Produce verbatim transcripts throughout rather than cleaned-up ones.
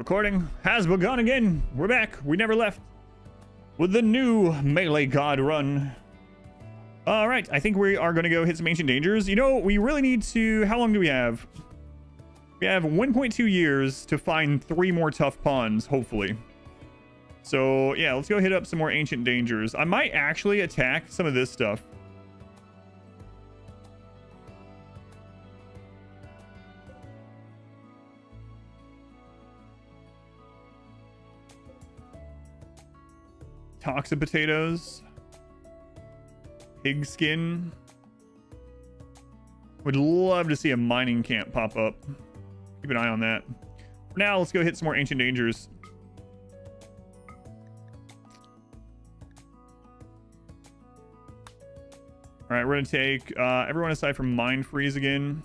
Recording has begun again. We're back. We never left. With the new Melee God run. All right. I think we are going to go hit some Ancient Dangers. You know, we really need to... How long do we have? We have one point two years to find three more tough pawns, hopefully. So, yeah, let's go hit up some more Ancient Dangers. I might actually attack some of this stuff. Toxic potatoes. Pig skin. Would love to see a mining camp pop up. Keep an eye on that. For now, let's go hit some more Ancient Dangers. All right, we're going to take uh, everyone aside from Mind Freeze again.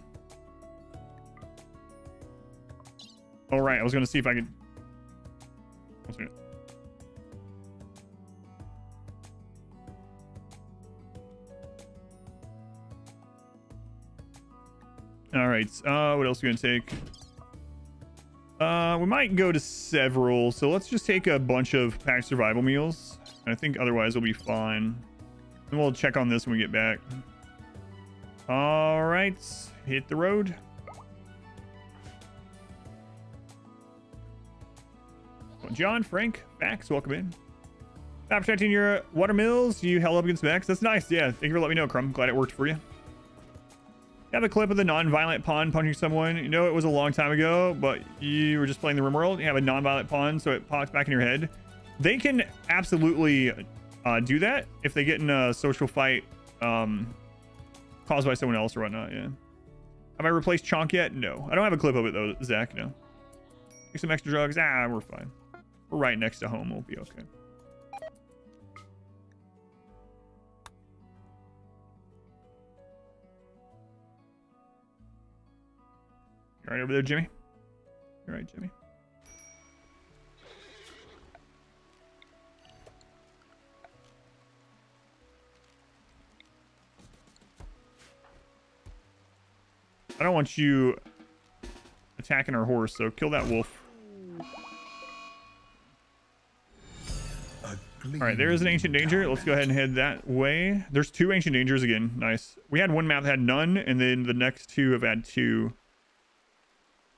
All right, I was going to see if I could... All right, uh, what else are we going to take? Uh, we might go to several, so let's just take a bunch of packed survival meals. I think otherwise we'll be fine. And we'll check on this when we get back. All right, hit the road. John, Frank, Vax, welcome in. Not protecting your water mills. You held up against Vax. That's nice. Yeah, thank you for letting me know, Crumb. Glad it worked for you. Have a clip of the non-violent pawn punching someone. You know it was a long time ago, but you were just playing the RimWorld. You have a non-violent pawn, so it pops back in your head. They can absolutely uh, do that if they get in a social fight um, caused by someone else or whatnot. Yeah. Have I replaced Chonk yet? No. I don't have a clip of it though, Zach. No. Take some extra drugs. Ah, we're fine. We're right next to home. We'll be okay. All right, over there, Jimmy. All right, Jimmy. I don't want you attacking our horse, so kill that wolf. All right, there is an Ancient Danger. Let's go ahead and head that way. There's two Ancient Dangers again. Nice. We had one map that had none, and then the next two have had two.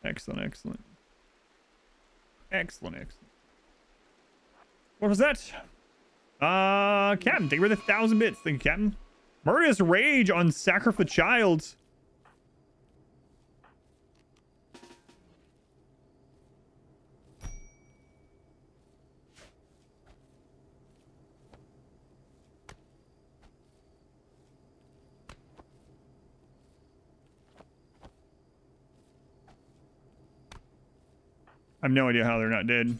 Excellent, excellent. Excellent, excellent. What was that? Uh, Captain, take away the thousand bits. Thank you, Captain. Murderous Rage on Sacrifice Child. I have no idea how they're not dead.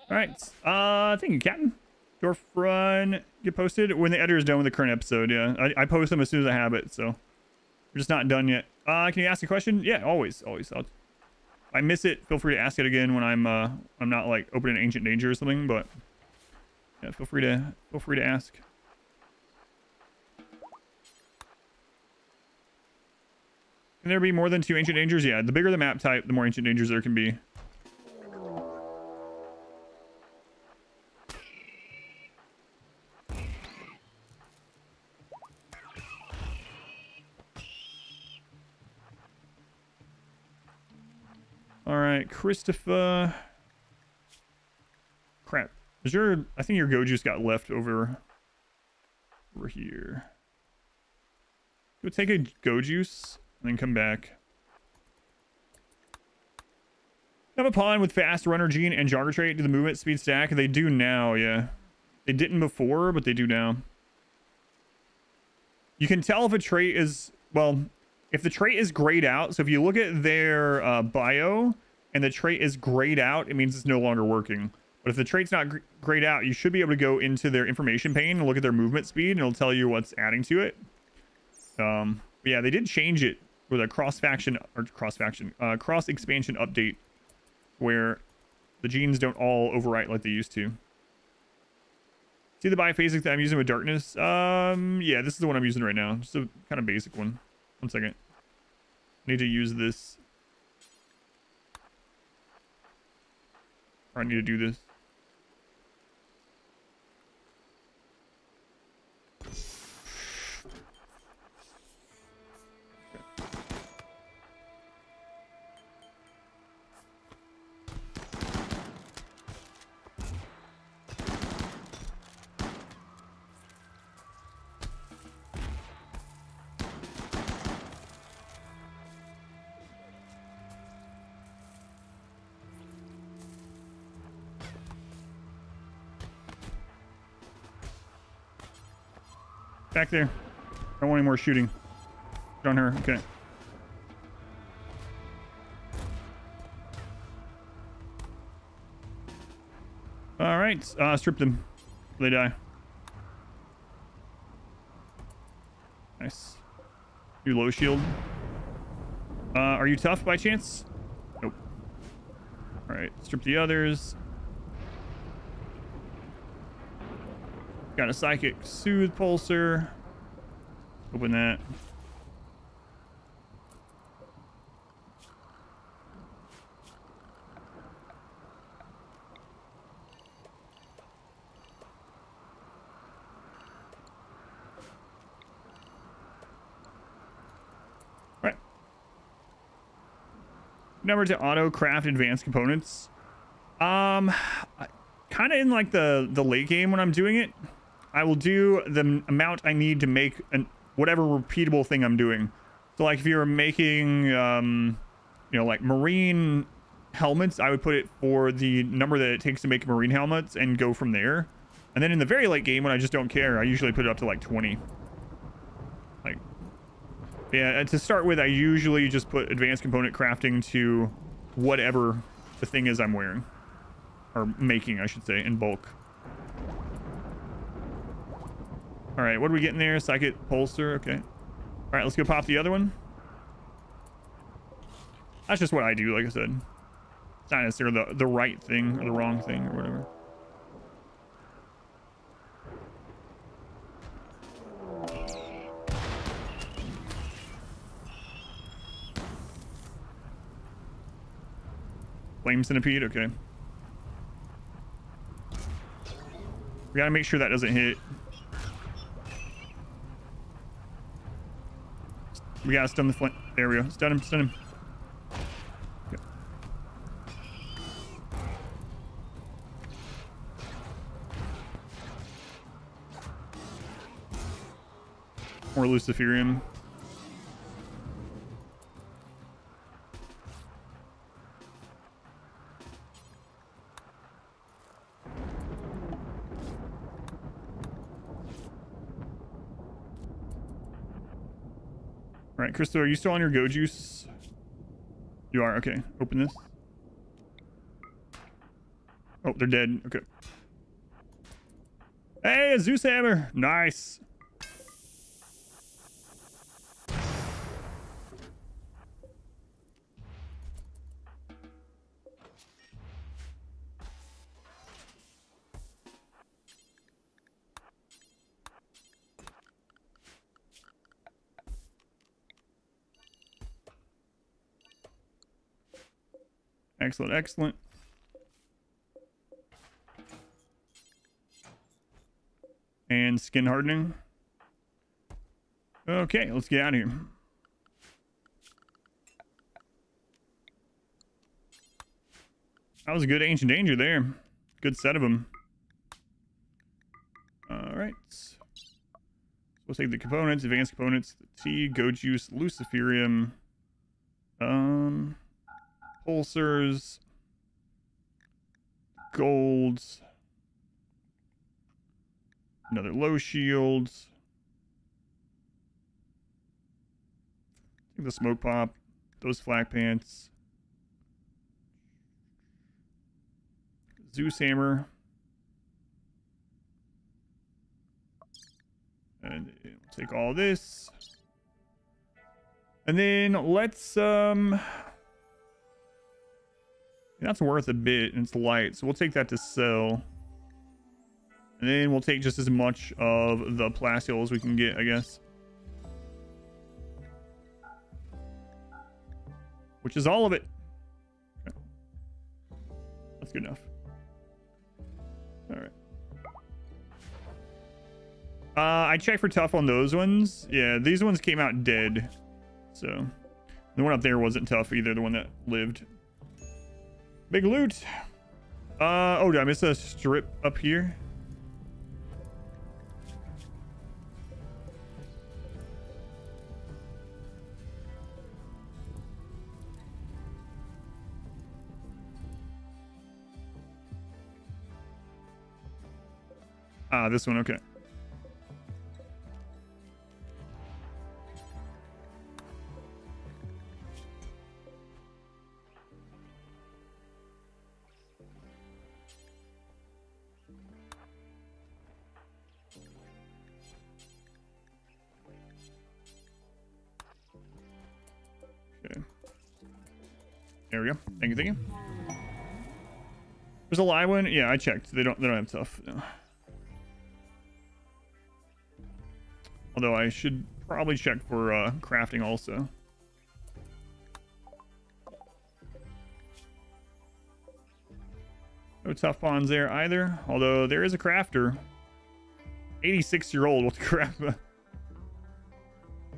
All right. Uh, thank you, Captain. Door front. Get posted when the editor is done with the current episode. Yeah, I, I post them as soon as I have it, so we're just not done yet. Uh, can you ask a question? Yeah, always, always. I'll If I miss it, feel free to ask it again when I'm uh, I'm not like opening an Ancient Danger or something. But yeah, feel free to feel free to ask. Can there be more than two Ancient Dangers? Yeah, the bigger the map type, the more Ancient Dangers there can be. All right, Christopher. Crap. Is your... I think your Goju's got left over... over here. Go take a Goju's and then come back. Have a pawn with fast runner gene and jogger trait. Do the movement speed stack? They do now, yeah. They didn't before, but they do now. You can tell if a trait is... well... if the trait is grayed out, so if you look at their uh, bio and the trait is grayed out, it means it's no longer working. But if the trait's not gr grayed out, you should be able to go into their information pane and look at their movement speed, and it'll tell you what's adding to it. Um, but yeah, they did change it with a cross-faction, or cross-faction, uh, cross-expansion update where the genes don't all overwrite like they used to. See the biphasic that I'm using with darkness? Um, yeah, this is the one I'm using right now. Just a kind of basic one. One second. I need to use this. Or I need to do this. Back there. I don't want any more shooting. Get on her. Okay. All right. Uh, strip them. They die. Nice. New low shield. Uh, are you tough by chance? Nope. All right. Strip the others. Got a psychic soothe pulser. Open that. All right. Number to auto craft advanced components. Um, kind of in like the the late game when I'm doing it. I will do the amount I need to make an whatever repeatable thing I'm doing. So like if you're making, um, you know, like marine helmets, I would put it for the number that it takes to make marine helmets and go from there. And then in the very late game when I just don't care, I usually put it up to like twenty. Like, yeah, to start with, I usually just put advanced component crafting to whatever the thing is I'm wearing or making, I should say, in bulk. All right, what are we getting there? Psychic pulser, okay. All right, let's go pop the other one. That's just what I do, like I said. It's not necessarily the, the right thing or the wrong thing or whatever. Flame centipede, okay. We gotta make sure that doesn't hit. We gotta stun the flint. There we go. Stun him, stun him. Okay. More Luciferium. Alright, Crystal, are you still on your Go Juice? You are, okay. Open this. Oh, they're dead. Okay. Hey, a Zeus Hammer! Nice! Excellent, excellent. And skin hardening. Okay, let's get out of here. That was a good ancient danger there. Good set of them. All right. So we'll take the components, advanced components, the tea, go juice, Luciferium. Um... Pulsers, golds, another low shields. I think the smoke pop, those flak pants, Zeus hammer, and we'll take all this, and then let's um. That's worth a bit, and it's light, so we'll take that to sell. And then we'll take just as much of the plasteel as we can get, I guess. Which is all of it. Okay. That's good enough. All right. Uh, I checked for tough on those ones. Yeah, these ones came out dead. So the one up there wasn't tough either, the one that lived. Big loot. Uh, oh, did I miss a strip up here? Ah, this one, okay. Okay. There we go. Thank you, thank you. There's a live one? Yeah, I checked. They don't they don't have tough. No. Although I should probably check for uh, crafting also. No tough pawns there either. Although there is a crafter. eighty-six year old with crap.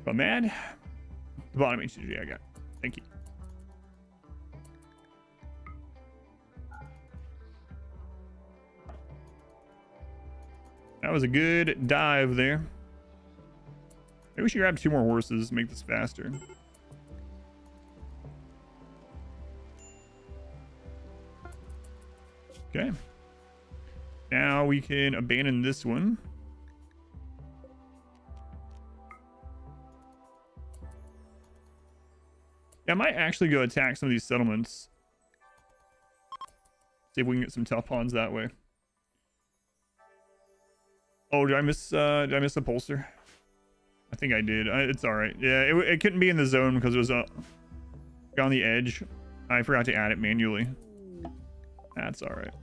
But mad. The bottom H G I got. Thank you. That was a good dive there. Maybe we should grab two more horses, make this faster. Okay. Now we can abandon this one. Yeah, I might actually go attack some of these settlements. See if we can get some tough pawns that way. Oh, did I miss uh did I miss the bolster? I think I did. I, it's all right. Yeah, it, it couldn't be in the zone because it was uh, on the edge. I forgot to add it manually. That's all right.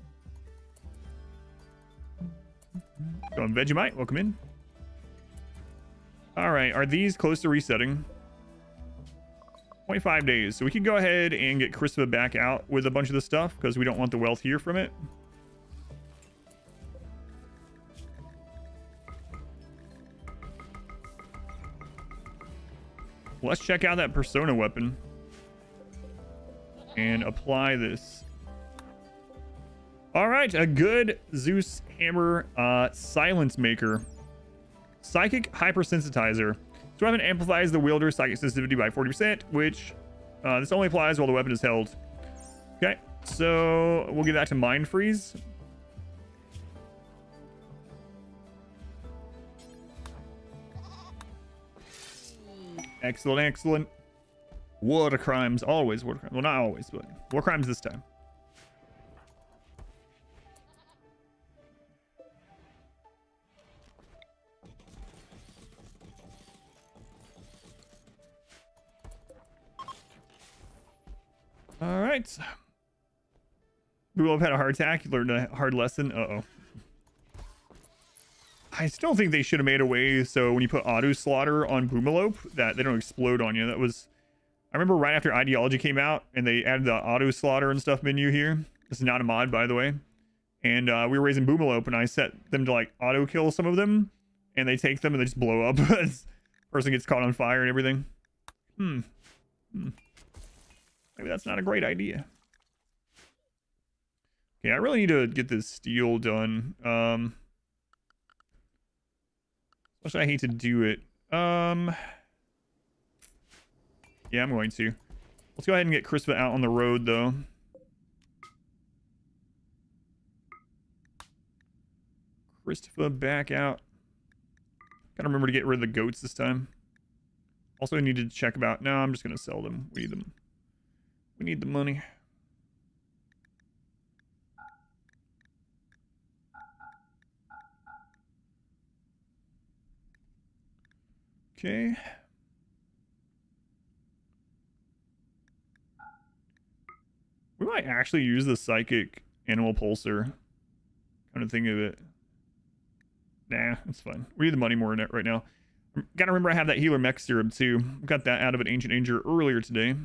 Going Vegemite. Welcome in. All right. Are these close to resetting? zero point five days. So we can go ahead and get Christopher back out with a bunch of the stuff because we don't want the wealth here from it. Let's check out that persona weapon and apply this. All right, a good Zeus hammer, uh, silence maker, psychic hypersensitizer. This weapon amplifies the wielder's psychic sensitivity by forty percent, which uh, this only applies while the weapon is held. Okay, so we'll give that to mind freeze. Excellent, excellent. War crimes, always war crimes. Well, not always, but war crimes this time. All right. We will have had a hard attack. You learned a hard lesson. Uh-oh. I still think they should have made a way so when you put auto slaughter on Boomalope that they don't explode on you. That was, I remember right after Ideology came out and they added the auto slaughter and stuff menu here. This is not a mod, by the way. And uh, we were raising Boomalope and I set them to like auto kill some of them and they take them and they just blow up. Person gets caught on fire and everything. Hmm. hmm. Maybe that's not a great idea. Yeah, I really need to get this steel done. Um... I hate to do it. Um, yeah, I'm going to. Let's go ahead and get Crispa out on the road, though. Christopher back out. Gotta remember to get rid of the goats this time. Also, I need to check about... No, I'm just gonna sell them. We need them. We need the money. Okay. We might actually use the psychic animal pulser. Come to think of it. Nah, that's fine. We need the money more in it right now. Gotta remember I have that healer mech serum too. Got that out of an ancient injure earlier today.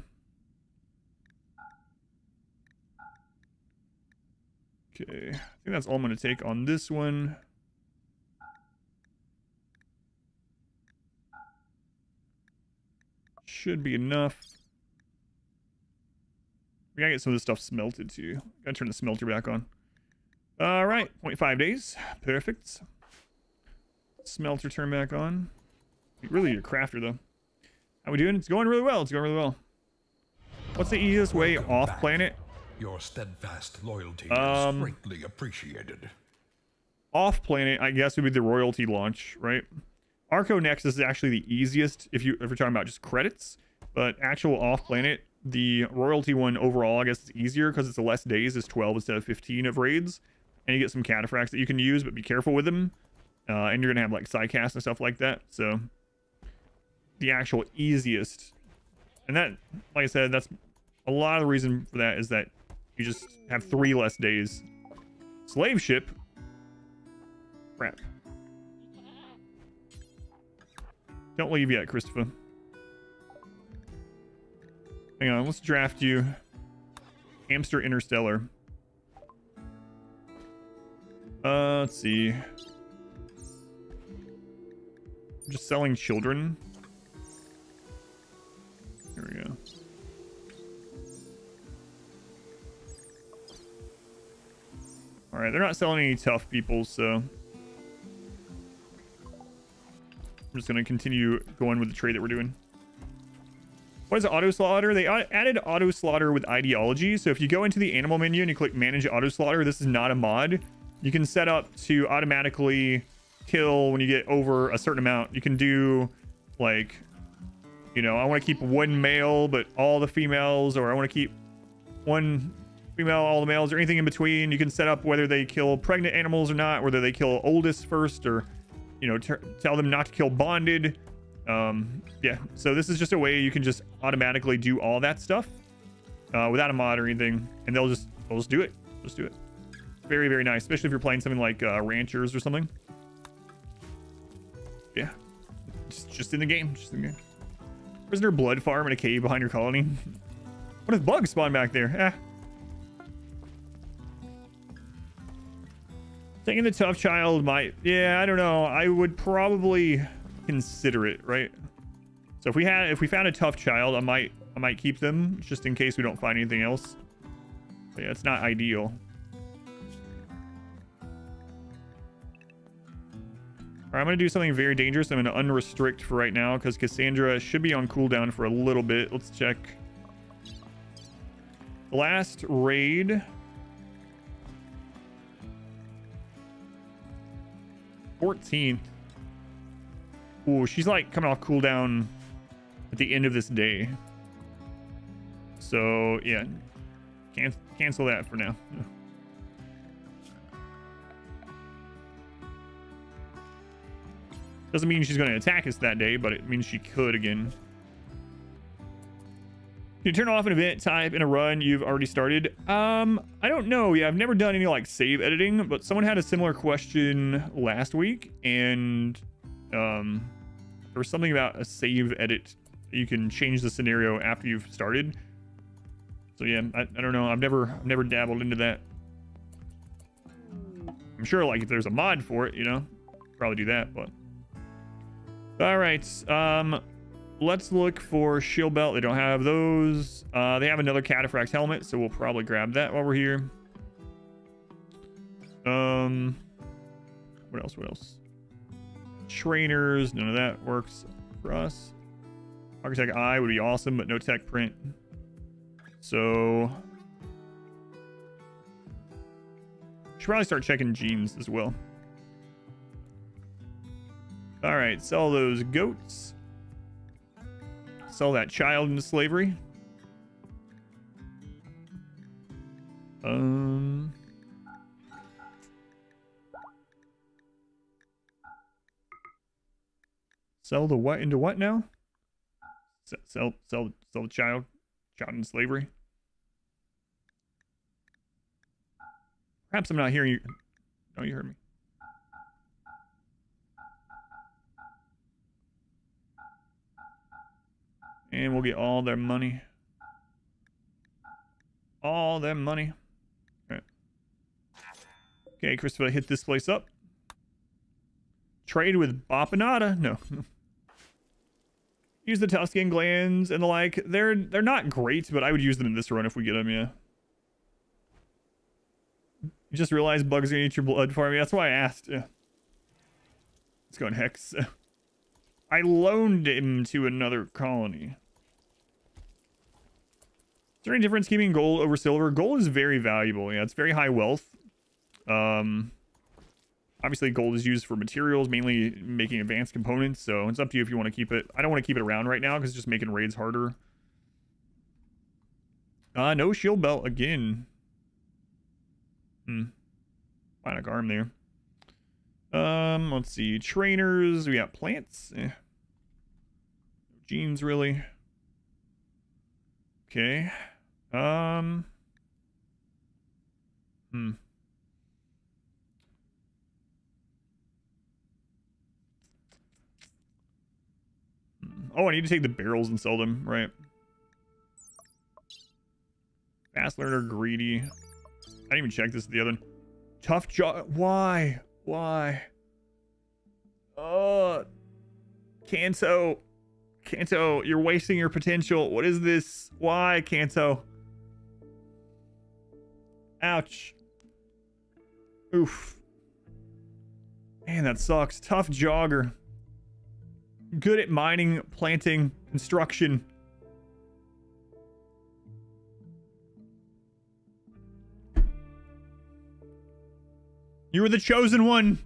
Okay, I think that's all I'm gonna take on this one. Should be enough. We gotta get some of this stuff smelted too. Gotta turn the smelter back on. All right, zero point five days, perfect. Smelter turn back on. Really, your crafter though. How we doing? It's going really well. It's going really well. What's the easiest way Welcome off back. planet? Your steadfast loyalty um, is greatly appreciated. Off planet, I guess, would be the royalty launch, right? Archonexus is actually the easiest if you if we're talking about just credits, but actual off planet, the royalty one overall, I guess, is easier because it's the less days, is twelve instead of fifteen of raids, and you get some cataphracts that you can use, but be careful with them. Uh, and you're gonna have like sidecast and stuff like that. So the actual easiest, and that, like I said, that's a lot of the reason for that is that you just have three less days. Slave ship. Crap. Don't leave yet, Christopher. Hang on, let's draft you. Hamster Interstellar. Uh, let's see. I'm just selling children. Here we go. All right, they're not selling any tough people, so I'm just going to continue going with the trade that we're doing. What is auto slaughter? They added auto slaughter with Ideology. So if you go into the animal menu and you click manage auto slaughter, this is not a mod. You can set up to automatically kill when you get over a certain amount. You can do like, you know, I want to keep one male but all the females, or I want to keep one female all the males, or anything in between. You can set up whether they kill pregnant animals or not, whether they kill oldest first, or, you know, tell them not to kill bonded. Um yeah, so this is just a way you can just automatically do all that stuff uh without a mod or anything, and they'll just they'll just do it just do it very, very nice, especially if you're playing something like uh ranchers or something. Yeah, just, just in the game, just in the game. Prisoner blood farm in a cave behind your colony. What if bugs spawn back there? Eh. Taking the tough child might, yeah, I don't know. I would probably consider it, right? So if we had, if we found a tough child, I might, I might keep them just in case we don't find anything else. But yeah, it's not ideal. All right, I'm going to do something very dangerous. I'm going to unrestrict for right now because Cassandra should be on cooldown for a little bit. Let's check. Last raid. fourteenth. Ooh, she's like coming off cooldown at the end of this day. So, yeah. Can cancel that for now. Doesn't mean she's going to attack us that day, but it means she could again. You turn off an event type in a run you've already started. Um, I don't know. Yeah, I've never done any like save editing, but someone had a similar question last week, and um, there was something about a save edit. You can change the scenario after you've started. So yeah, I, I don't know. I've never, I've never dabbled into that. I'm sure like if there's a mod for it, you know, probably do that, but. All right, um, let's look for shield belt. They don't have those. Uh, they have another cataphract helmet, so we'll probably grab that while we're here. Um, what else? What else? Trainers. None of that works for us. Architect Eye would be awesome, but no tech print. So should probably start checking genes as well. All right, sell those goats. Sell that child into slavery. Um, sell the what into what now? Sell, sell, sell, sell the child, child into slavery. Perhaps I'm not hearing you. No, you heard me. And we'll get all their money. All their money. All right. Okay, Christopher, hit this place up. Trade with Bapanada. No. Use the Tuscan glands and the like. They're they're not great, but I would use them in this run if we get them, yeah. You just realized bugs are gonna eat your blood for me. That's why I asked. Yeah. Let's go and hex. I loaned him to another colony. Is there any difference keeping gold over silver? Gold is very valuable. Yeah, it's very high wealth. Um, obviously, gold is used for materials, mainly making advanced components. So it's up to you if you want to keep it. I don't want to keep it around right now because it's just making raids harder. Uh, no shield belt again. Hmm. Bionic arm there. Um, let's see. Trainers. We got plants. Eh. Genes, really. Okay. Um. Hmm. Oh, I need to take the barrels and sell them, right? Fast learner, greedy. I didn't even check this. The other one. Tough job. Why? Why? Oh, Kanto. Kanto, you're wasting your potential. What is this? Why, Kanto? Ouch. Oof. Man, that sucks. Tough jogger. Good at mining, planting, construction. You were the chosen one.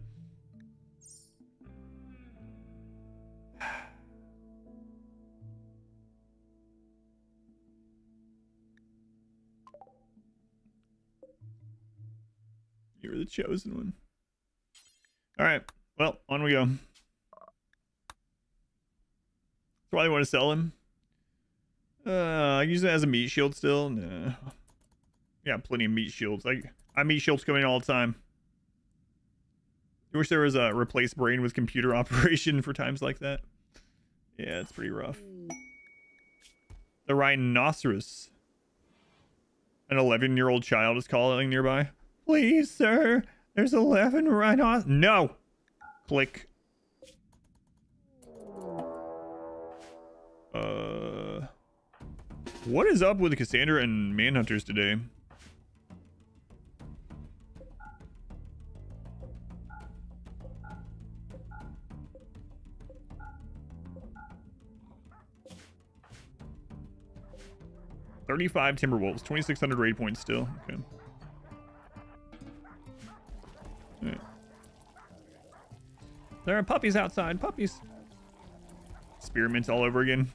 You were the chosen one. All right. Well, on we go. That's why they want to sell him. Uh, use it as a meat shield still. Nah. Yeah, plenty of meat shields. Like I meat shields coming in all the time. I wish there was a replace brain with computer operation for times like that. Yeah, it's pretty rough. The rhinoceros. An eleven-year-old child is calling nearby. Please, sir. There's eleven rhinos. No. Click. Uh. What is up with Cassandra and Manhunters today? thirty-five Timberwolves, twenty-six hundred raid points still. Okay. Right. There are puppies outside. Puppies. Experiment all over again.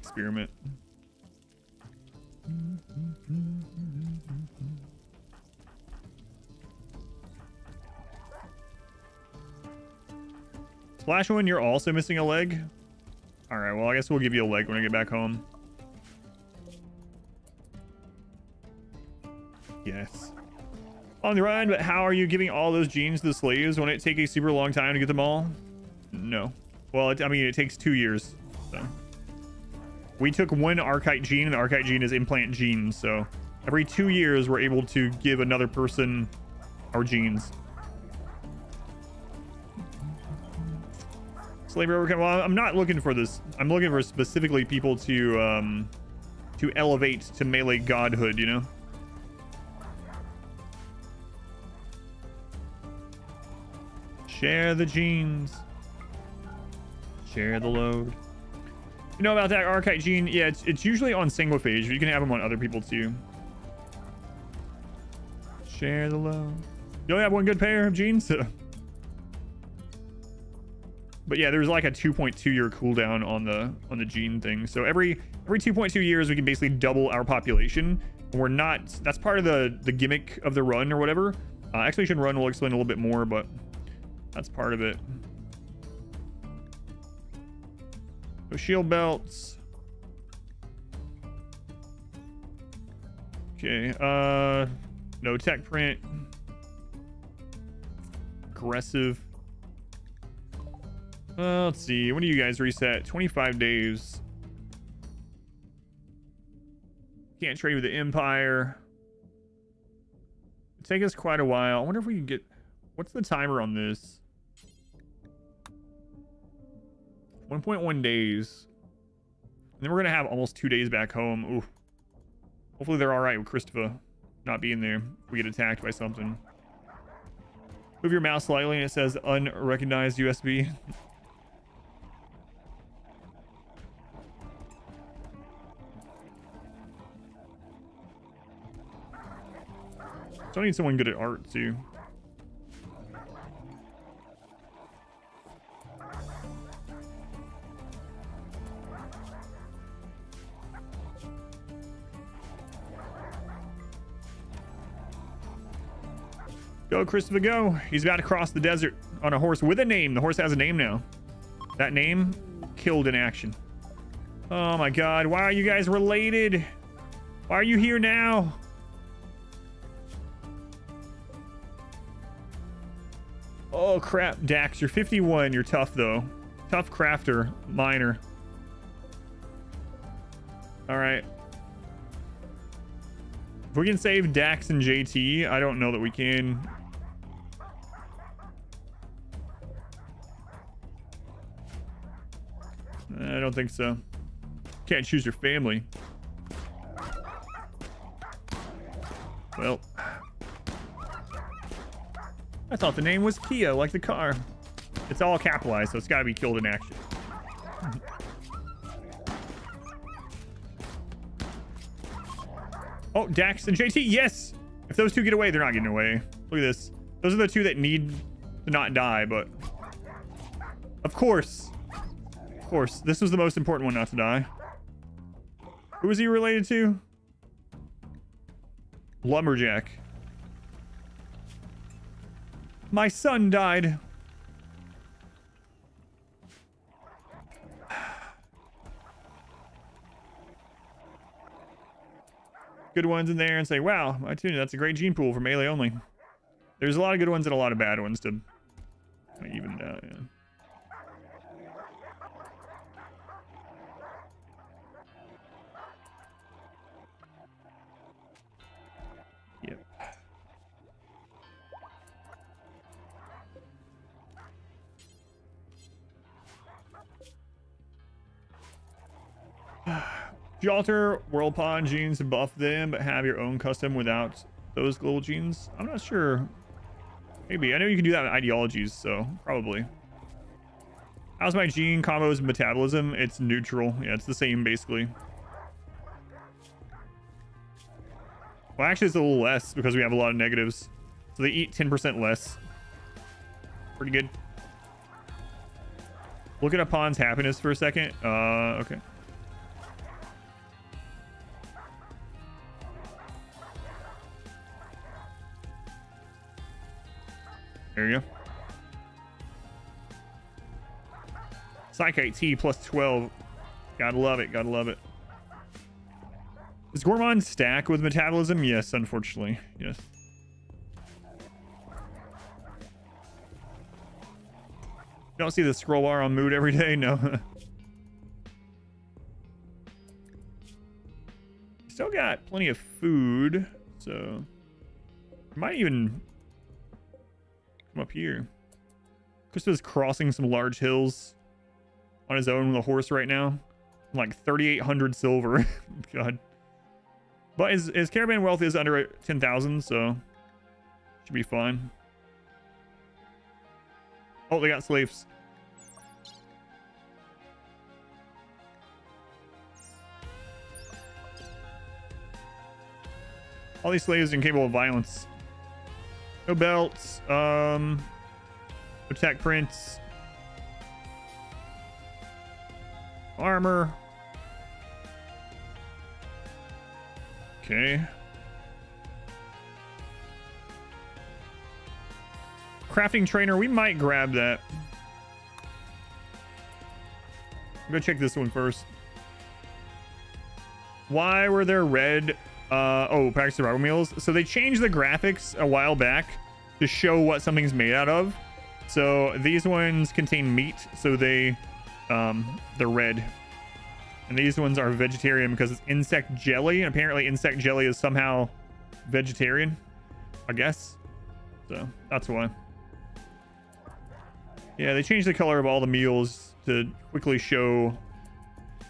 Experiment. Splash one, you're also missing a leg. All right, well, I guess we'll give you a leg when I get back home. Yes. On the run, but how are you giving all those genes to the slaves? Won't it take a super long time to get them all? No. Well, it, I mean, it takes two years. So. We took one archite gene, and the archite gene is implant genes. So every two years, we're able to give another person our genes. Slavery overcome. Well, I'm not looking for this. I'm looking for specifically people to um, to elevate to melee godhood, you know? Share the genes. Share the load. You know about that archite gene? Yeah, it's, it's usually on Sanguophage. You can have them on other people too. Share the load. You only have one good pair of genes? But yeah, there's like a two point two year cooldown on the on the gene thing. So every every two point two years, we can basically double our population. And we're not. That's part of the the gimmick of the run or whatever. Uh, Expedition Run will explain a little bit more, but that's part of it. So shield belts. Okay. Uh, no tech print. Aggressive. Uh, let's see. When do you guys reset? twenty-five days. Can't trade with the Empire. It'd take us quite a while. I wonder if we can get... What's the timer on this? one point one days. And then we're going to have almost two days back home. Ooh. Hopefully they're all right with Christopher not being there. We get attacked by something. Move your mouse slightly and it says unrecognized U S B. So I need someone good at art too. Go, Christopher, go. He's about to cross the desert on a horse with a name. The horse has a name now. That name, killed in action. Oh my God, why are you guys related? Why are you here now? Oh crap, Dax, you're fifty-one. You're tough though. Tough crafter, miner. All right. If we can save Dax and J T, I don't know that we can. I don't think so. Can't choose your family. Well, I thought the name was Kia, like the car. It's all capitalized, so it's got to be killed in action. Oh, Dax and J T, yes! If those two get away, they're not getting away. Look at this. Those are the two that need to not die, but... Of course. Of course. This was the most important one not to die. Who was he related to? Lumberjack. My son died. Good ones in there and say, wow, I tune, that's a great gene pool for melee only. There's a lot of good ones and a lot of bad ones to even out. Yeah. Jalter, Whirlpond genes to buff them, but have your own custom without those global genes. I'm not sure. Maybe. I know you can do that in ideologies, so probably. How's my gene combos and metabolism? It's neutral. Yeah, it's the same, basically. Well, actually, it's a little less because we have a lot of negatives. So they eat ten percent less. Pretty good. Look at a pawn's happiness for a second. Uh, okay. There you go. Psych I T plus twelve. Gotta love it. Gotta love it. Does Gormon stack with metabolism? Yes, unfortunately. Yes. You don't see the scroll bar on mood every day? No. Still got plenty of food, so... Might even... Come up here. Christopher's crossing some large hills on his own with a horse right now. I'm like thirty-eight hundred silver. God. But his, his caravan wealth is under ten thousand, so should be fine. Oh, they got slaves. All these slaves are incapable of violence. No belts. Um, attack prints. Armor. Okay. Crafting trainer. We might grab that. Go check this one first. Why were there red... Uh, oh, packaged survival meals. So they changed the graphics a while back to show what something's made out of. So these ones contain meat, so they um they're red. And these ones are vegetarian because it's insect jelly, and apparently insect jelly is somehow vegetarian, I guess. So that's why. Yeah, they changed the color of all the meals to quickly show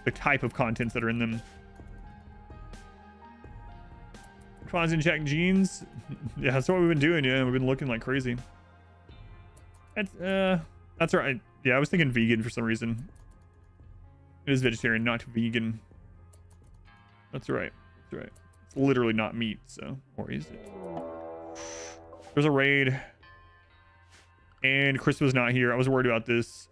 the type of contents that are in them. Tries and check genes. Yeah, that's what we've been doing. Yeah, we've been looking like crazy. That's uh, that's right. Yeah, I was thinking vegan for some reason. It is vegetarian, not vegan. That's right. That's right. It's literally not meat, so, or is it? There's a raid. And Chris was not here. I was worried about this.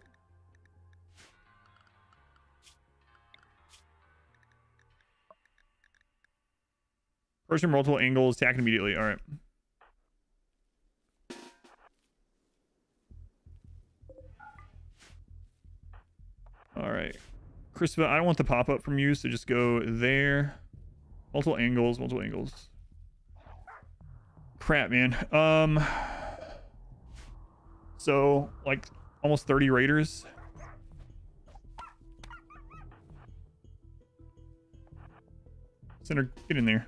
Person from multiple angles, attack immediately. All right. All right. Christopher, I don't want the pop-up from you, so just go there. Multiple angles, multiple angles. Crap, man. Um, so, like, almost thirty raiders. Center, get in there.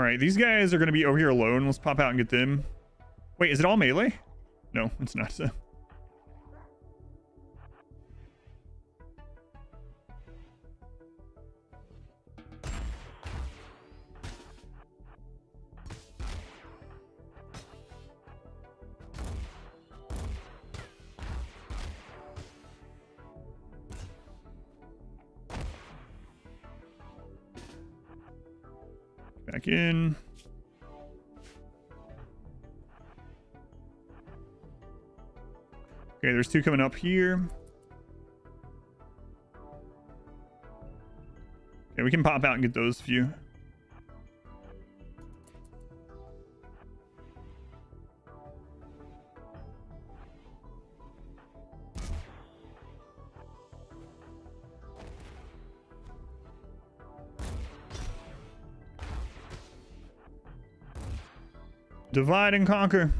All right, these guys are going to be over here alone. Let's pop out and get them. Wait, is it all melee? No, it's not. So. Back in. Okay, there's two coming up here. Okay, we can pop out and get those few. Divide and conquer.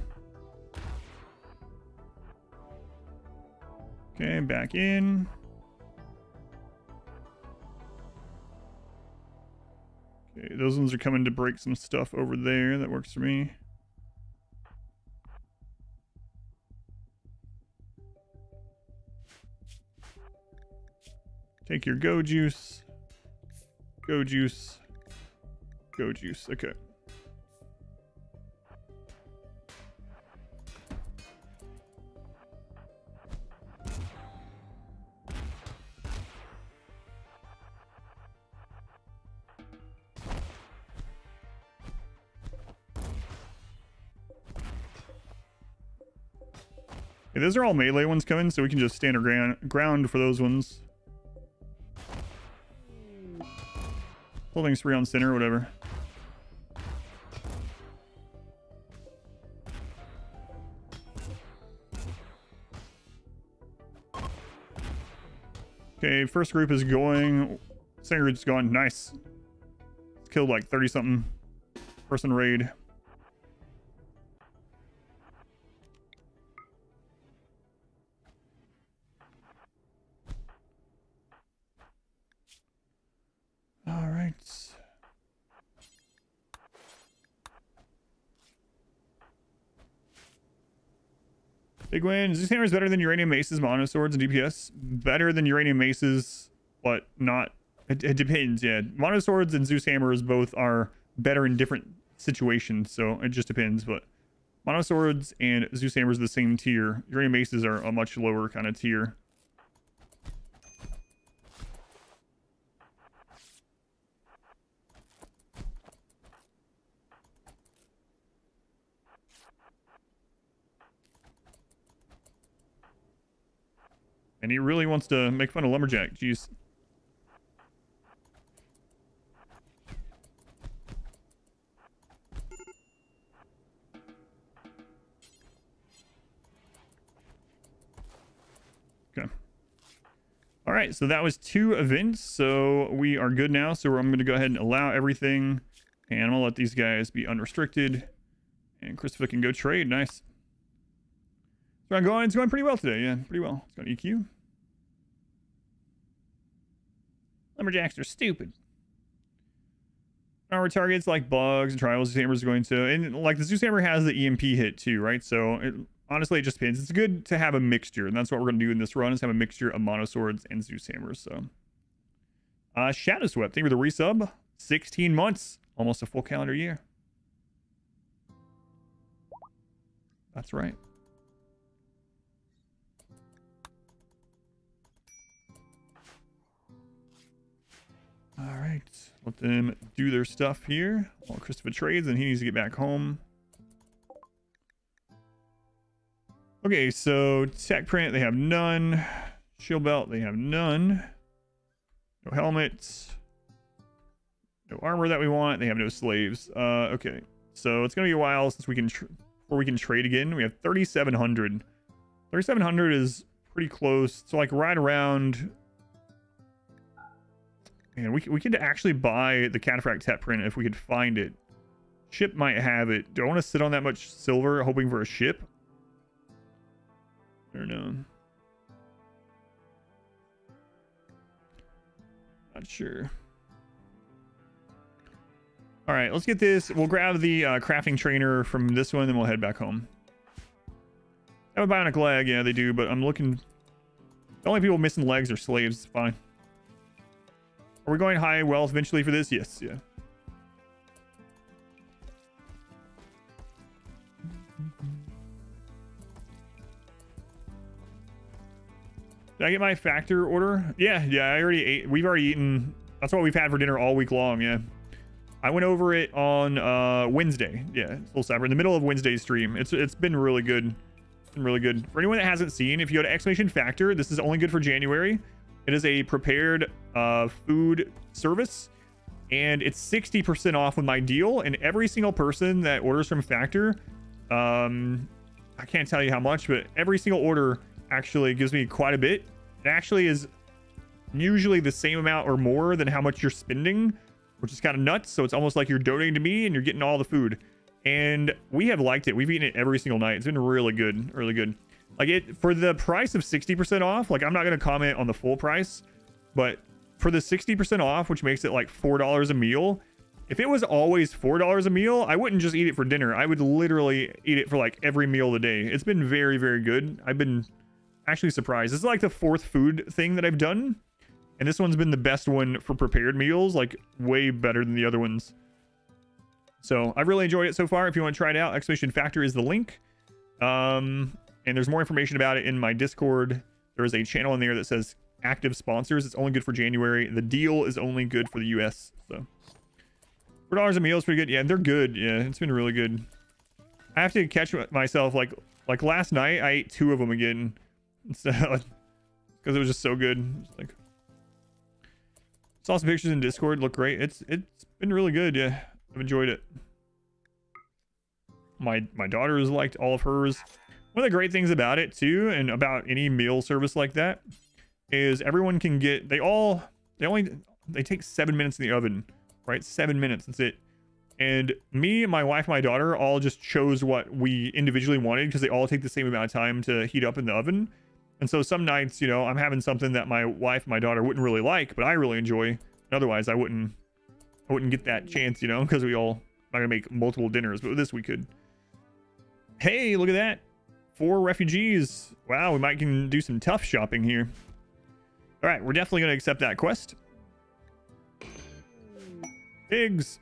Okay, back in. Okay, those ones are coming to break some stuff over there. That works for me. Take your go juice. Go juice. Go juice. Okay. Those are all melee ones coming, so we can just stand our ground, ground for those ones. Holding spree on center, whatever. Okay, first group is going. Second group's gone. Nice. Killed like thirty something. Person raid. Big win. Zeus Hammer is better than Uranium Maces, Mono Swords, and D P S. Better than Uranium Maces, but not... It, it depends, yeah. Mono Swords and Zeus Hammers both are better in different situations, so it just depends, but... Mono Swords and Zeus Hammers are the same tier. Uranium Maces are a much lower kind of tier. And he really wants to make fun of Lumberjack. Jeez. Okay. All right. So that was two events. So we are good now. So I'm going to go ahead and allow everything Okay, I'm gonna let these guys be unrestricted. And Christopher can go trade. Nice. So I'm going, it's going pretty well today. Yeah, pretty well. It's got an E Q. Lumberjacks are stupid. Our targets like bugs and trials, Zeus Hammer is going to, and like the Zeus Hammer has the E M P hit too, right? So it, honestly, it just depends. It's good to have a mixture, and that's what we're going to do in this run, is have a mixture of mono swords and Zeus Hammers. So, uh, Shadow Swept, thank you for the resub. sixteen months, almost a full calendar year. That's right. All right, let them do their stuff here while Christopher trades, and he needs to get back home. Okay, so tech print, they have none. Shield belt, they have none. No helmets. No armor that we want. They have no slaves. Uh, okay, so it's going to be a while since we can tr before we can trade again. We have thirty-seven hundred. thirty-seven hundred is pretty close. So like right around... Man, we, we could actually buy the cataphract tech print if we could find it. Ship might have it. Do I want to sit on that much silver hoping for a ship? I don't know. Not sure. All right, let's get this. We'll grab the uh, crafting trainer from this one, then we'll head back home. Have a bionic leg. Yeah, they do, but I'm looking. The only people missing legs are slaves. It's fine. Are we going high wealth eventually for this? Yes, yeah. Did I get my factor order? Yeah, yeah, I already ate. We've already eaten. That's what we've had for dinner all week long, yeah. I went over it on uh, Wednesday. Yeah, it's a little cyber in the middle of Wednesday's stream. It's It's been really good. It's been really good. For anyone that hasn't seen, if you go to exclamation factor, this is only good for January. It is a prepared uh, food service, and it's sixty percent off with my deal. And every single person that orders from Factor, um, I can't tell you how much, but every single order actually gives me quite a bit. It actually is usually the same amount or more than how much you're spending, which is kind of nuts. So it's almost like you're donating to me and you're getting all the food. And we have liked it. We've eaten it every single night. It's been really good, really good. Like it for the price of sixty percent off, like I'm not going to comment on the full price, but for the sixty percent off, which makes it like four dollars a meal. If it was always four dollars a meal, I wouldn't just eat it for dinner. I would literally eat it for like every meal of the day. It's been very, very good. I've been actually surprised. This is like the fourth food thing that I've done. And this one's been the best one for prepared meals, like way better than the other ones. So I've really enjoyed it so far. If you want to try it out, exclamation factor is the link. Um... And there's more information about it in my Discord. There is a channel in there that says active sponsors. It's only good for January. The deal is only good for the U S. So four dollars a meal is pretty good. Yeah, they're good. Yeah, it's been really good. I have to catch myself. Like like last night, I ate two of them again. So, because it was just so good. Just like, saw some pictures in Discord. Look great. It's It's been really good. Yeah, I've enjoyed it. My, my daughter has liked all of hers. One of the great things about it too, and about any meal service like that, is everyone can get, they all, they only, they take seven minutes in the oven, right? Seven minutes, that's it. And me, my wife, my daughter all just chose what we individually wanted because they all take the same amount of time to heat up in the oven. And so some nights, you know, I'm having something that my wife, my daughter wouldn't really like, but I really enjoy. And otherwise I wouldn't, I wouldn't get that chance, you know, because we all, I'm not gonna make multiple dinners, but with this we could. Hey, look at that. Four refugees. Wow, we might can do some tough shopping here. All right, we're definitely going to accept that quest. Pigs.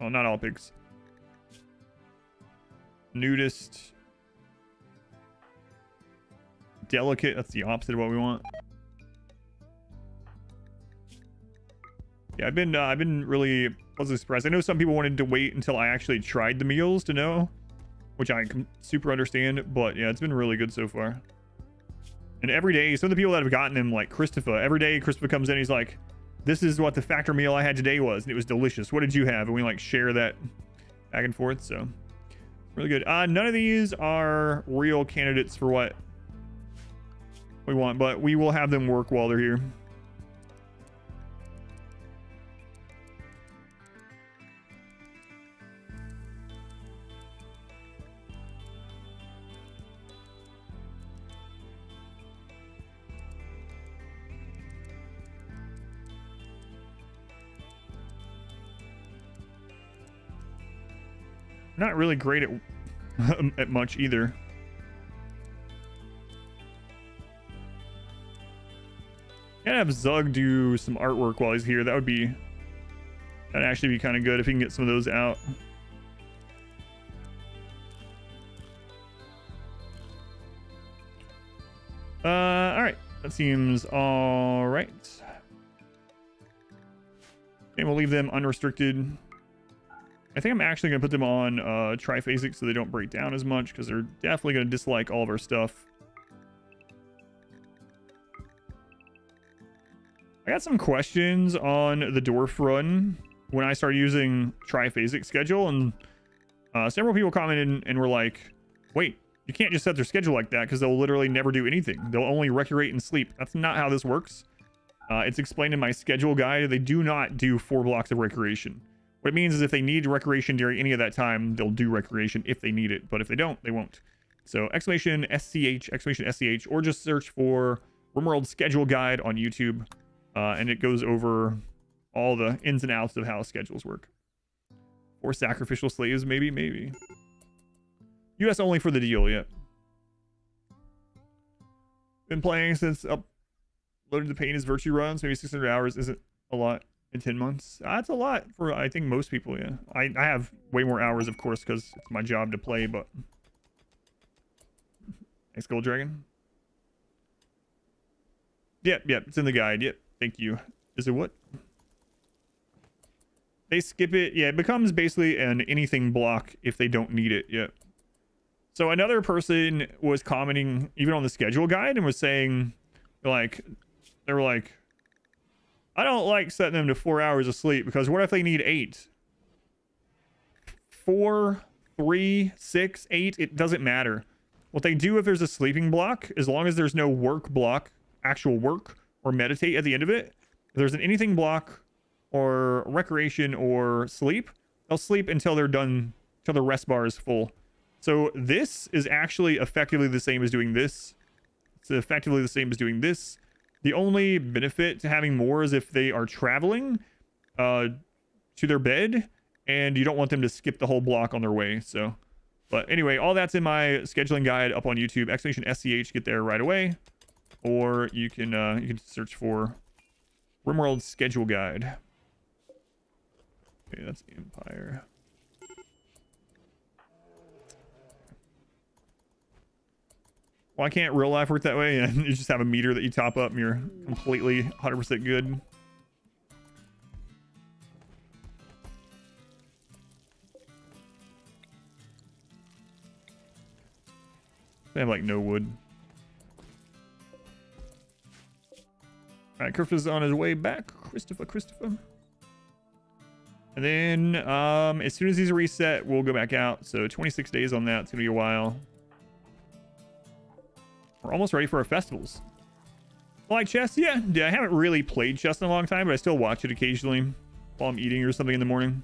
Oh, not all pigs. Nudist. Delicate. That's the opposite of what we want. Yeah, I've been, uh, I've been really pleasantly surprised. I know some people wanted to wait until I actually tried the meals to know, which I can super understand, but yeah, it's been really good so far. And every day, some of the people that have gotten them, like Christopher, every day Christopher comes in, he's like, this is what the factor meal I had today was, and it was delicious. What did you have? And we like share that back and forth, so really good. Uh, none of these are real candidates for what we want, but we will have them work while they're here. not really great at, at much either. Gotta have Zug do some artwork while he's here. That would be... That'd actually be kind of good if he can get some of those out. Uh, alright. That seems alright. Okay, we'll leave them unrestricted. I think I'm actually going to put them on uh, triphasic so they don't break down as much, because they're definitely going to dislike all of our stuff. I got some questions on the Dwarf Run when I started using triphasic schedule, and uh, several people commented and were like, wait, you can't just set their schedule like that because they'll literally never do anything. They'll only recreate and sleep. That's not how this works. Uh, it's explained in my schedule guide. They do not do four blocks of recreation. What it means is if they need recreation during any of that time, they'll do recreation if they need it. But if they don't, they won't. So exclamation S C H, exclamation S C H, or just search for RimWorld Schedule Guide on YouTube. Uh, and it goes over all the ins and outs of how schedules work. Or sacrificial slaves, maybe, maybe. U S only for the deal, yeah. Been playing since uploaded the Pain is Virtue runs. Maybe six hundred hours isn't a lot in ten months. That's a lot for, I think, most people, yeah. I, I have way more hours, of course, because it's my job to play, but... Thanks, Gold Dragon. Yep, yep, it's in the guide, yep. Thank you. Is it what? They skip it. Yeah, it becomes basically an anything block if they don't need it. Yep. So another person was commenting even on the schedule guide and was saying, like, they were like, I don't like setting them to four hours of sleep because what if they need eight? Four, three, six, eight, it doesn't matter. What they do if there's a sleeping block, as long as there's no work block, actual work, or meditate at the end of it, if there's an anything block or recreation or sleep, they'll sleep until they're done, until the rest bar is full. So this is actually effectively the same as doing this. It's effectively the same as doing this. The only benefit to having more is if they are traveling uh, to their bed and you don't want them to skip the whole block on their way. So, but anyway, all that's in my scheduling guide up on YouTube. Exclamation S C H, get there right away. Or you can uh, you can search for RimWorld Schedule Guide. Okay, that's Empire. Why can't real life work that way? And you just have a meter that you top up and you're completely one hundred percent good. They have like no wood. Alright, Christopher's on his way back. Christopher, Christopher. And then, um, as soon as these reset, we'll go back out. So twenty-six days on that. It's going to be a while. We're almost ready for our festivals. Like chess? Yeah. yeah. I haven't really played chess in a long time, but I still watch it occasionally while I'm eating or something in the morning.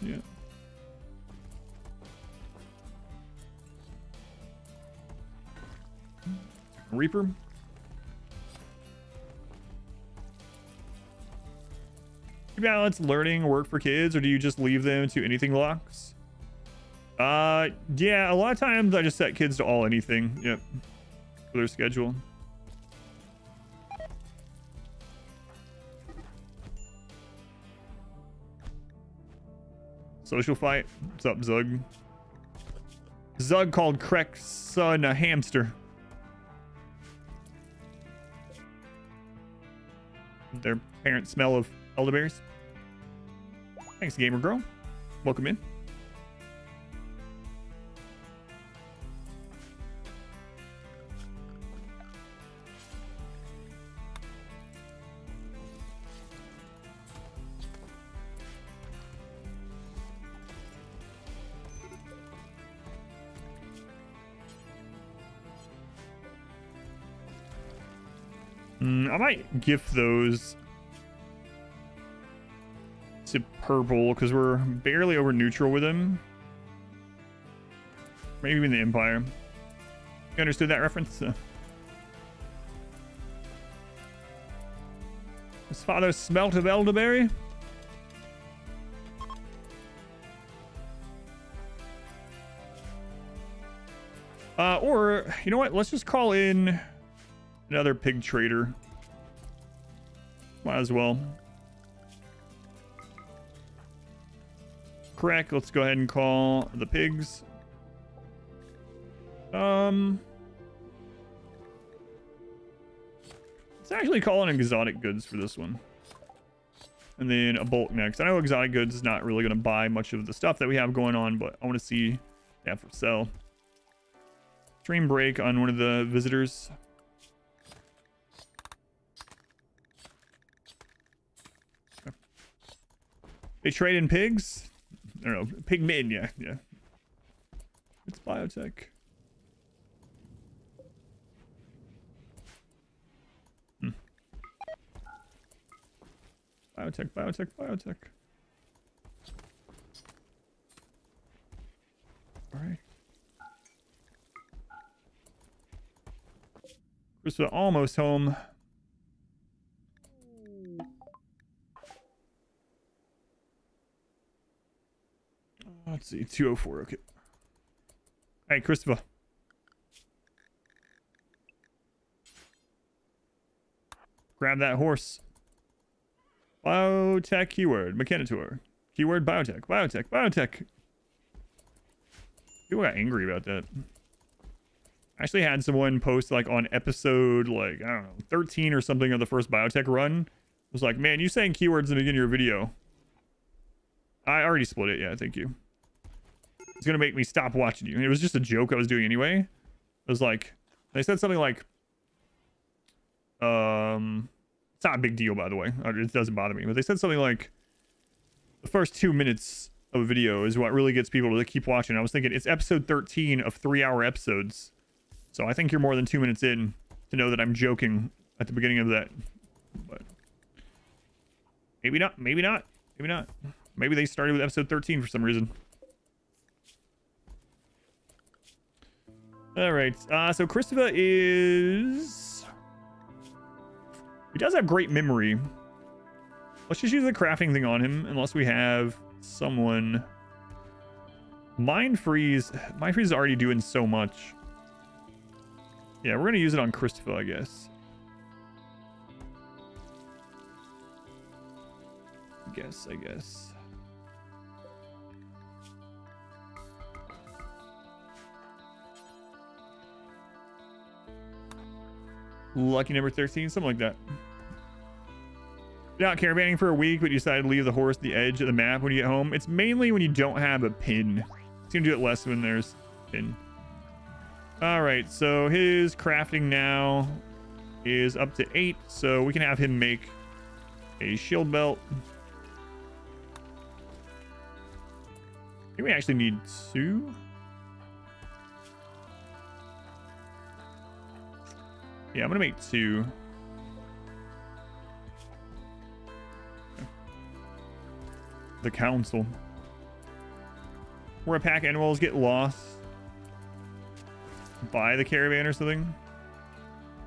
Yeah. Reaper. You balance learning work for kids, or do you just leave them to anything blocks? Uh, yeah, a lot of times I just set kids to all anything. Yep. For their schedule. Social fight. What's up, Zug? Zug called Crack's son a hamster. Their parents smell of elderberries. Thanks, gamer girl. Welcome in. I might gift those to purple because we're barely over neutral with them. Maybe even the Empire. You understood that reference? Uh, his father smelt of elderberry. Uh, or, you know what? Let's just call in another pig trader. Might as well. Correct. Let's go ahead and call the pigs. Um... Let's actually call in exotic goods for this one. And then a bulk next. I know exotic goods is not really going to buy much of the stuff that we have going on, but I want to see that for sale. Stream break on one of the visitors. Okay. They trade in pigs? I don't know. Pig men, yeah. Yeah. It's biotech. Biotech, biotech, biotech. All right. Chris was almost home. Let's see, two oh four, okay. Hey, Christopher. Grab that horse. Biotech keyword. Mechanitor. Keyword biotech. Biotech. Biotech. People got angry about that. I actually had someone post like on episode like, I don't know, thirteen or something of the first biotech run. It was like, man, you saying keywords in the beginning of your video. I already split it. Yeah, thank you. It's going to make me stop watching you. And it was just a joke I was doing anyway. It was like, they said something like, um... it's not a big deal, by the way. It doesn't bother me. But they said something like, the first two minutes of a video is what really gets people to keep watching. I was thinking, it's episode thirteen of three-hour episodes. So I think you're more than two minutes in to know that I'm joking at the beginning of that. But maybe not. Maybe not. Maybe not. Maybe they started with episode thirteen for some reason. All right. Uh, so Christopher is... he does have great memory. Let's just use the crafting thing on him, unless we have someone. Mind Freeze. Mind Freeze is already doing so much. Yeah, we're going to use it on Christopher, I guess. I guess, I guess. Lucky number thirteen, something like that. You're out caravanning for a week, but you decide to leave the horse at the edge of the map when you get home. It's mainly when you don't have a pin. It's going to do it less when there's a pin. All right, so his crafting now is up to eight, so we can have him make a shield belt. I think we actually need two. Yeah, I'm gonna make two. The council. Where a pack animals get lost by the caravan or something.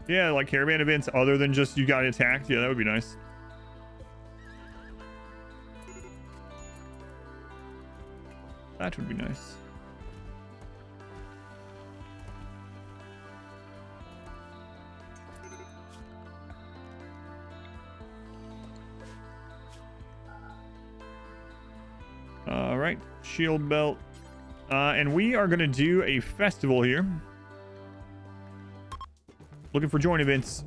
Yeah, like caravan events other than just you got attacked. Yeah, that would be nice. That would be nice. All right, shield belt. Uh, and we are going to do a festival here. Looking for joint events.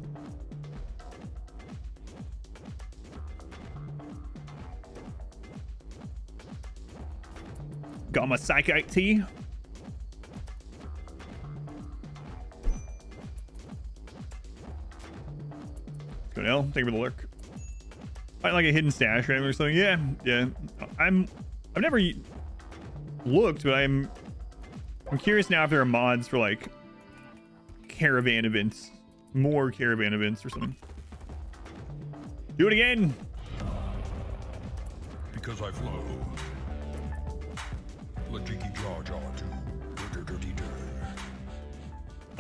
Got my psychic tea. Let's go now. Thank you for the lurk. Find like a hidden stash or something. Yeah, yeah. I'm... I've never looked, but I'm I'm curious now if there are mods for like caravan events, more caravan events or something. Do it again. Because I flow. Let Jiggy Jaw Jaw do.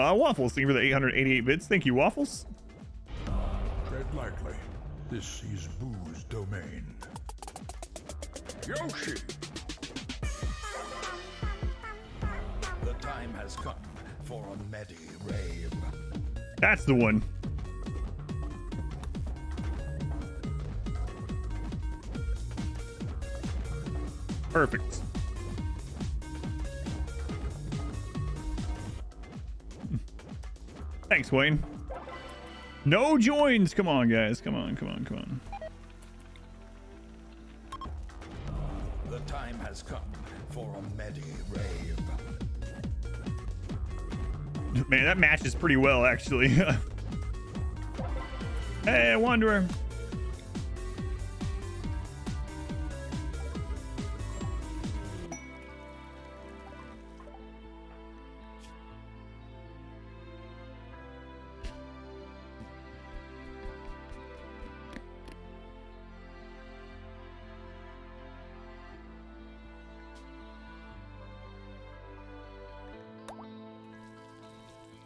Uh, Waffles, thank you for the eight hundred eighty-eight bits. Thank you, Waffles. Tread lightly. This is Boo's domain. Yoshi! The time has come for a medi rave. That's the one. Perfect. Thanks, Wayne. No joins. Come on, guys. Come on, come on, come on. The time has come for a medi rave. Man, that matches pretty well, actually. Hey, Wanderer.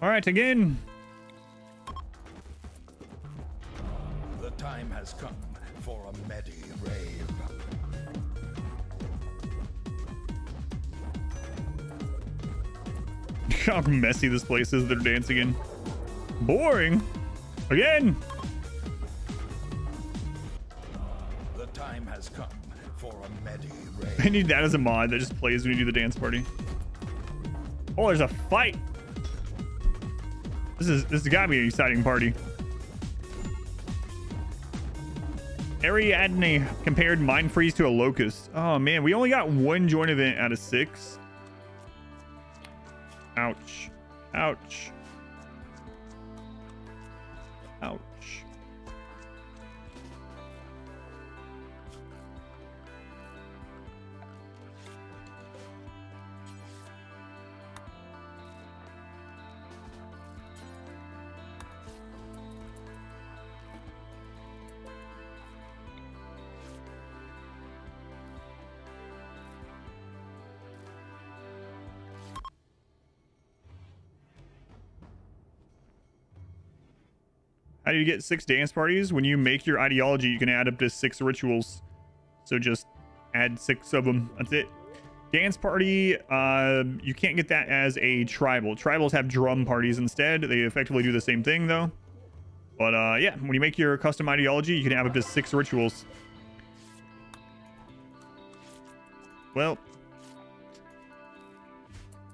Alright, again. The time has come for a medi rave. How messy this place is, they're dancing in. Boring. Again. The time has come for a medi rave. I need that as a mod that just plays when you do the dance party. Oh, there's a fight! This is this has got to be an exciting party. Ariadne compared Mind Freeze to a Locust. Oh man, we only got one joint event out of six. Ouch. Ouch. Ouch. How do you get six dance parties? When you make your ideology, you can add up to six rituals. So just add six of them. That's it. Dance party, uh, you can't get that as a tribal. Tribals have drum parties instead. They effectively do the same thing, though. But, uh, yeah, when you make your custom ideology, you can have up to six rituals. Well,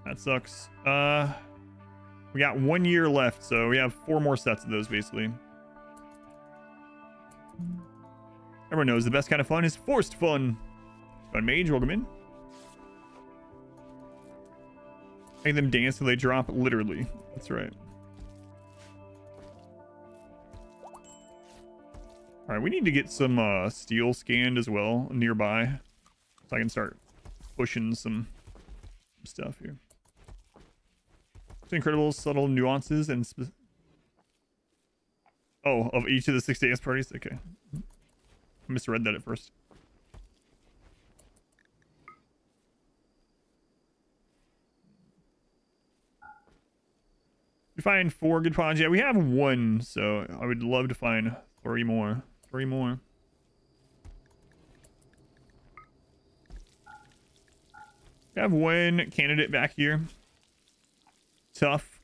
that sucks. Uh... We got one year left, so we have four more sets of those, basically. Everyone knows the best kind of fun is forced fun. Fun Mage, welcome in. Make them dance till they drop, literally. That's right. All right, we need to get some uh, steel scanned as well nearby, so I can start pushing some stuff here. Incredible subtle nuances and spe oh of each of the six dance parties. Okay, I misread that at first. We find four good pods. Yeah, we have one, so I would love to find three more. Three more. We have one candidate back here. Tough.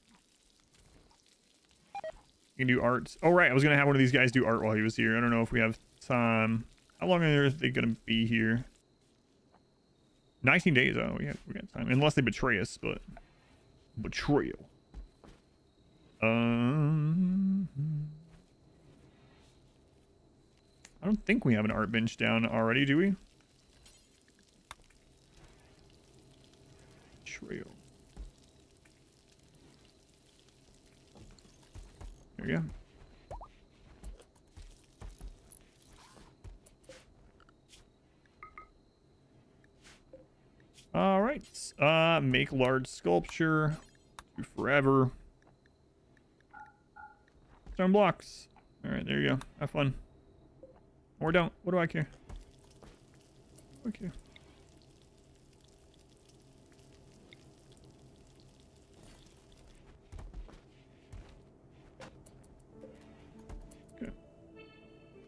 You can do arts. Oh, right. I was going to have one of these guys do art while he was here. I don't know if we have time. How long are they going to be here? nineteen days. Oh, yeah. We got time. Unless they betray us, but... Betrayal. Um... I don't think we have an art bench down already, do we? Betrayal. There we go. All right. Uh, make large sculpture. Do forever. Stone blocks. All right. There you go. Have fun. Or don't. What do I care? Okay.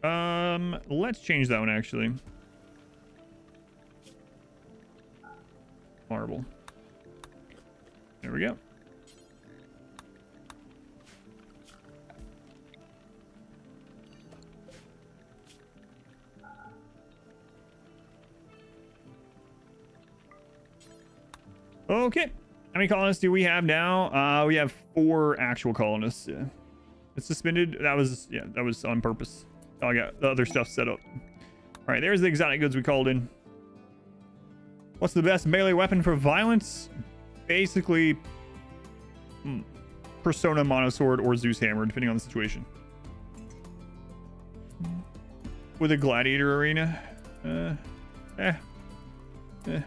Um, let's change that one, actually. Marble. There we go. Okay. How many colonists do we have now? Uh, we have four actual colonists. Yeah. It's suspended. That was, yeah, that was on purpose. I got the other stuff set up. All right, there's the exotic goods we called in. What's the best melee weapon for violence? Basically, hmm, Persona Monosword or Zeus Hammer, depending on the situation. With a gladiator arena? Uh, eh. Eh.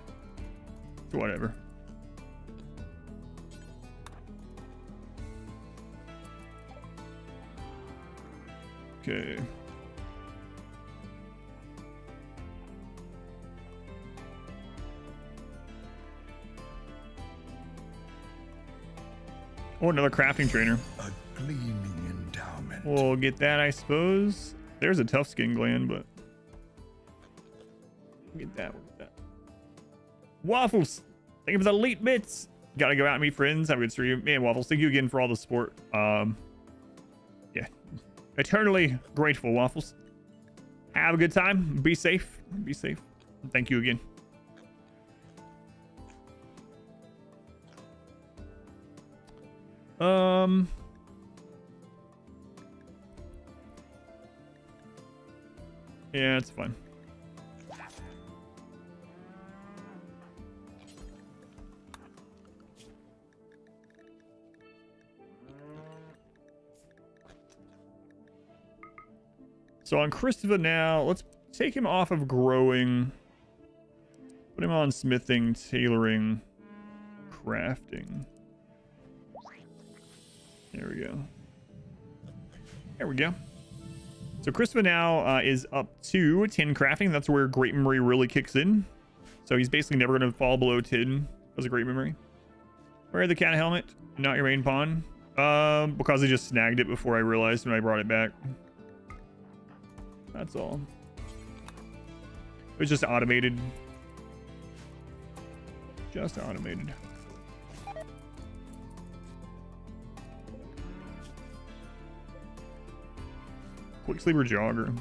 Whatever. Okay. Or another crafting trainer. A gleaming endowment. We'll get that, I suppose. There's a tough skin gland, but get that with that. Waffles, thank you for the elite bits. Gotta go out and meet friends. Have a good stream, man. Waffles, thank you again for all the support. Um, yeah, eternally grateful, Waffles. Have a good time. Be safe. Be safe. Thank you again. Um, yeah, it's fine. So on Christopher now, let's take him off of growing. Put him on smithing, tailoring, crafting. There we go. There we go. So Christopher now uh, is up to ten crafting. That's where Great Memory really kicks in. So he's basically never going to fall below ten. That's a Great Memory. Wear the cat helmet, not your main pawn. Um, because I just snagged it before I realized when I brought it back. That's all. It was just automated. Just automated. Quick sleeper jogger.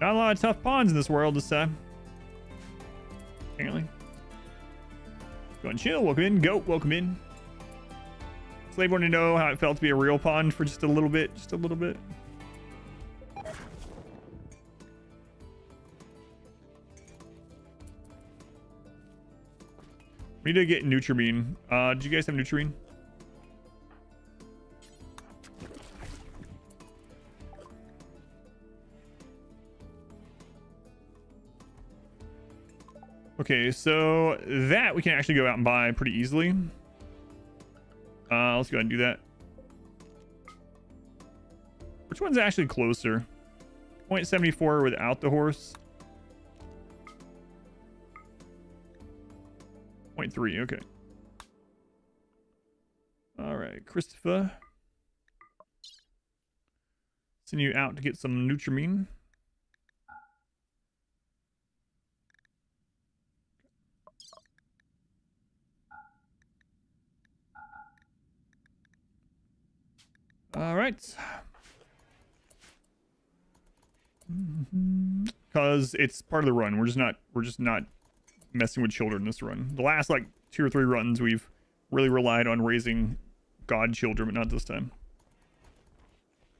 Not a lot of tough pawns in this world this time. Apparently. Go and chill. Welcome in. Goat, welcome in. Slave wanted to know how it felt to be a real pawn for just a little bit. Just a little bit. We need to get Nutribean. Uh, did you guys have Nutribean? Okay, so that we can actually go out and buy pretty easily. Uh, let's go ahead and do that. Which one's actually closer? zero point seven four without the horse. Three, okay. All right, Christopher. Send you out to get some Nutrimine. All right. Because it's part of the run. We're just not, we're just not messing with children this run. The last like two or three runs we've really relied on raising god children, but not this time.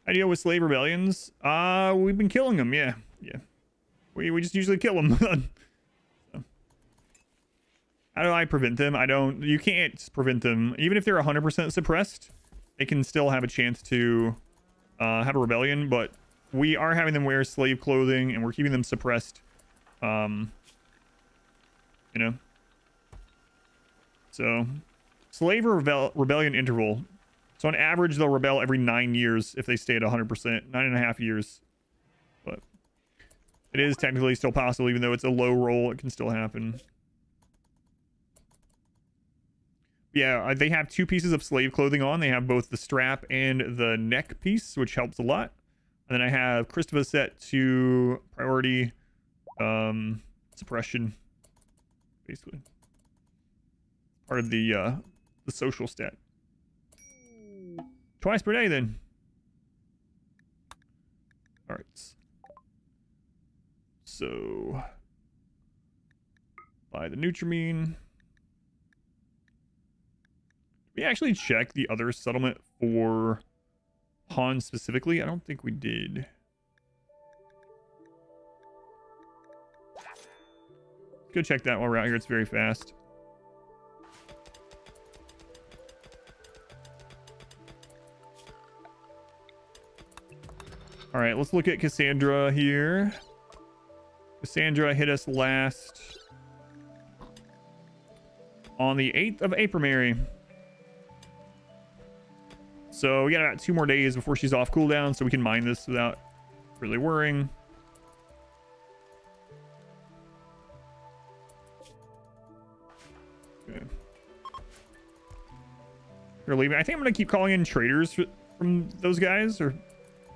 I deal with slave rebellions. Uh we've been killing them. Yeah, yeah, we, we just usually kill them. So. How do I prevent them? I don't. You can't prevent them. Even if they're one hundred percent suppressed, they can still have a chance to uh have a rebellion, but we are having them wear slave clothing and we're keeping them suppressed. um You know, so slave rebel rebellion interval. So on average, they'll rebel every nine years if they stay at one hundred percent, nine and a half years. But it is technically still possible, even though it's a low roll, it can still happen. Yeah, they have two pieces of slave clothing on. They have both the strap and the neck piece, which helps a lot. And then I have Christopher set to priority um, suppression. Basically part of the uh the social stat. Twice per day, then. All right. So, buy the Nutramine. We actually checked the other settlement for Han specifically. I don't think we did. Go check that while we're out here. It's very fast. All right, let's look at Cassandra here. Cassandra hit us last on the eighth of April. So we got about two more days before she's off cooldown, so we can mine this without really worrying. Okay. They're leaving. I think I'm gonna keep calling in traders from those guys, or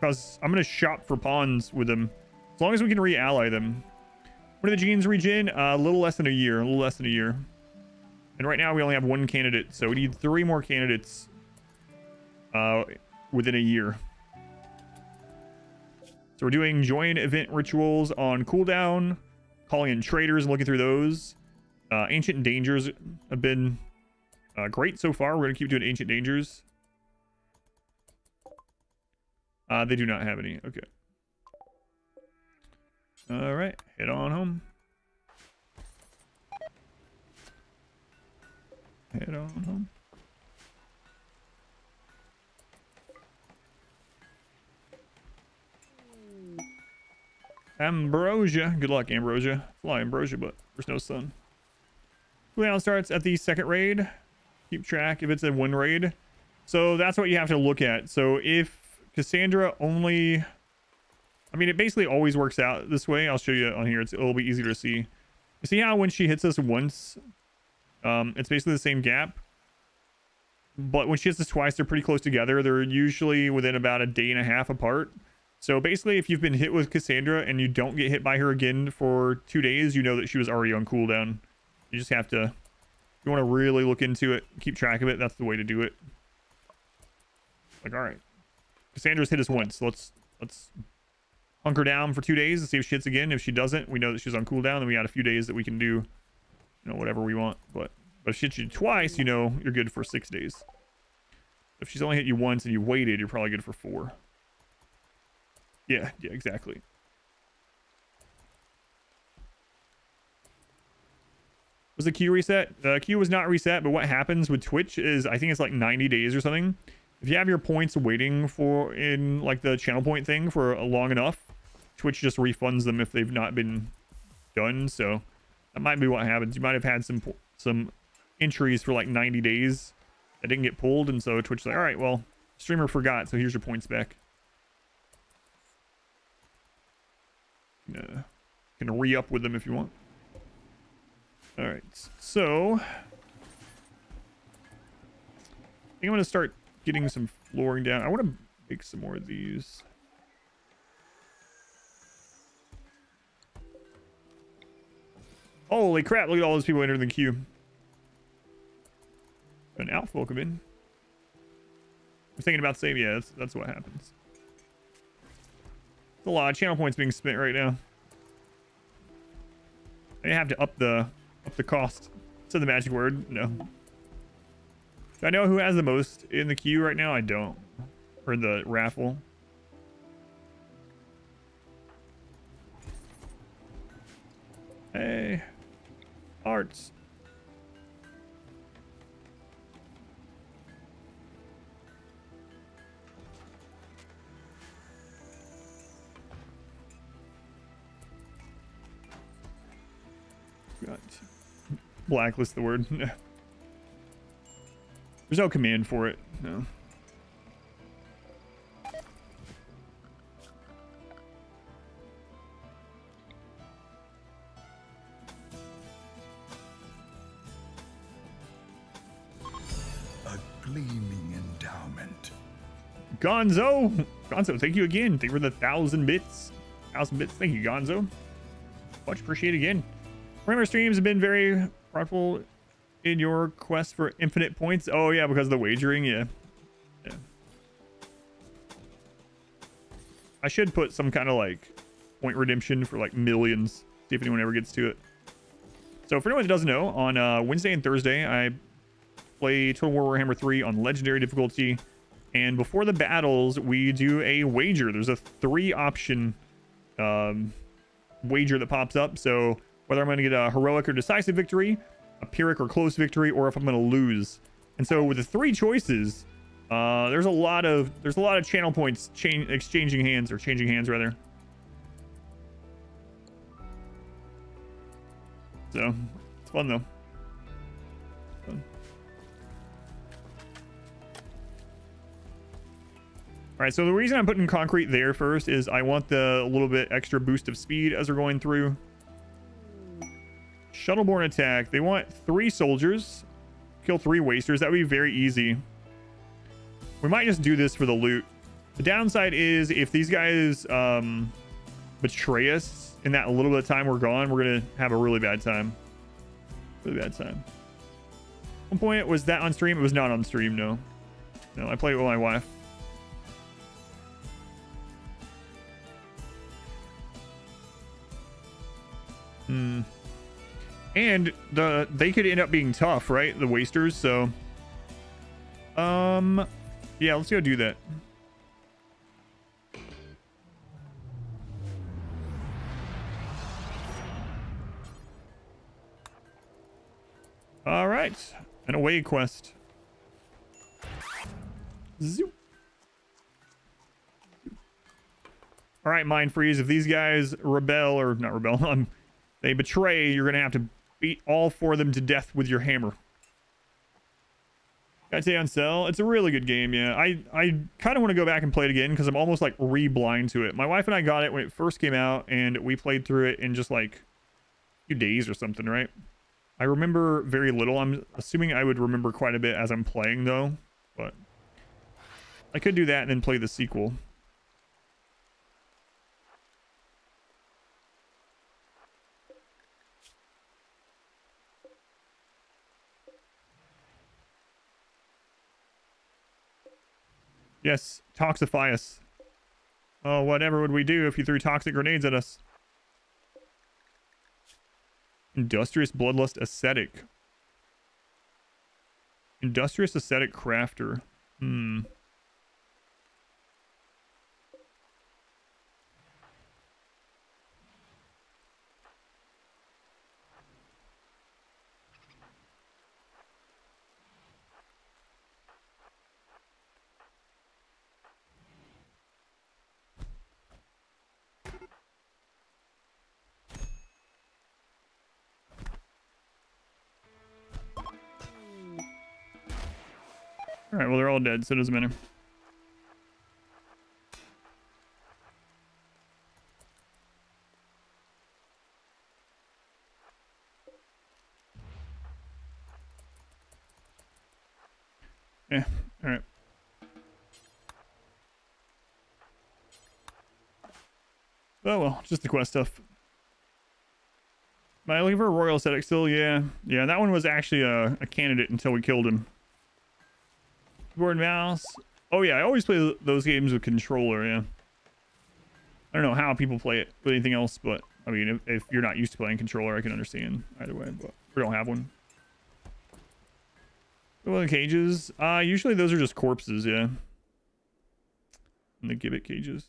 because I'm gonna shop for pawns with them as long as we can re-ally them. When do the genes regen? Uh, a little less than a year. A little less than a year. And right now we only have one candidate, so we need three more candidates uh, within a year. So we're doing join event rituals on cooldown, calling in traders and looking through those. Uh, Ancient Dangers have been uh, great so far. We're going to keep doing Ancient Dangers. Uh, they do not have any. Okay. All right. Head on home. Head on home. Ambrosia. Good luck, Ambrosia. Fly, Ambrosia, but there's no sun. Cooldown starts at the second raid. Keep track if it's a win raid. So that's what you have to look at. So if Cassandra only... I mean, it basically always works out this way. I'll show you on here. It's, it'll be easier to see. You see how when she hits us once... Um, it's basically the same gap, but when she hits this twice, they're pretty close together. They're usually within about a day and a half apart. So basically, if you've been hit with Cassandra and you don't get hit by her again for two days, you know that she was already on cooldown. You just have to, if you want to really look into it, keep track of it. That's the way to do it. Like, all right, Cassandra's hit us once. So let's, let's hunker down for two days and see if she hits again. If she doesn't, we know that she's on cooldown, and we got a few days that we can do, you know, whatever we want. But, but if she hits you twice, you know you're good for six days. If she's only hit you once and you waited, you're probably good for four. Yeah, yeah, exactly. Was the queue reset? The queue was not reset, but what happens with Twitch is I think it's like ninety days or something. If you have your points waiting for in like the channel point thing for long enough, Twitch just refunds them if they've not been done. So that might be what happens. You might have had some some entries for like ninety days that didn't get pulled, and so Twitch's like, all right, well, streamer forgot, so here's your points back. You uh, can re-up with them if you want. All right, so I think I'm gonna start getting some flooring down. I want to make some more of these. Holy crap, look at all those people entering the queue. An Alf welcome in. I'm thinking about saving. Yeah, that's, that's what happens. It's a lot of channel points being spent right now. I have to up the up the cost. Said the magic word. No. Do I know who has the most in the queue right now? I don't. Or in the raffle. Hey. Arts. God. Blacklist the word. No. There's no command for it. No. Gonzo! Gonzo, thank you again. Thank you for the thousand bits. Thousand bits. Thank you, Gonzo. Much appreciated again. Warhammer streams have been very fruitful in your quest for infinite points. Oh, yeah, because of the wagering. Yeah. Yeah. I should put some kind of like point redemption for like millions. See if anyone ever gets to it. So for anyone who doesn't know, on uh, Wednesday and Thursday, I play Total War Warhammer three on legendary difficulty. And before the battles, we do a wager. There's a three option um, wager that pops up. So whether I'm going to get a heroic or decisive victory, a pyrrhic or close victory, or if I'm going to lose. And so with the three choices, uh, there's a lot of there's a lot of channel points change, exchanging hands or changing hands rather. So it's fun though. Fun. All right, so the reason I'm putting concrete there first is I want the little bit extra boost of speed as we're going through. Shuttleborne attack. They want three soldiers. Kill three wasters. That would be very easy. We might just do this for the loot. The downside is if these guys um, betray us in that little bit of time we're gone, we're going to have a really bad time. Really bad time. At one point, was that on stream? It was not on stream, no. No, I played it with my wife. Hmm. And the they could end up being tough, right? The wasters, so um yeah, let's go do that. All right, an away quest. Zoop. All right, mind freeze. If these guys rebel or not rebel, um, they betray, you're gonna have to beat all four of them to death with your hammer. Got today on sale. It's a really good game, yeah. I, I kind of want to go back and play it again because I'm almost like re-blind to it. My wife and I got it when it first came out and we played through it in just like a few days or something, right? I remember very little. I'm assuming I would remember quite a bit as I'm playing though, but I could do that and then play the sequel. Yes, toxify us. Oh, whatever would we do if you threw toxic grenades at us? Industrious bloodlust ascetic. Industrious ascetic crafter. Hmm. All right, well, they're all dead, so it doesn't matter. Yeah, all right. Oh, well, just the quest stuff. Am I looking for a royal ascetic still? Yeah. Yeah, that one was actually a, a candidate until we killed him. Keyboard and mouse. Oh yeah, I always play those games with controller. Yeah, I don't know how people play it with anything else, but I mean, if, if you're not used to playing controller, I can understand either way, but we don't have one. Well, the cages, uh usually those are just corpses. Yeah, and the gibbet cages.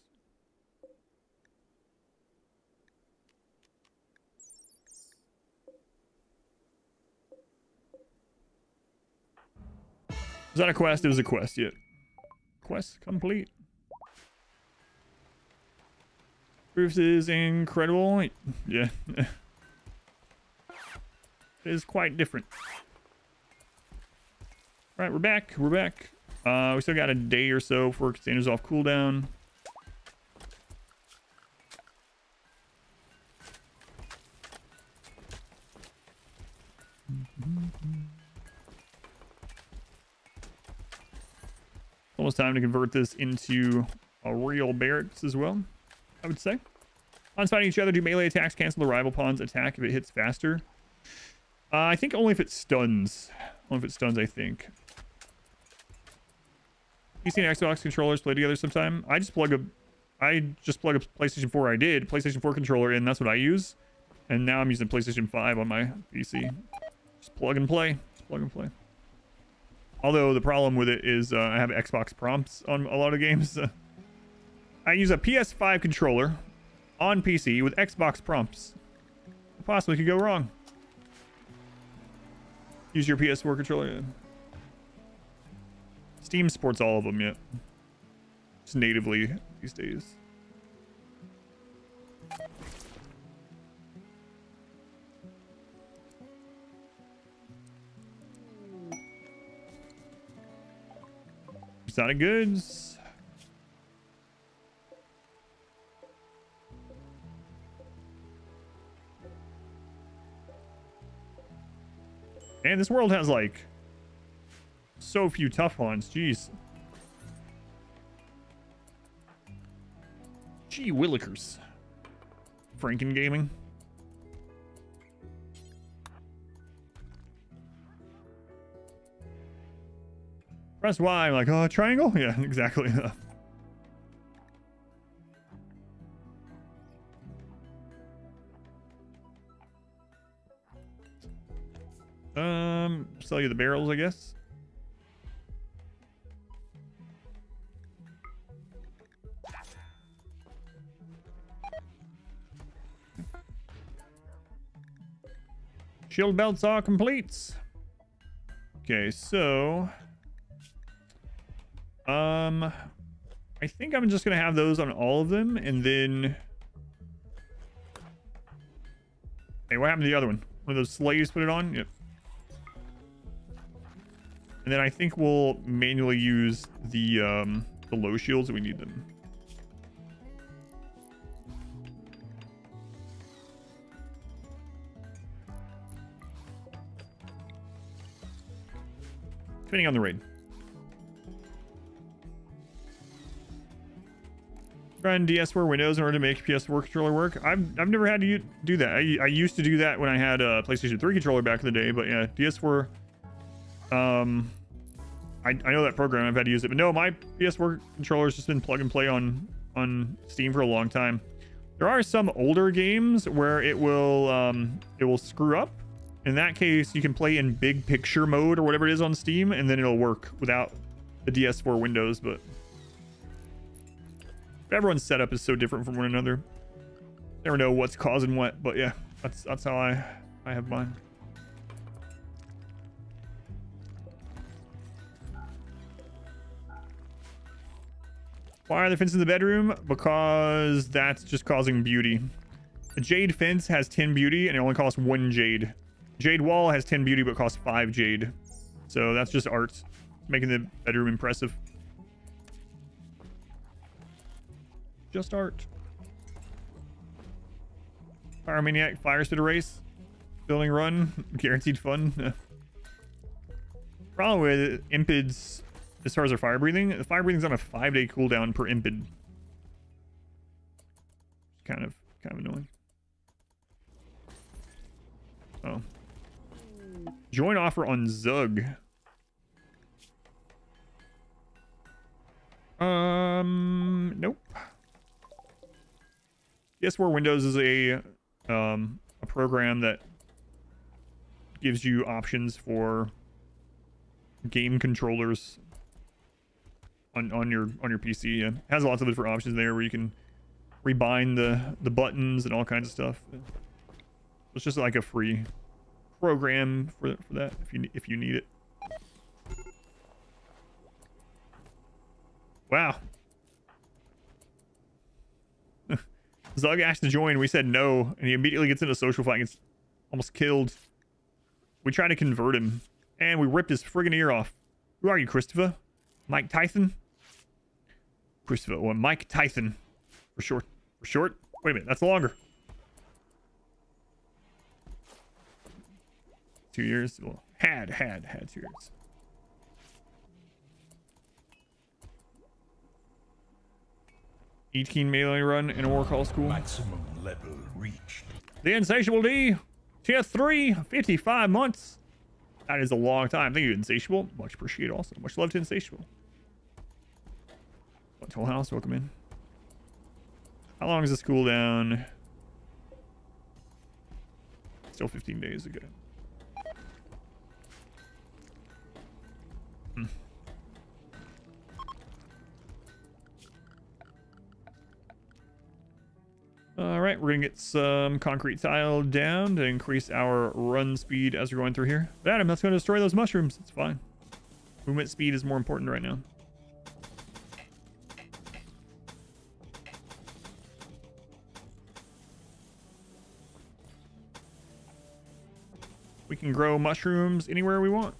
Was that a quest? It was a quest, yeah. Quest complete. Proofs is incredible. Yeah. It is quite different. Alright, we're back. We're back. Uh, we still got a day or so for Cassandra's off cooldown. Mm-hmm. Almost time to convert this into a real barracks as well, I would say. Pawns fighting each other, do melee attacks, cancel the rival pawn's attack if it hits faster. Uh, I think only if it stuns. Only if it stuns, I think. P C and Xbox controllers play together sometime. I just plug a I just plugged a PlayStation four. I did PlayStation four controller in. That's what I use. And now I'm using PlayStation five on my P C. Just plug and play. Just plug and play. Although the problem with it is uh, I have Xbox prompts on a lot of games. I use a P S five controller on P C with Xbox prompts. What possibly could go wrong? Use your P S four controller. Steam supports all of them yet. Just natively these days. It's out of goods. And this world has like so few tough ones. Jeez. Gee willikers. Franken Gaming. Press Y. I'm like, oh, triangle? Yeah, exactly. um, sell you the barrels, I guess. Shield belts are complete. Okay, so um I think I'm just gonna have those on all of them, and then hey, what happened to the other one? One of those slaves put it on? Yep. And then I think we'll manually use the um the low shields if we need them. Depending on the raid. Run D S four Windows in order to make P S four controller work. I've, I've never had to do that. I, I used to do that when I had a PlayStation three controller back in the day, but yeah, D S four. Um, I, I know that program. I've had to use it, but no, my P S four controller's just been plug and play on, on Steam for a long time. There are some older games where it will, um, it will screw up. In that case, you can play in big picture mode or whatever it is on Steam, and then it'll work without the D S four Windows, but everyone's setup is so different from one another. Never know what's causing what, but yeah, that's that's how I, I have mine. Why are there fences in the bedroom? Because that's just causing beauty. A jade fence has ten beauty and it only costs one jade. Jade wall has ten beauty, but costs five jade. So that's just art, making the bedroom impressive. Just art. Pyromaniac fire spitter race. Building run. Guaranteed fun. Problem with impids, as far as their fire breathing, the fire breathing's on a five day cooldown per impid. Kind of, kind of annoying. Oh. Join offer on Zug. Um, nope. D S four Windows is a um a program that gives you options for game controllers on on your on your P C. Yeah. It has lots of different options there where you can rebind the the buttons and all kinds of stuff. It's just like a free program for, for that if you if you need it. Wow. Zug asked to join. We said no, and he immediately gets into a social fight and gets almost killed. We tried to convert him, and we ripped his friggin' ear off. Who are you, Christopher? Mike Tyson? Christopher, or Mike Tyson. For short. For short? Wait a minute, that's longer. Two years. Well, had, had, had two years. eighteen melee run in a war call school. Maximum level reached. The Insatiable D. Tier three. fifty-five months. That is a long time. Thank you, Insatiable. Much appreciated also. Much love to Insatiable. Whole house, welcome in. How long is this cooldown? Still fifteen days ago. Hmm. All right, we're gonna get some concrete tile down to increase our run speed as we're going through here. But Adam, that's gonna destroy those mushrooms. It's fine. Movement speed is more important right now. We can grow mushrooms anywhere we want.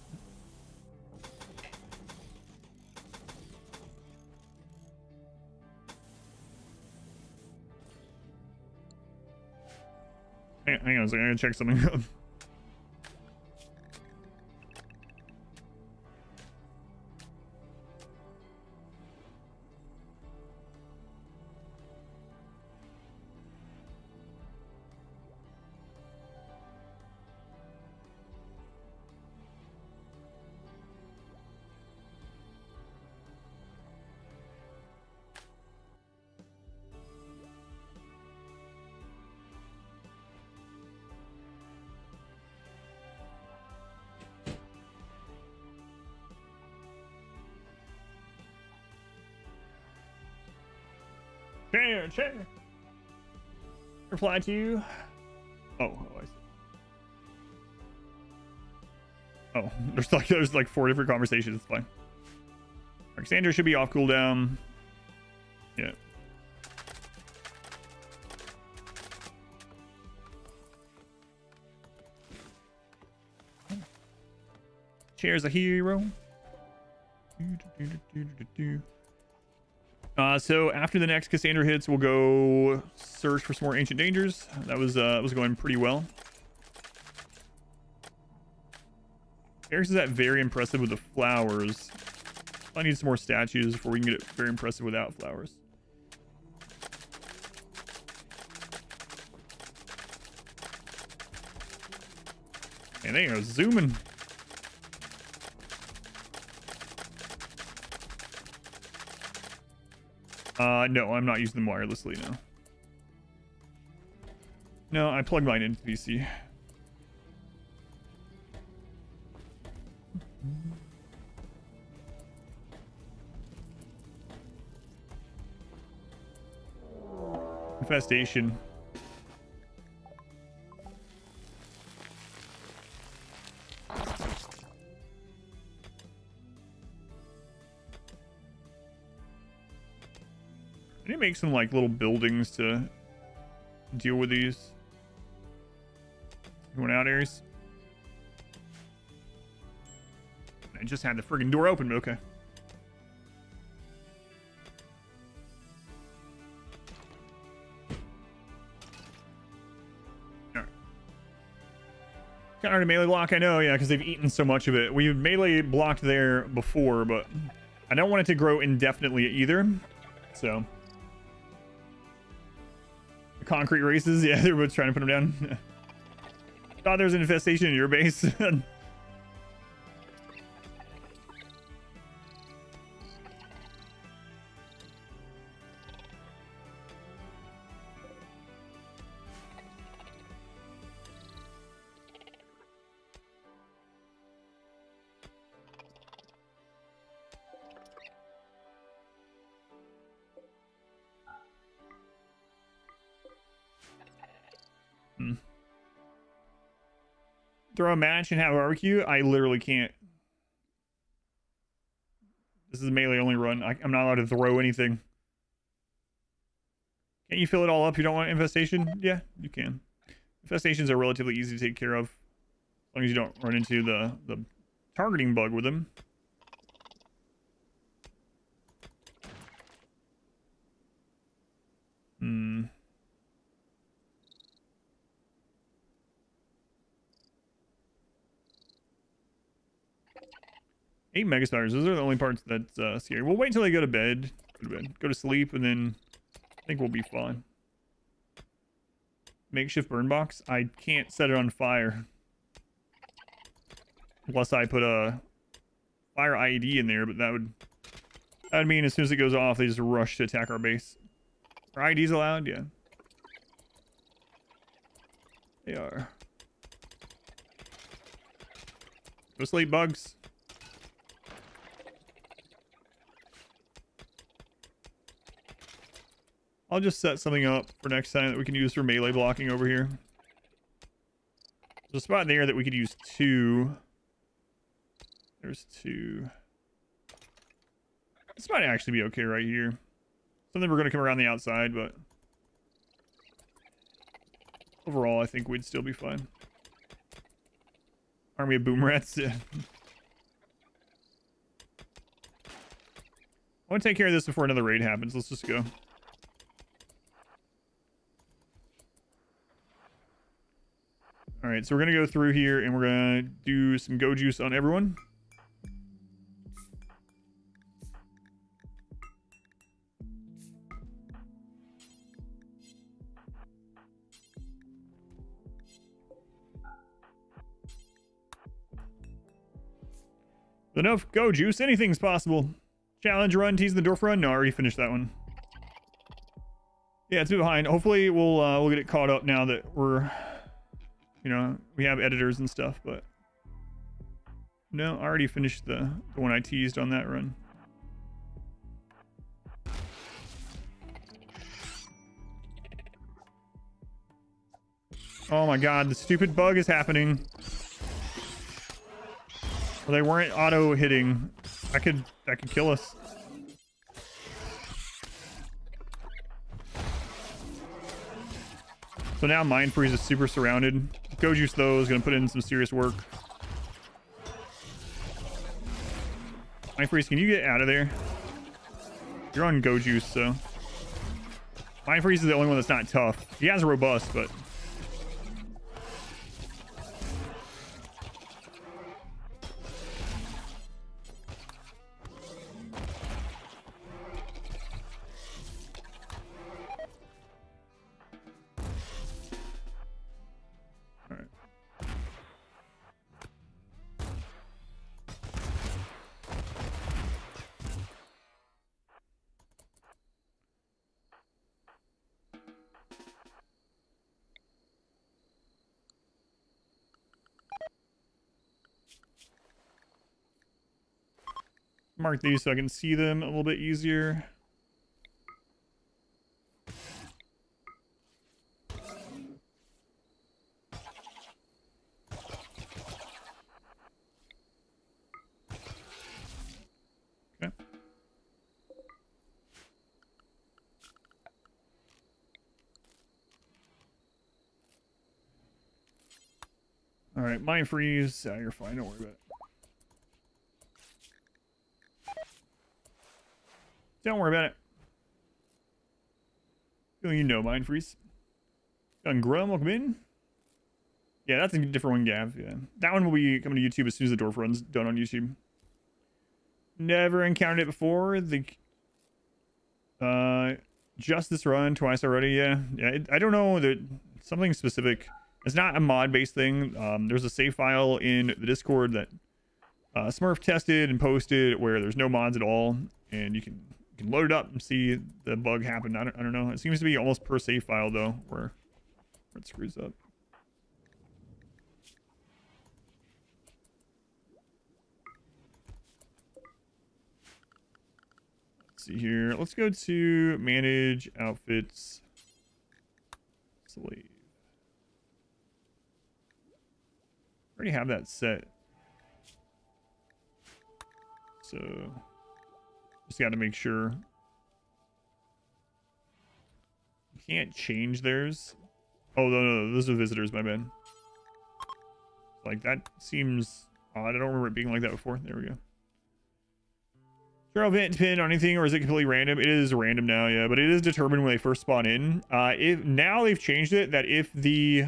Hang on a second, I'm gonna check something up. Chair, chair. Reply to you. Oh, oh, I see. Oh, there's like there's like four different conversations. It's fine. Alexandra should be off cooldown. Yeah. Chair's a hero. Do, do, do, do, do, do. Uh, so after the next Cassandra hits, we'll go search for some more ancient dangers. That was uh, was going pretty well. Eric's is that very impressive with the flowers. I need some more statues before we can get it very impressive without flowers. And they are zooming. Uh, no, I'm not using them wirelessly now. No, I plugged mine into the P C. Infestation. Make some like little buildings to deal with these. You went out, Ares? I just had the friggin' door open, but okay. Alright. Got our melee block, I know, yeah, because they've eaten so much of it. We've melee blocked there before, but I don't want it to grow indefinitely either. So concrete races, yeah, they're both trying to put them down. Thought there was an infestation in your base. Throw a match and have a barbecue? I literally can't. This is a melee only run. I, I'm not allowed to throw anything. Can't you fill it all up? You don't want infestation? Yeah, you can. Infestations are relatively easy to take care of, as long as you don't run into the, the targeting bug with them. Hmm. Eight mega spiders. Those are the only parts that's uh, scary. We'll wait until they go to bed. Go to bed. Go to sleep, and then I think we'll be fine. Makeshift burn box. I can't set it on fire. Unless I put a fire I E D in there, but that would... That would mean as soon as it goes off, they just rush to attack our base. Are I Ds allowed? Yeah. They are. Go to sleep, bugs. I'll just set something up for next time that we can use for melee blocking over here. There's a spot in there that we could use two. There's two. This might actually be okay right here. Something we're going to come around the outside, but overall, I think we'd still be fine. Army of boom rats. Yeah. I want to take care of this before another raid happens. Let's just go. All right, so we're going to go through here and we're going to do some go juice on everyone. With enough go juice, anything's possible. Challenge run, tease the door for run. No, I already finished that one. Yeah, it's behind. Hopefully we'll uh, we'll get it caught up now that we're... You know, we have editors and stuff, but no, I already finished the, the one I teased on that run. Oh my god, the stupid bug is happening. Well, they weren't auto hitting. I could, that could kill us. So now Mind Freeze is super surrounded. Go Juice, though, is going to put in some serious work. Mind Freeze, can you get out of there? You're on Go Juice, so. Mind Freeze is the only one that's not tough. He has a robust, but. Mark these so I can see them a little bit easier. Okay. All right, mind freeze. Oh, you're fine. Don't worry about it. Don't worry about it. You know, mind freeze. Gun Grum, welcome in. Yeah, that's a different one, Gav. Yeah, that one will be coming to YouTube as soon as the door run's done on YouTube. Never encountered it before. The uh, just this run twice already. Yeah, yeah. It, I don't know that something specific. It's not a mod-based thing. Um, there's a save file in the Discord that uh, Smurf tested and posted where there's no mods at all, and you can. You can load it up and see the bug happen. I don't, I don't know. It seems to be almost per save file, though, where, where it screws up. Let's see here. Let's go to manage outfits. Slave. I already have that set. So... Just got to make sure. You can't change theirs. Oh, no, no, no. Those are visitors, my bad. Like, that seems odd. I don't remember it being like that before. There we go. Zero event pin on anything, or is it completely random? It is random now, yeah, but it is determined when they first spawn in. Uh, if now they've changed it that if the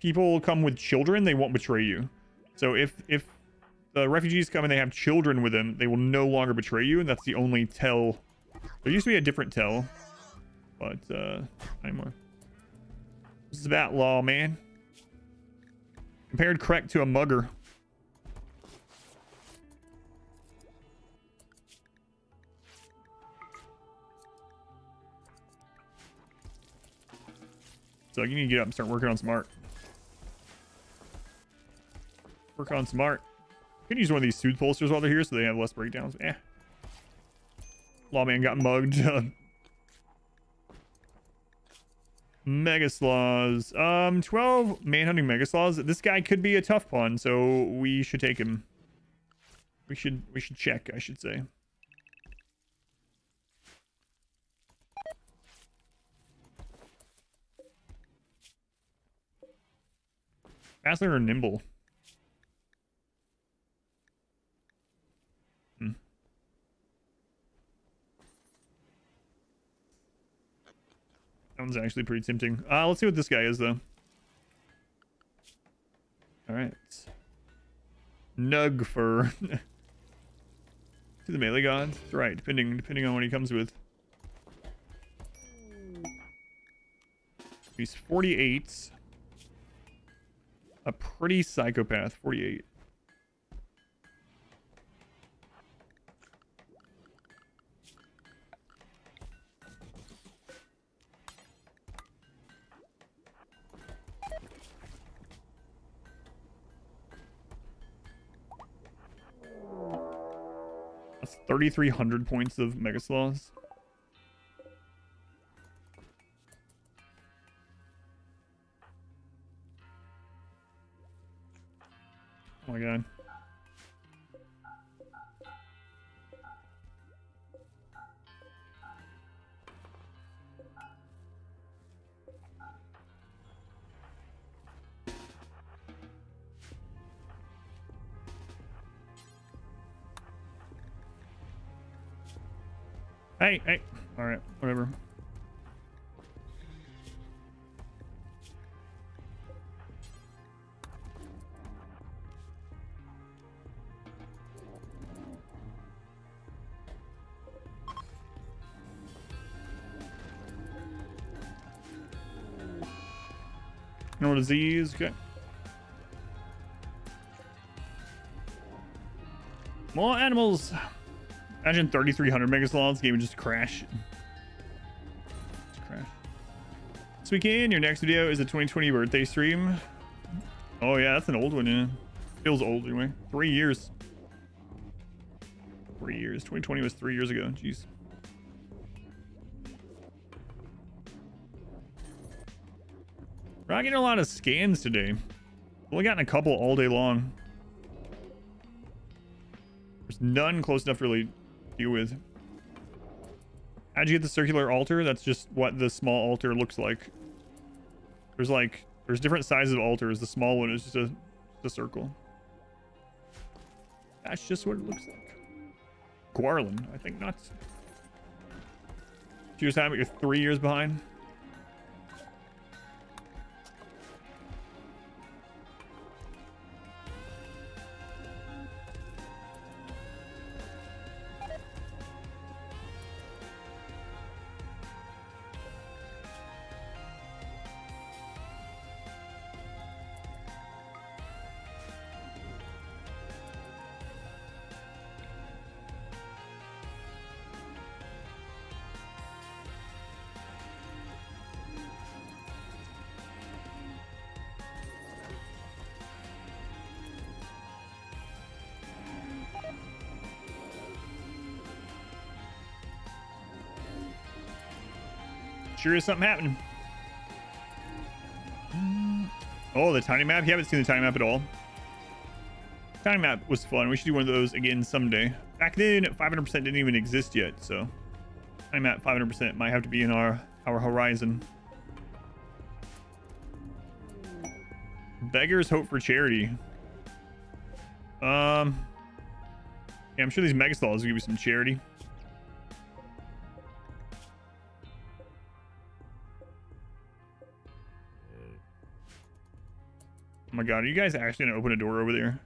people come with children, they won't betray you. So if... if the refugees come and they have children with them, they will no longer betray you, and that's the only tell. There used to be a different tell, but uh, not anymore. This is that law, man. Compared Krek to a mugger. So you need to get up and start working on some art. Work on some art. Could use one of these soothe holsters while they're here so they have less breakdowns. Eh. Lawman got mugged. Megaslaws. Um, twelve manhunting Megaslaws. This guy could be a tough pawn, so we should take him. We should we should check, I should say. Faster or nimble? Hmm. That one's actually pretty tempting. Uh, let's see what this guy is, though. Alright. Nug fur. To the melee gods. That's right, depending, depending on what he comes with. He's forty-eight. A pretty psychopath, forty-eight. That's thirty-three hundred points of Megaslaws. Oh my god. Hey, hey. All right, whatever. No disease, okay. More animals. Imagine thirty-three hundred Megaslaws, game would just crash. Just crash. This weekend, your next video is a twenty twenty birthday stream. Oh yeah, that's an old one, yeah. Feels old anyway. Three years. Three years. twenty twenty was three years ago. Jeez. We're not getting a lot of scans today. We've only gotten a couple all day long. There's none close enough to really deal with. How'd you get the circular altar? That's just what the small altar looks like. There's like, there's different sizes of altars. The small one is just a, just a circle. That's just what it looks like. Guarlin, I think not. Two years time, but you're three years behind. Sure is something happening. Oh, the tiny map. You haven't seen the tiny map at all. Tiny map was fun. We should do one of those again someday. Back then, five hundred percent didn't even exist yet, so tiny map five hundred percent might have to be in our our horizon. Beggars hope for charity. Um, yeah, I'm sure these Megaslaws will give you some charity. Oh my god, are you guys actually gonna open a door over there?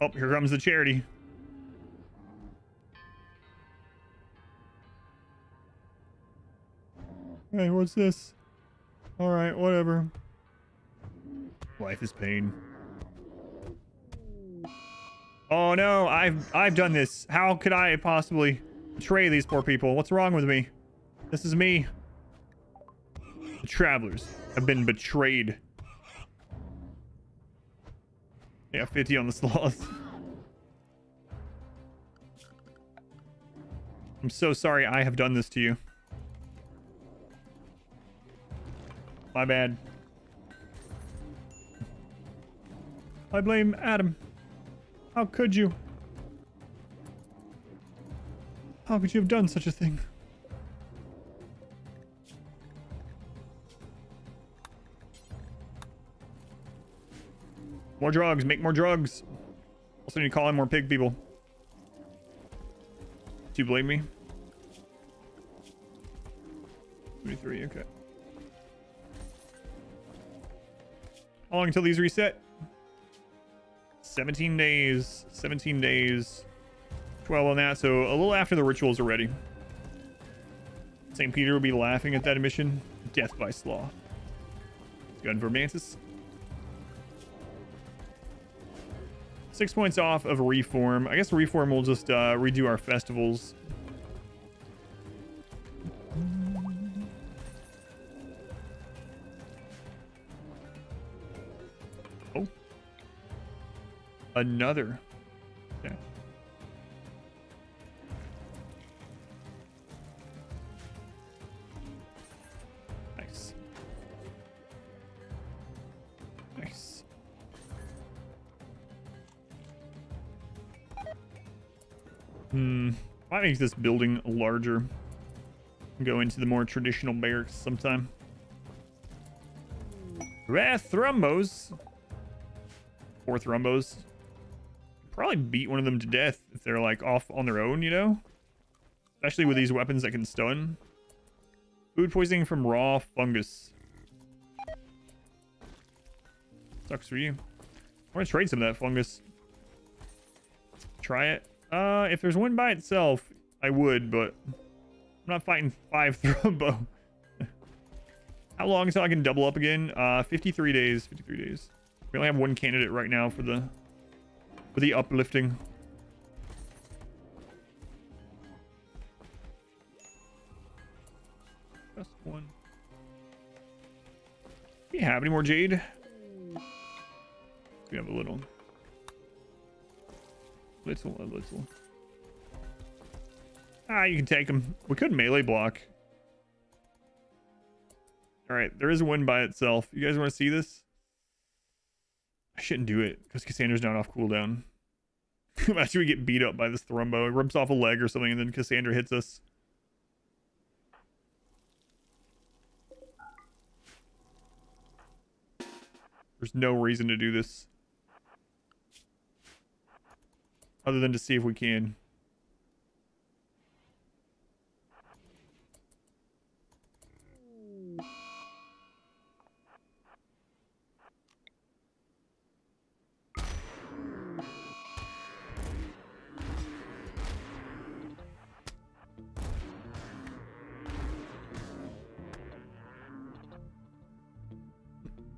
Oh, here comes the charity. Hey, what's this? Alright, whatever. Life is pain. Oh no, I've I've done this. How could I possibly betray these poor people? What's wrong with me? This is me. The travelers have been betrayed. Yeah, fifty on the sloth. I'm so sorry I have done this to you. My bad. I blame Adam. How could you? How could you have done such a thing? More drugs. Make more drugs. Also need to call in more pig people. Do you blame me? seventy-three, okay. How long until these reset? seventeen days. seventeen days. twelve on that, so a little after the rituals are ready. Saint Peter will be laughing at that admission. Death by sloth. Let's go in Vermantis. Six points off of reform. I guess reform will just uh, redo our festivals. Oh. Another. Okay. Hmm, might make this building larger. Go into the more traditional barracks sometime. Wrath Thrumbos. Four Thrumbos. Probably beat one of them to death if they're like off on their own, you know? Especially with these weapons that can stun. Food poisoning from raw fungus. Sucks for you. I'm gonna trade some of that fungus. Try it. Uh, if there's one by itself, I would, but I'm not fighting five Thrumbo. How long until I can double up again? Uh, fifty-three days. fifty-three days. We only have one candidate right now for the for the uplifting. Just one. Do you have any more jade? We have a little. Little, a little. Ah, you can take him. We could melee block. Alright, there is one by itself. You guys want to see this? I shouldn't do it, because Cassandra's not off cooldown. After we get beat up by this Thrumbo, it rips off a leg or something, and then Cassandra hits us. There's no reason to do this. Other than to see if we can.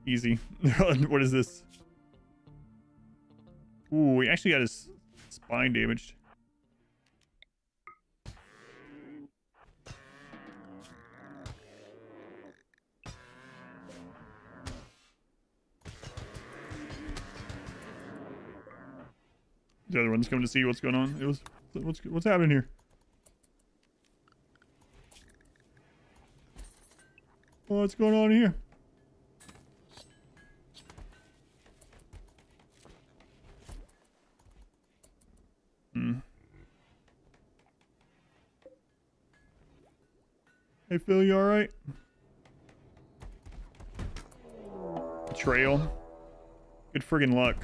Easy. What is this? Ooh, we actually got his spine damaged. The other one's coming to see what's going on. It was what's what's happening here. What's going on here? Hey Phil, you alright? Betrayal. Good friggin' luck.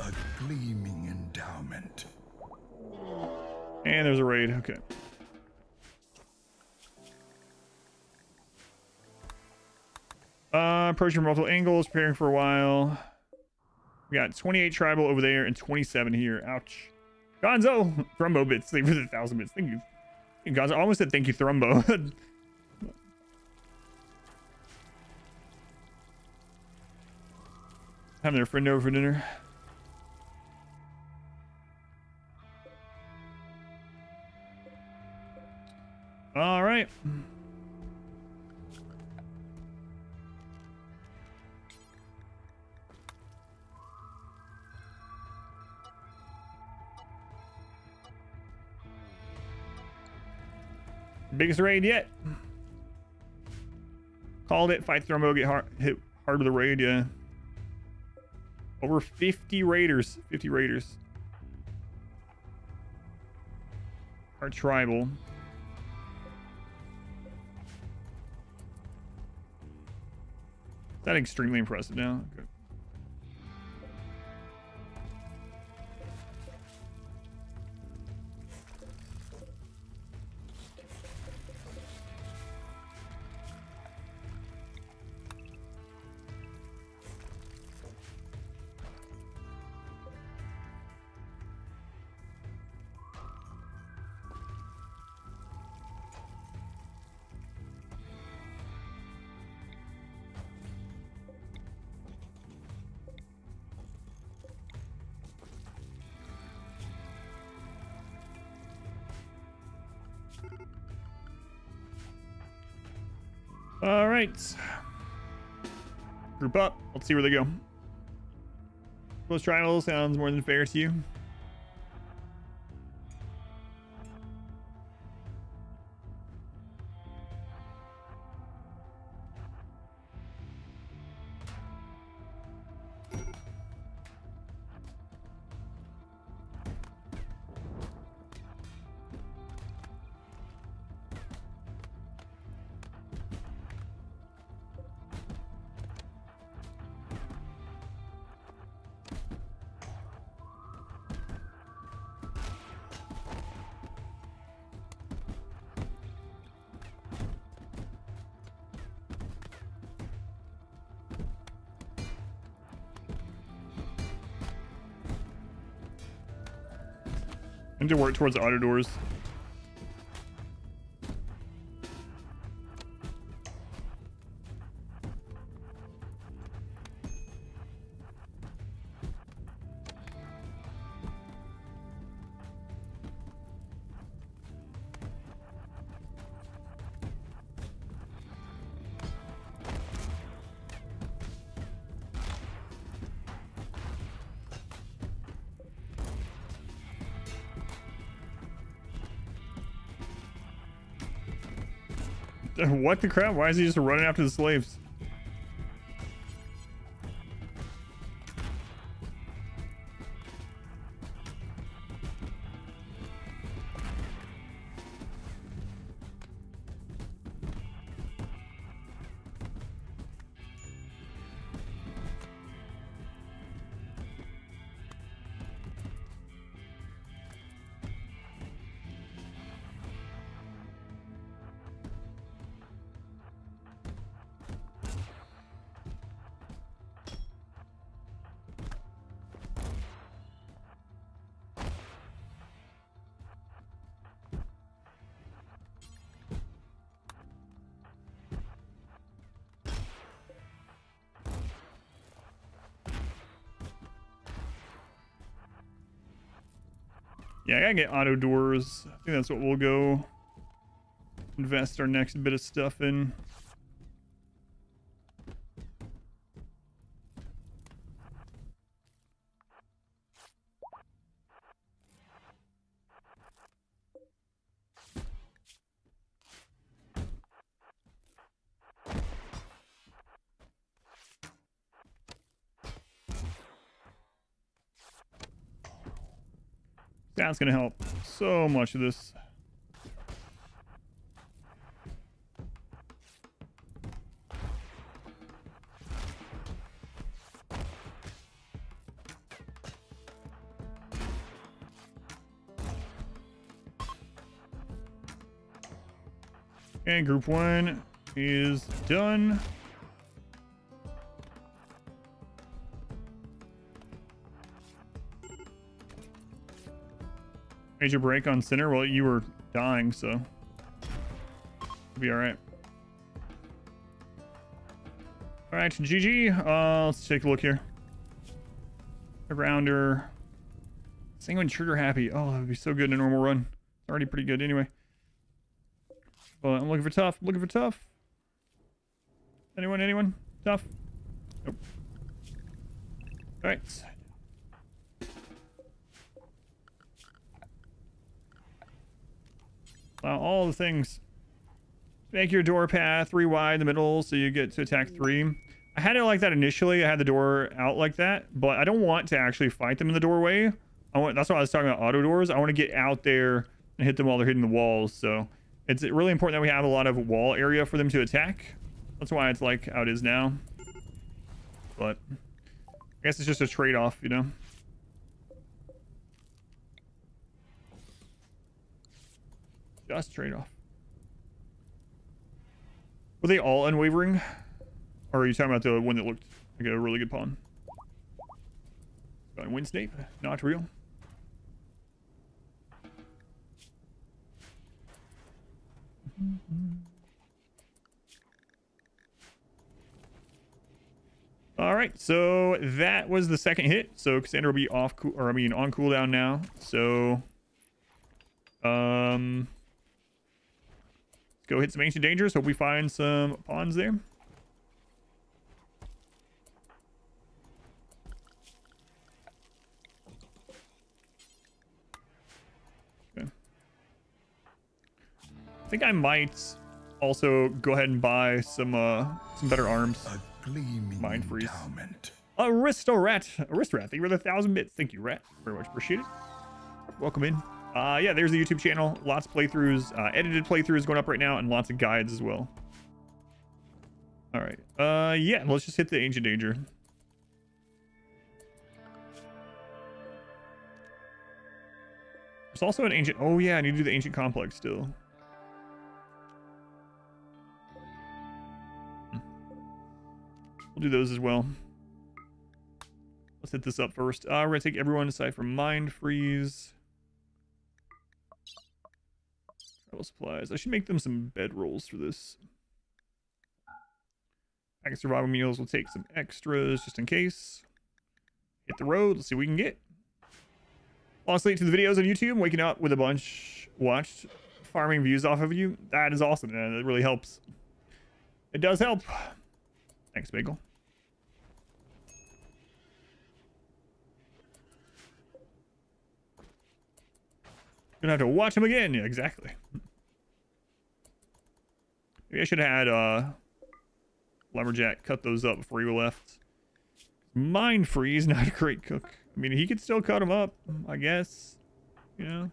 A gleaming endowment. And there's a raid, okay. Uh, approaching from multiple angles, preparing for a while. We got twenty-eight tribal over there and twenty-seven here. Ouch. Gonzo! Thrumbo bits. They were the thousand bits. Thank you. Gonzo, I almost said thank you, Thrumbo. Having their friend over for dinner. All right. Biggest raid yet. Called it. Fight Thrombo, get hard, hit hard with the raid, yeah. Over fifty raiders. fifty raiders. Our tribal. That's extremely impressive now. Okay. All right, group up. Let's see where they go. Most trials sounds more than fair to you. To work towards the auto doors. What the crap? Why is he just running after the slaves? Yeah, I gotta get auto doors. I think that's what we'll go invest our next bit of stuff in. That's gonna help so much of this. And group one is done. Major break on center. Well, you were dying, so it'll be all right. All right, G G. Uh, let's take a look here. A rounder. Sanguine trigger happy. Oh, that would be so good in a normal run. Already pretty good anyway. Uh, I'm looking for tough. I'm looking for tough. Anyone? Anyone? Tough? Nope. All right. Allow all the things. Make your door path three wide in the middle so you get to attack three. I had it like that initially. I had the door out like that, but I don't want to actually fight them in the doorway. I want, that's why I was talking about auto doors. I want to get out there and hit them while they're hitting the walls. So it's really important that we have a lot of wall area for them to attack. That's why it's like how it is now. But I guess it's just a trade-off, you know? Just trade-off. Were they all unwavering? Or are you talking about the one that looked like a really good pawn? Wind Snape, not real. Mm-hmm. All right, so that was the second hit. So Cassandra will be off, or I mean, on cooldown now. So, um, let's go hit some Ancient Dangers. Hope we find some pawns there. I think I might also go ahead and buy some uh, some better arms. Mind freeze. Aristorat, Aristorat, thank you for the thousand bits. Thank you, Rat. Very much appreciate it. Welcome in. Uh, yeah, there's the YouTube channel. Lots of playthroughs, uh, edited playthroughs going up right now, and lots of guides as well. All right. Uh, yeah, let's just hit the Ancient Danger. There's also an ancient. Oh yeah, I need to do the Ancient Complex still. We'll do those as well. Let's hit this up first. Uh, we're going to take everyone aside from Mind Freeze. Travel supplies. I should make them some bed rolls for this. Pack of survival meals. We'll take some extras just in case. Hit the road. Let's see what we can get. Lost late to the videos on YouTube. Waking up with a bunch watched. Farming views off of you. That is awesome. That really helps. It does help. Thanks, Bagel. Gonna have to watch him again. Yeah, exactly. Maybe I should have had uh, Lumberjack cut those up before you left. Mind Freeze, not a great cook. I mean, he could still cut them up, I guess. You know?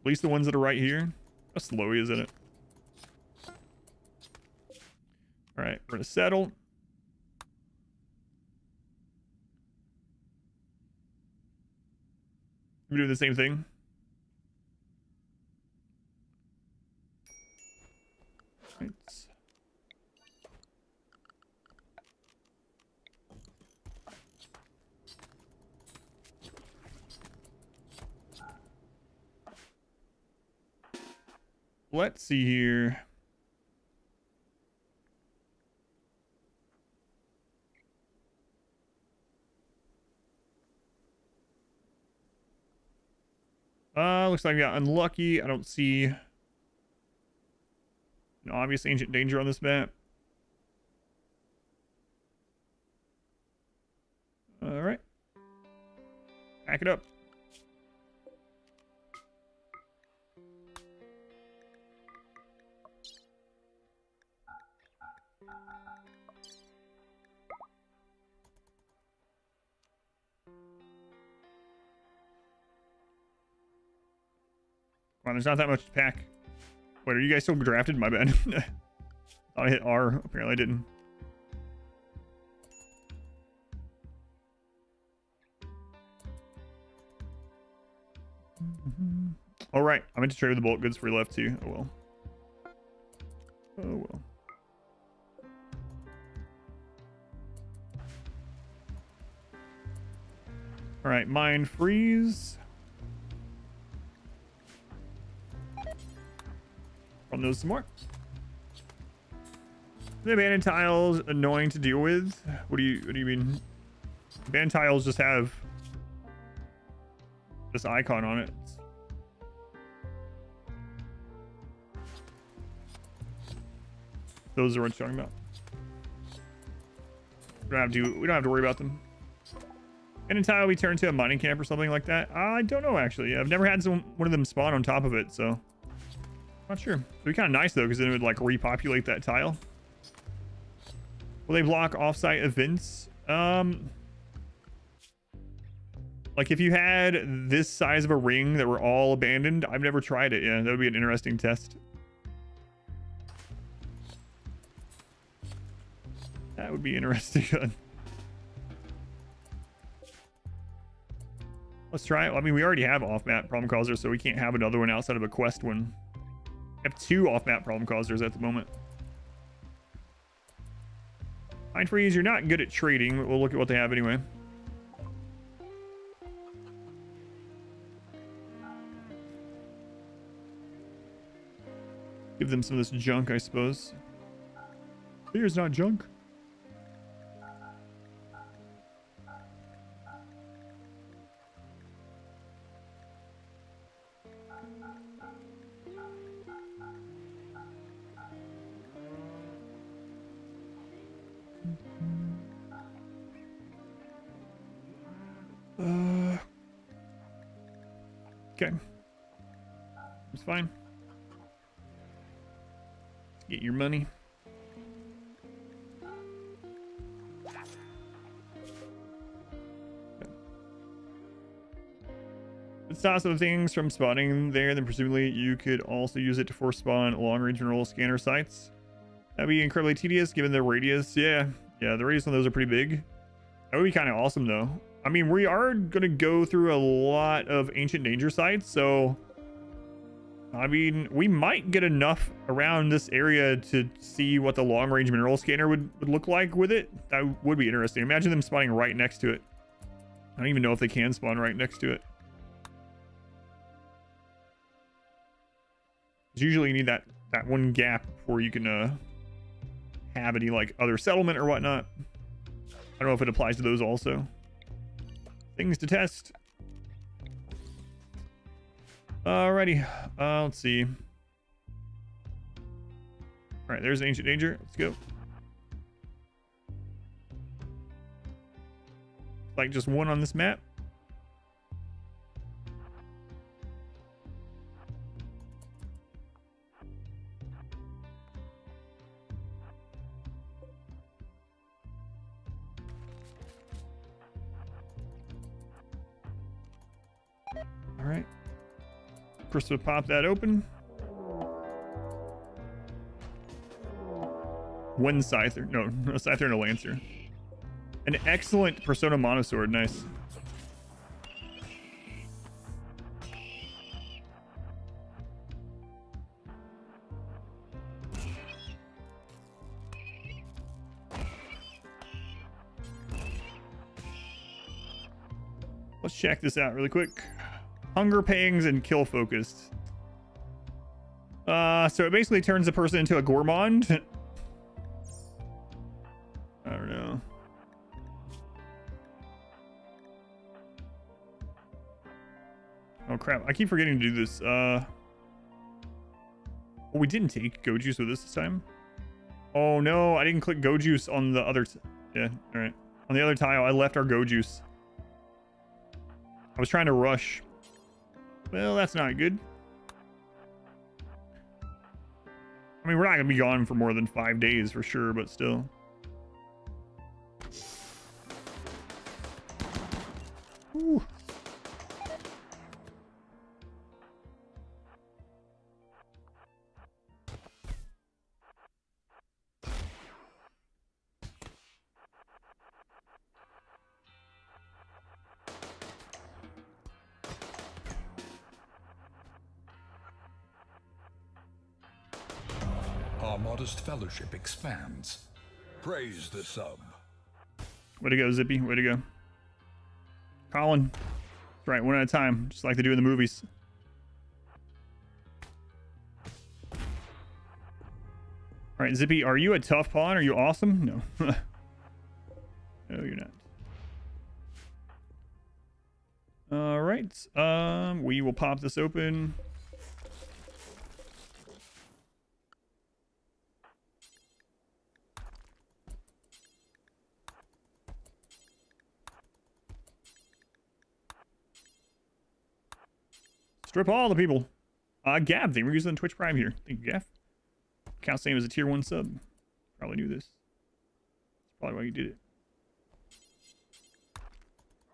At least the ones that are right here. How slow he is, isn't it? All right, we're gonna settle. We're doing the same thing. All right. Let's see here. Uh, looks like we got unlucky. I don't see an obvious ancient danger on this map. All right. Pack it up. Wow, there's not that much to pack. Wait, are you guys still drafted? My bad. Thought I hit R. Apparently I didn't. Mm-hmm. All right. I meant to trade with the bulk goods for your left too. Oh, well. Oh, well. All right. Mind Freeze. On those some more. The abandoned tiles annoying to deal with. What do you what do you mean? Abandoned tiles just have this icon on it. Those are what you're talking about. We don't have to, we don't have to worry about them. And until we turn to a mining camp or something like that. I don't know, actually. I've never had some, one of them spawn on top of it, so. Not sure. It'd be kind of nice, though, because then it would, like, repopulate that tile. Will they block off-site events? Um, like, if you had this size of a ring that were all abandoned, I've never tried it. Yeah, that would be an interesting test. That would be interesting. Let's try it. Well, I mean, we already have off-map problem causers, so we can't have another one outside of a quest one. We have two off-map problem causers at the moment. Mind Freeze, you're not good at trading, but we'll look at what they have anyway. Give them some of this junk, I suppose. Here's not junk. Uh, okay, it's fine. Get your money. Okay. It stops some things from spawning there. Then presumably you could also use it to force spawn long-range and roll scanner sites. That'd be incredibly tedious given the radius. Yeah, yeah, the radius on those are pretty big. That would be kind of awesome though. I mean, we are going to go through a lot of ancient danger sites, so I mean, we might get enough around this area to see what the long-range mineral scanner would, would look like with it. That would be interesting. Imagine them spawning right next to it. I don't even know if they can spawn right next to it. Usually you need that, that one gap before you can uh, have any like other settlement or whatnot. I don't know if it applies to those also. Things to test. Alrighty. Uh, let's see. Alright, there's an ancient danger. Let's go. Like just one on this map. All right, Chris would pop that open. One Scyther, no, a Scyther and a Lancer. An excellent Persona Monosword, nice. Let's check this out really quick. Hunger pangs and kill focused. Uh, so it basically turns the person into a gourmand. I don't know. Oh crap! I keep forgetting to do this. Uh, well, we didn't take Go Juice with us this time. Oh no! I didn't click Go Juice on the other. T yeah, all right. On the other tile, I left our Go Juice. I was trying to rush. Well, that's not good. I mean, we're not going to be gone for more than five days for sure, but still. Ooh. Fellowship expands. Praise the sub. Way to go, Zippy. Way to go. Colin. That's right, one at a time, just like they do in the movies. All right, Zippy, are you a tough pawn? Are you awesome? No. No, you're not. All right. Um, we will pop this open. Strip all the people. Uh, Gab, they were using Twitch Prime here. Thank you, Gav. Account's name is a tier one sub. Probably knew this. That's probably why you did it.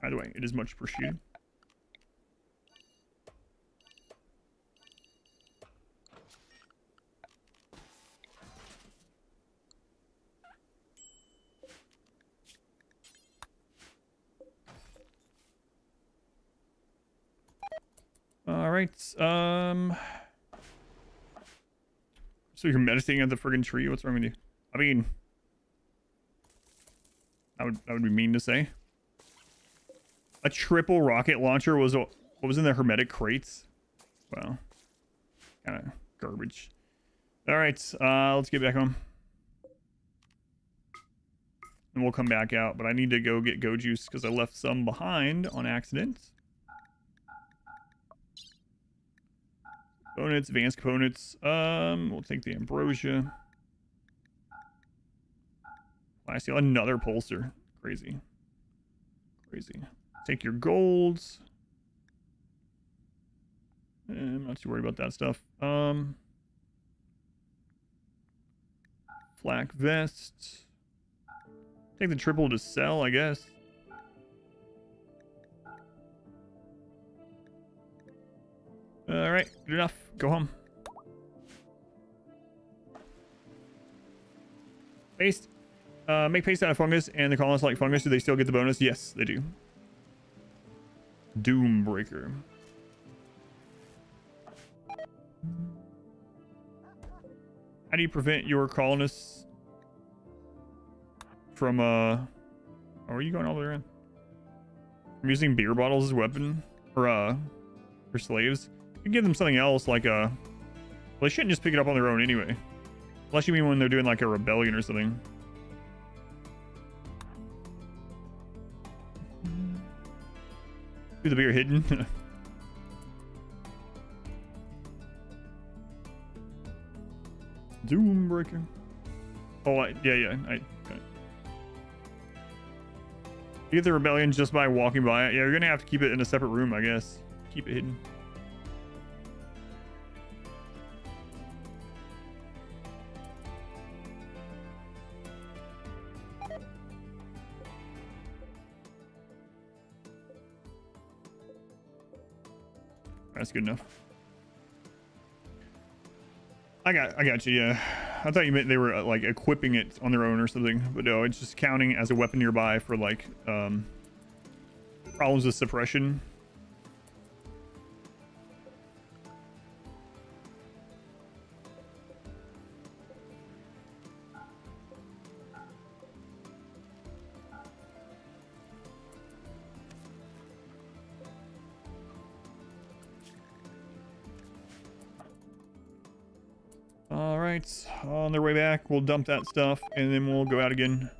Either way, it is much appreciated. All right. Um. So you're meditating at the friggin' tree? What's wrong with you? I mean, that would that would be mean to say. A triple rocket launcher was what was in the hermetic crates. Wow, kind of garbage. All right. Uh, let's get back home, and we'll come back out. But I need to go get go juice because I left some behind on accident. Components, advanced components. Um, we'll take the ambrosia. Oh, I see another pulsar. Crazy. Crazy. Take your golds. Eh, I'm not too worried about that stuff. Um, flak vest. Take the triple to sell, I guess. All right, good enough. Go home. Paste. Uh, make paste out of fungus, and the colonists like fungus. Do they still get the bonus? Yes, they do. Doombreaker. How do you prevent your colonists from, uh... Oh, are you going all the way around? I'm using beer bottles as a weapon. Or, uh... for slaves. You can give them something else, like a... Uh, well, they shouldn't just pick it up on their own anyway. Unless you mean when they're doing like a rebellion or something. Do the beer hidden. Doombreaker. Oh, I, yeah, yeah. I, okay. You get the rebellion just by walking by it. Yeah, you're gonna have to keep it in a separate room, I guess. Keep it hidden. That's good enough. I got, I got you. Yeah, I thought you meant they were uh, like equipping it on their own or something, but no, it's just counting as a weapon nearby for like um, problems with suppression. On their way back, we'll dump that stuff and then we'll go out again.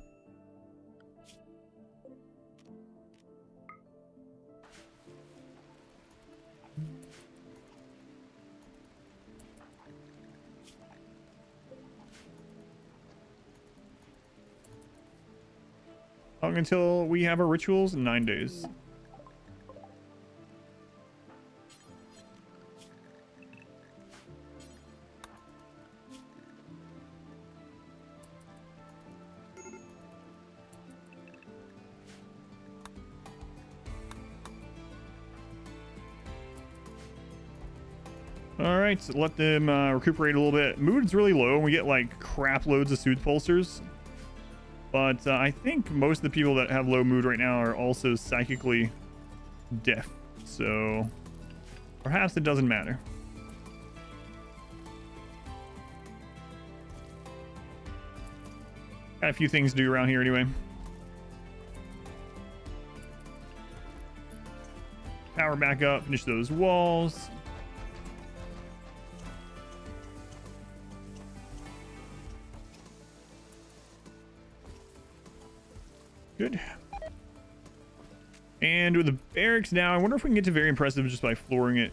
How long until we have our rituals? Nine days. So let them uh, recuperate a little bit. Mood's really low and we get like crap loads of soothe pulsars, but uh, I think most of the people that have low mood right now are also psychically deaf, so perhaps it doesn't matter. Got a few things to do around here anyway. Power back up, finish those walls. And with the barracks now, I wonder if we can get to very impressive just by flooring it.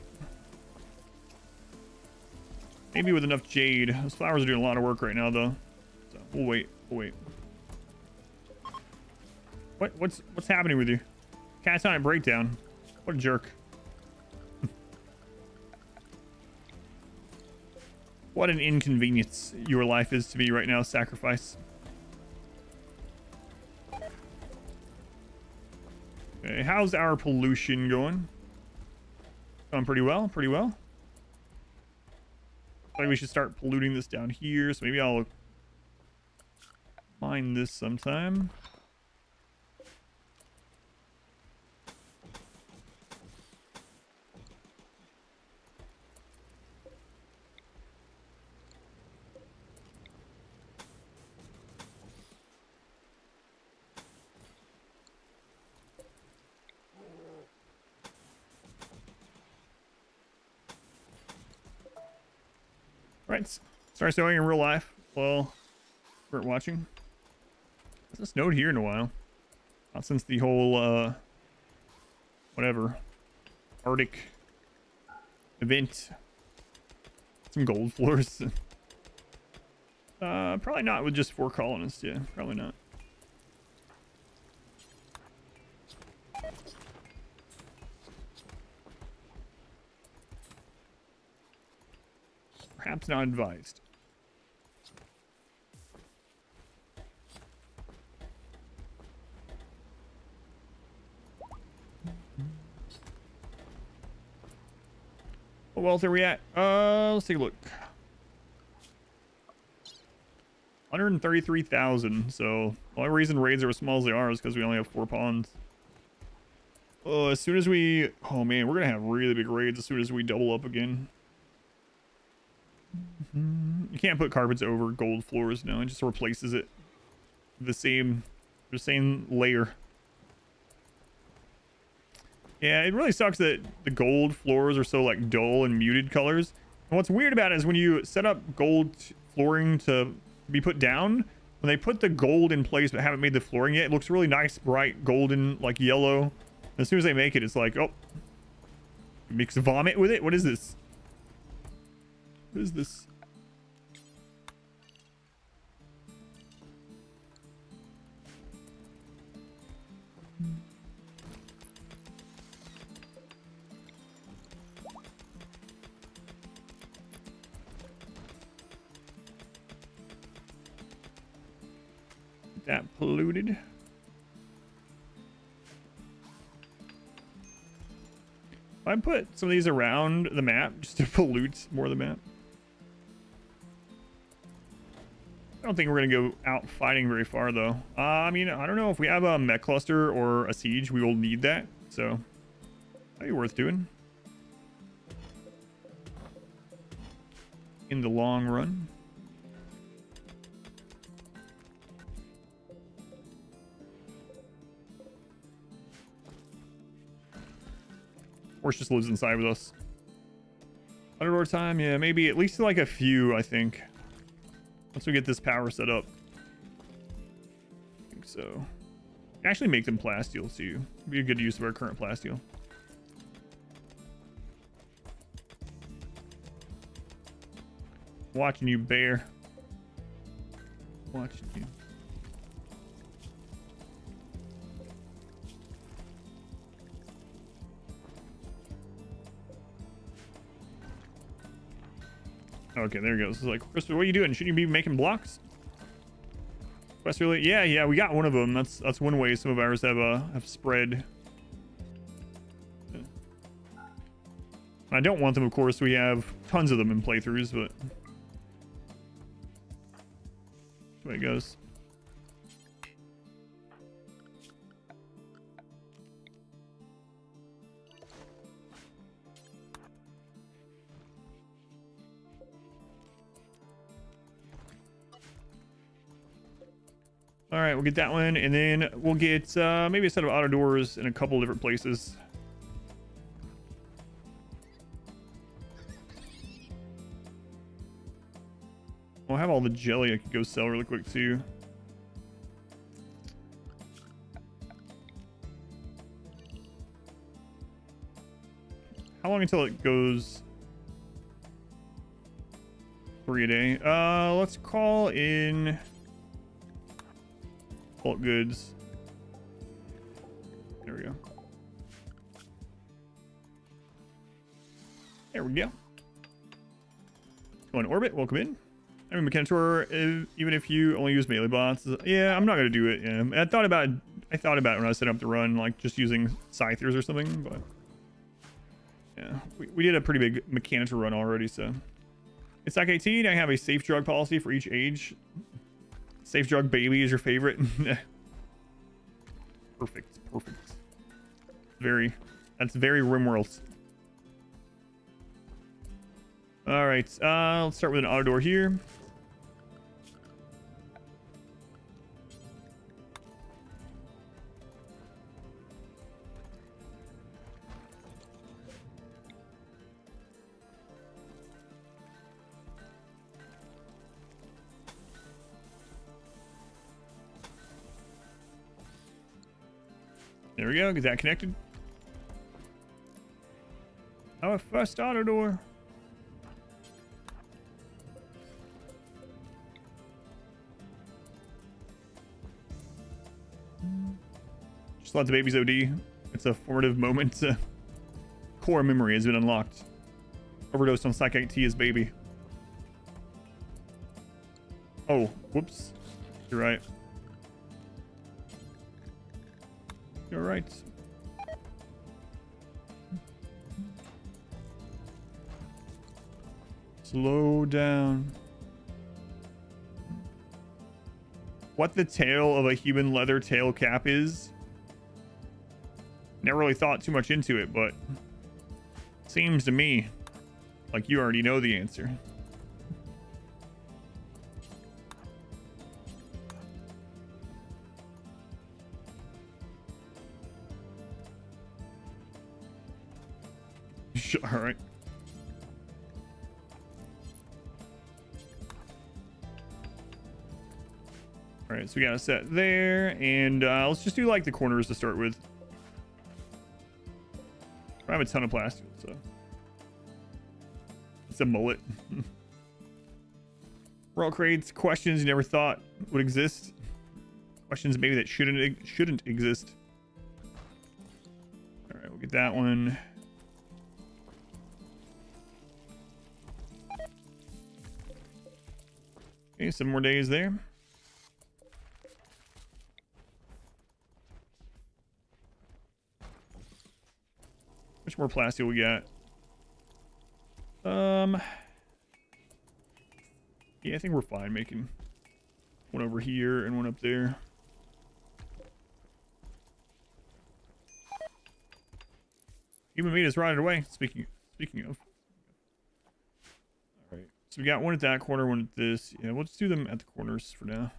Maybe with enough jade. Those flowers are doing a lot of work right now, though. So we'll wait. We'll wait. What? What's what's happening with you? Cast iron breakdown. What a jerk. What an inconvenience your life is to be right now, sacrifice. Okay, how's our pollution going? Going pretty well, pretty well. I think we should start polluting this down here, so maybe I'll mine this sometime. Right, start snowing in real life while we're watching. Hasn't snowed here in a while. Not since the whole, uh, whatever, Arctic event. Some gold floors. Uh, probably not with just four colonists, yeah, probably not. Perhaps not advised. What wealth are we at? Uh, let's take a look. one hundred thirty-three thousand. So the only reason raids are as small as they are is because we only have four pawns. Oh, as soon as we... Oh, man, we're going to have really big raids as soon as we double up again. You can't put carpets over gold floors now. It just replaces it. The same, the same layer. Yeah, it really sucks that the gold floors are so like dull and muted colors. And what's weird about it is when you set up gold flooring to be put down, when they put the gold in place but haven't made the flooring yet, it looks really nice, bright, golden, like yellow. And as soon as they make it, it's like, oh, mix vomit with it. What is this? What is this? Get that polluted. I put some of these around the map just to pollute more of the map. I don't think we're going to go out fighting very far, though. Uh, I mean, I don't know. If we have a mech cluster or a siege, we will need that. So, that'd be worth doing. In the long run. Horse just lives inside with us. one hundred more time? Yeah, maybe at least like a few, I think. Once we get this power set up. I think so. Actually make them plasteel too. Be a good use of our current plasteel. Watching you, bear. Watching you. Okay, there it goes. It's like, Chris, what are you doing? Shouldn't you be making blocks? Westerly, yeah, yeah, we got one of them. That's that's one way some of ours have uh, have spread. Yeah. I don't want them, of course. We have tons of them in playthroughs, but that's the way it goes. All right, we'll get that one, and then we'll get uh, maybe a set of auto doors in a couple different places. I'll have all the jelly I could go sell really quick, too. How long until it goes three a day? Uh, let's call in bulk goods. There we go. There we go. Go in orbit. Welcome in. I mean, Mechanitor, even if you only use melee bots, yeah, I'm not gonna do it. Yeah. I thought about, I thought about it when I was setting up the run, like just using scythers or something, but yeah, we, we did a pretty big Mechanitor run already, so it's like eighteen. I have a safe drug policy for each age. Safe drug baby is your favorite. Perfect, perfect. Very, that's very RimWorld. All right, uh, let's start with an auto door here. There we go, get that connected. Our first auto door. Just lots of babies O D. It's a formative moment. Uh, core memory has been unlocked. Overdosed on Psych I T as baby. Oh, whoops. You're right. You're right. Slow down. What the tail of a human leather tail cap is? Never really thought too much into it, but it seems to me like you already know the answer. All right. All right, so we got a set there, and uh, let's just do like the corners to start with. I have a ton of plastic, so it's a mullet. Roll creates questions you never thought would exist. Questions maybe that shouldn't shouldn't exist. All right, we'll get that one. Okay, some more days there. Much more plastic we got. Um, yeah, I think we're fine making one over here and one up there. Human meat is rotted away. Speaking, speaking of. All right, so we got one at that corner, one at this. Yeah, we'll just do them at the corners for now.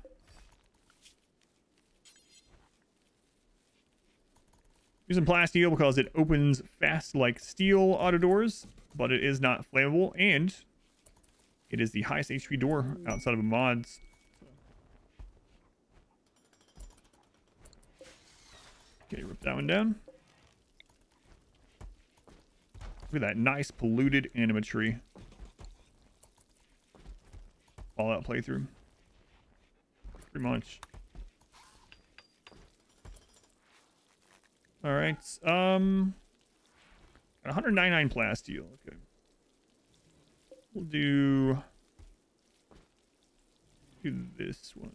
Using plasteel because it opens fast like steel auto doors, but it is not flammable, and it is the highest H P door outside of a mods. Okay, rip that one down. Look at that nice polluted animatry. Fallout playthrough. Pretty much. All right, um, one hundred ninety-nine plasteel. Okay, we'll do do this one.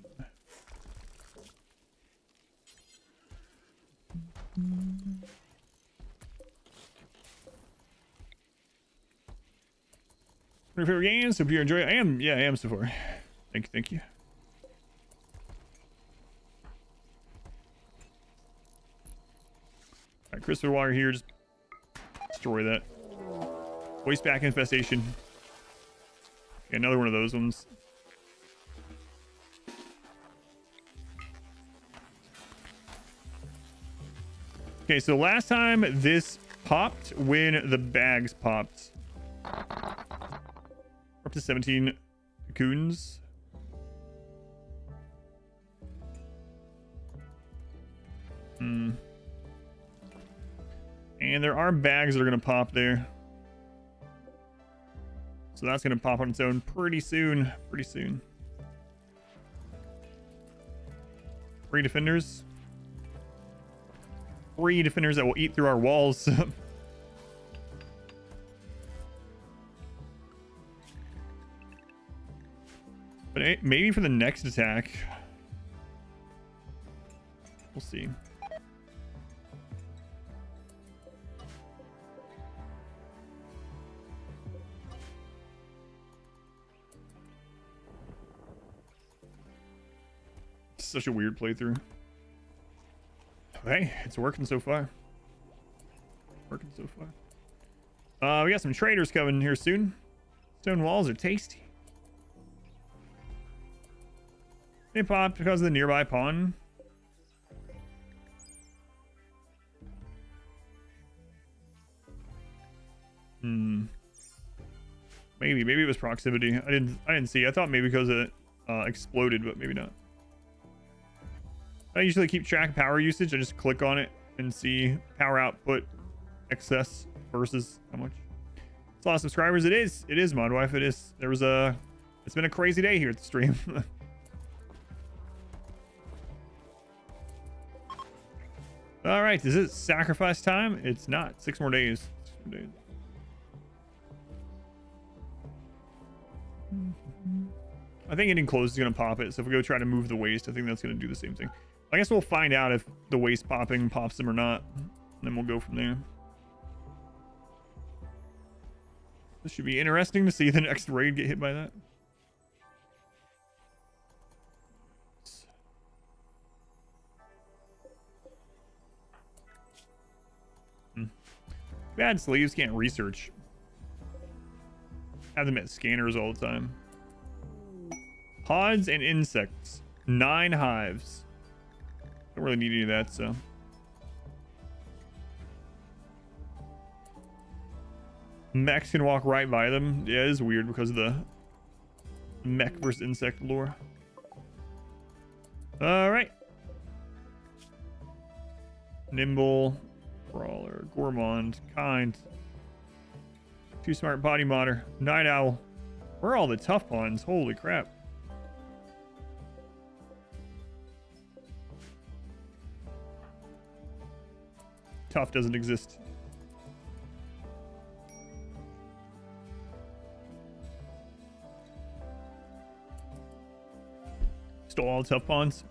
Your favorite games? Hope you enjoy. I am, yeah, I am so far. Thank you, thank you. All right, crystal water here, just destroy that. Wasteback infestation. Okay, another one of those ones. Okay, so last time this popped when the bags popped. Up to seventeen cocoons. Hmm. And there are bags that are going to pop there. So that's going to pop on its own pretty soon. Pretty soon. Three defenders. Three defenders that will eat through our walls. But maybe for the next attack. We'll see. Such a weird playthrough. Okay, it's working so far. Working so far. Uh, we got some traders coming here soon. Stone walls are tasty. They popped because of the nearby pawn. Hmm. Maybe, maybe it was proximity. I didn't, I didn't see. I thought maybe because it uh, exploded, but maybe not. I usually keep track of power usage. I just click on it and see power output excess versus how much. It's a lot of subscribers. It is. It is, Modwife. It is. There was a... It's been a crazy day here at the stream. All right. Is it sacrifice time? It's not. Six more days. Six more days. I think getting closed is going to pop it. So if we go try to move the waste, I think that's going to do the same thing. I guess we'll find out if the waste popping pops them or not. And then we'll go from there. This should be interesting to see the next raid get hit by that. Hmm. Bad sleeves can't research. Have them at scanners all the time. Pods and insects. Nine hives. Don't really need any of that, so. Mechs can walk right by them. Yeah, it is weird because of the mech versus insect lore. Alright. Nimble, Brawler, Gourmand, Kind. Too Smart, Body Modder, Night Owl. Where are all the tough pawns? Holy crap. Tough doesn't exist. Stole all the tough pawns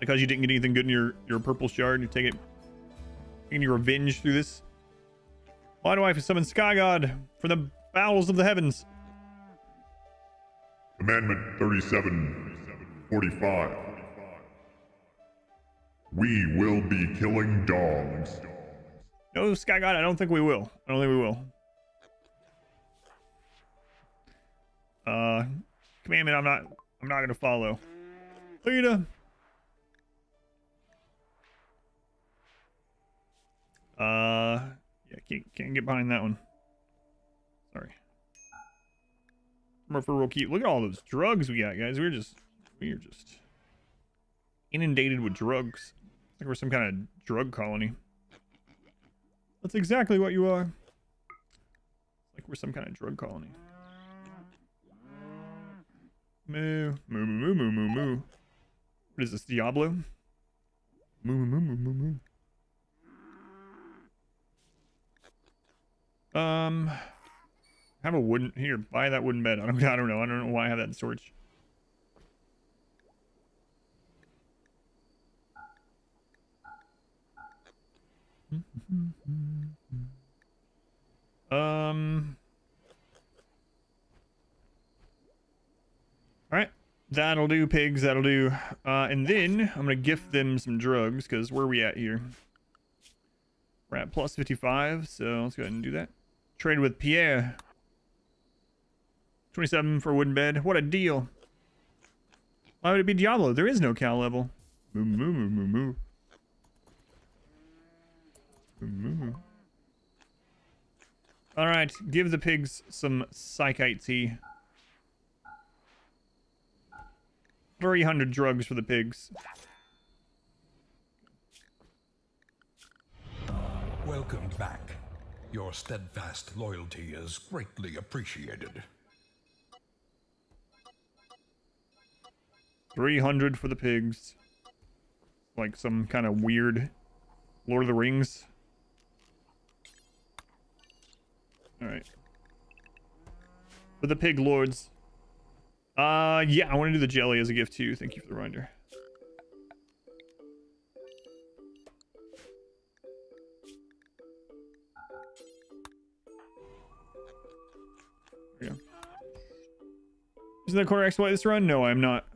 because you didn't get anything good in your your purple shard. You take it and you revenge through this. Modwife has summoned Sky God from the bowels of the heavens. Commandment thirty-seven forty-five. We will be killing dogs. No, Sky God, I don't think we will. I don't think we will. Uh, commandment, I'm not. I'm not gonna follow. Later. Uh, yeah, can't can't get behind that one. Sorry. Murphy will keep. Look at all those drugs we got, guys. We're just, we're just inundated with drugs. Like we're some kind of drug colony. That's exactly what you are. Like we're some kind of drug colony. Moo. Moo, moo, moo, moo, moo. What is this, Diablo? Moo, moo, moo, moo, moo, moo. Um, have a wooden, here, buy that wooden bed. I don't, I don't know. I don't know why I have that in storage. Um. All right, that'll do, pigs. That'll do. Uh, and then I'm gonna gift them some drugs because where are we at here? We're at plus fifty-five, so let's go ahead and do that. Trade with Pierre. twenty-seven for a wooden bed. What a deal! Why would it be Diablo? There is no cow level. Moo moo moo moo moo. Ooh. All right, give the pigs some psychite tea. three hundred drugs for the pigs. Welcome back. Your steadfast loyalty is greatly appreciated. three hundred for the pigs. Like some kind of weird Lord of the Rings. Alright. For the pig lords. Uh, yeah, I want to do the jelly as a gift too. Thank you for the reminder. There we go. Isn't that corner X Y this run? No, I'm not.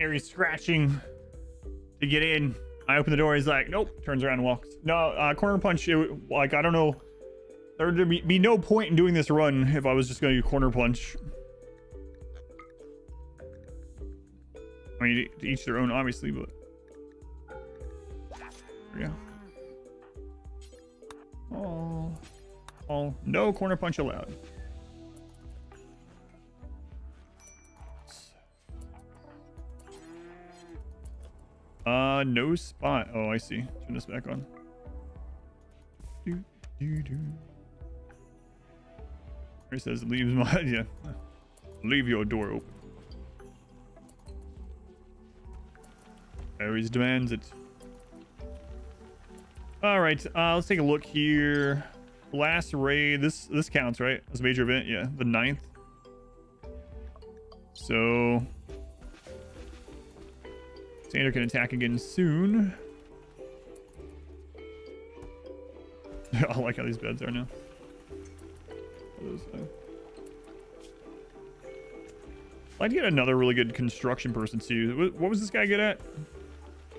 Harry's scratching to get in. I open the door. He's like, nope. Turns around and walks. No, uh, corner punch. It, like, I don't know. There would be, be no point in doing this run if I was just going to do corner punch. I mean, to each their own, obviously, but. There we go. Oh, oh, no corner punch allowed. Uh, no spot. Oh, I see. Turn this back on. Do, do, do. It says leaves my, yeah. Leave your door open. Ares demands it. All right. Uh, let's take a look here. Last raid. This, this counts, right? This major event. Yeah. The ninth. So. Sander can attack again soon. I like how these beds are now. I'd like to get another really good construction person too. What was this guy good at? I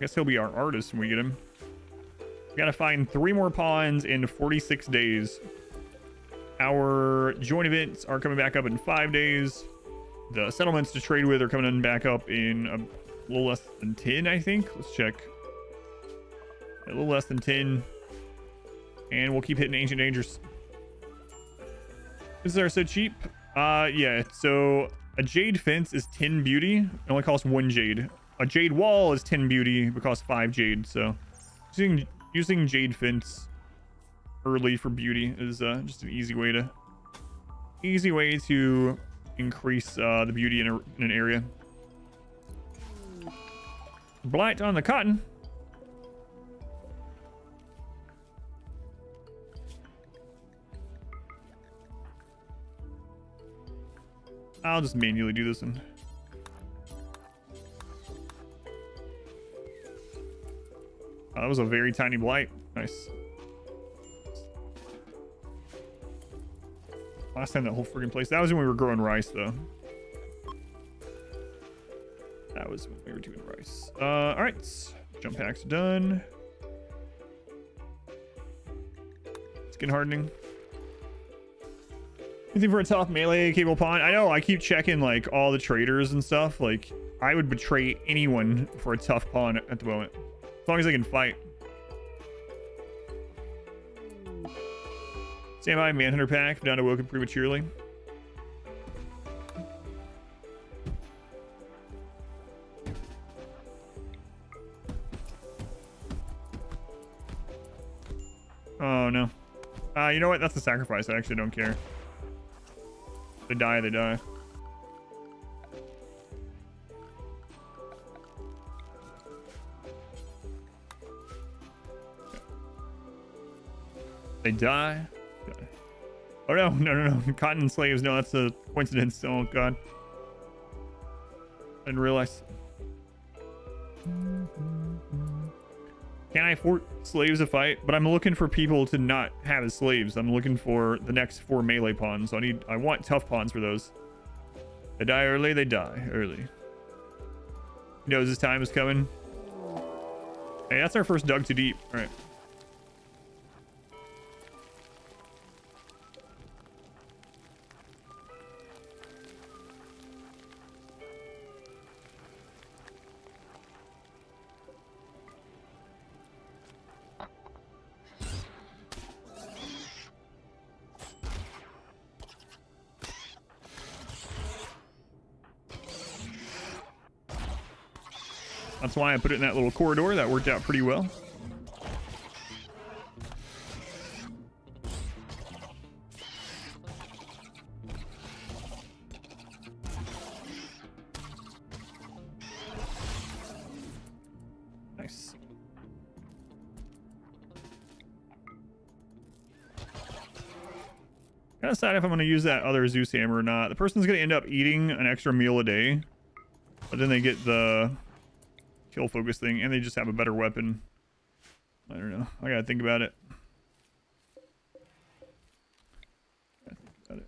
guess he'll be our artist when we get him. We gotta find three more ponds in forty-six days. Our joint events are coming back up in five days. The settlements to trade with are coming in back up in a little less than ten, I think. Let's check. A little less than ten. And we'll keep hitting Ancient Dangers. These are so cheap. Uh, yeah, so a jade fence is ten beauty. It only costs one jade. A jade wall is ten beauty. It costs five jade. So using, using jade fence early for beauty is uh, just an easy way to... Easy way to... increase uh, the beauty in, a, in an area. Blight on the cotton. I'll just manually do this one. Oh, that was a very tiny blight. Nice. Last time that whole friggin' place. That was when we were growing rice, though. That was when we were doing rice. Uh, all right, jump packs done. Skin hardening. Anything for a top melee cable pawn? I know I keep checking like all the traders and stuff. Like I would betray anyone for a tough pawn at the moment, as long as I can fight. Stand by, Manhunter pack, down to Woken prematurely. Oh no. Uh, you know what? That's a sacrifice. I actually don't care. If they die, they die. They die. Oh no, no, no, no. Cotton slaves. No, that's a coincidence. Oh god. I didn't realize. Can I force slaves to fight? But I'm looking for people to not have as slaves. I'm looking for the next four melee pawns. So I need, I want tough pawns for those. They die early, they die early. He knows his time is coming. Hey, that's our first dug too deep. Alright. That's why I put it in that little corridor. That worked out pretty well. Gotta decide if I'm gonna use that other Zeus hammer or not. The person's gonna end up eating an extra meal a day, but then they get the kill focus thing and they just have a better weapon. I don't know. I gotta think about it. I gotta think about it.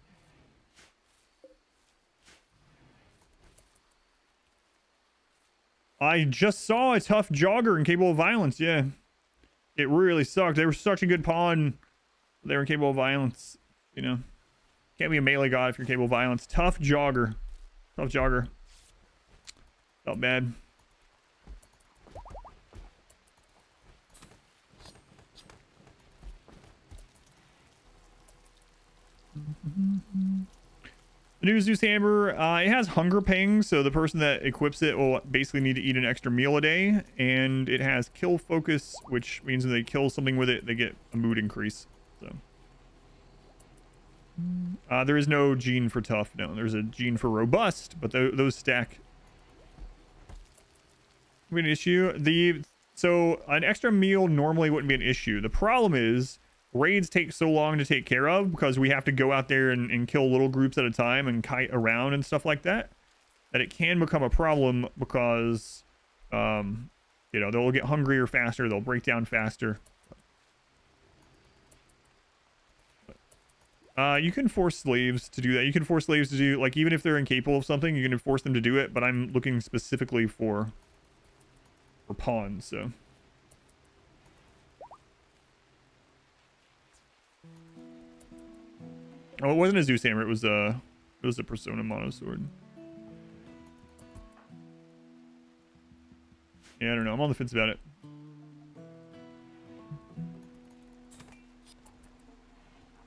I just saw a tough jogger incapable of violence. Yeah, it really sucked. They were such a good pawn. They were incapable of violence. You know, can't be a melee god if you're capable of violence. Tough jogger. Tough jogger. Felt bad. Mm-hmm. The new Zeus hammer, uh, it has hunger ping, so the person that equips it will basically need to eat an extra meal a day. And it has kill focus, which means when they kill something with it, they get a mood increase. So... Uh, there is no gene for tough. No, there's a gene for robust, but th those stack. Be an issue. The so an extra meal normally wouldn't be an issue. The problem is raids take so long to take care of because we have to go out there and, and kill little groups at a time and kite around and stuff like that. That it can become a problem because, um, you know, they'll get hungrier faster. They'll break down faster. Uh, you can force slaves to do that. You can force slaves to do, like, even if they're incapable of something, you can force them to do it, but I'm looking specifically for, for pawns, so. Oh, it wasn't a Zeus hammer, it was a, it was a Persona Mono Sword. Yeah, I don't know, I'm on the fence about it.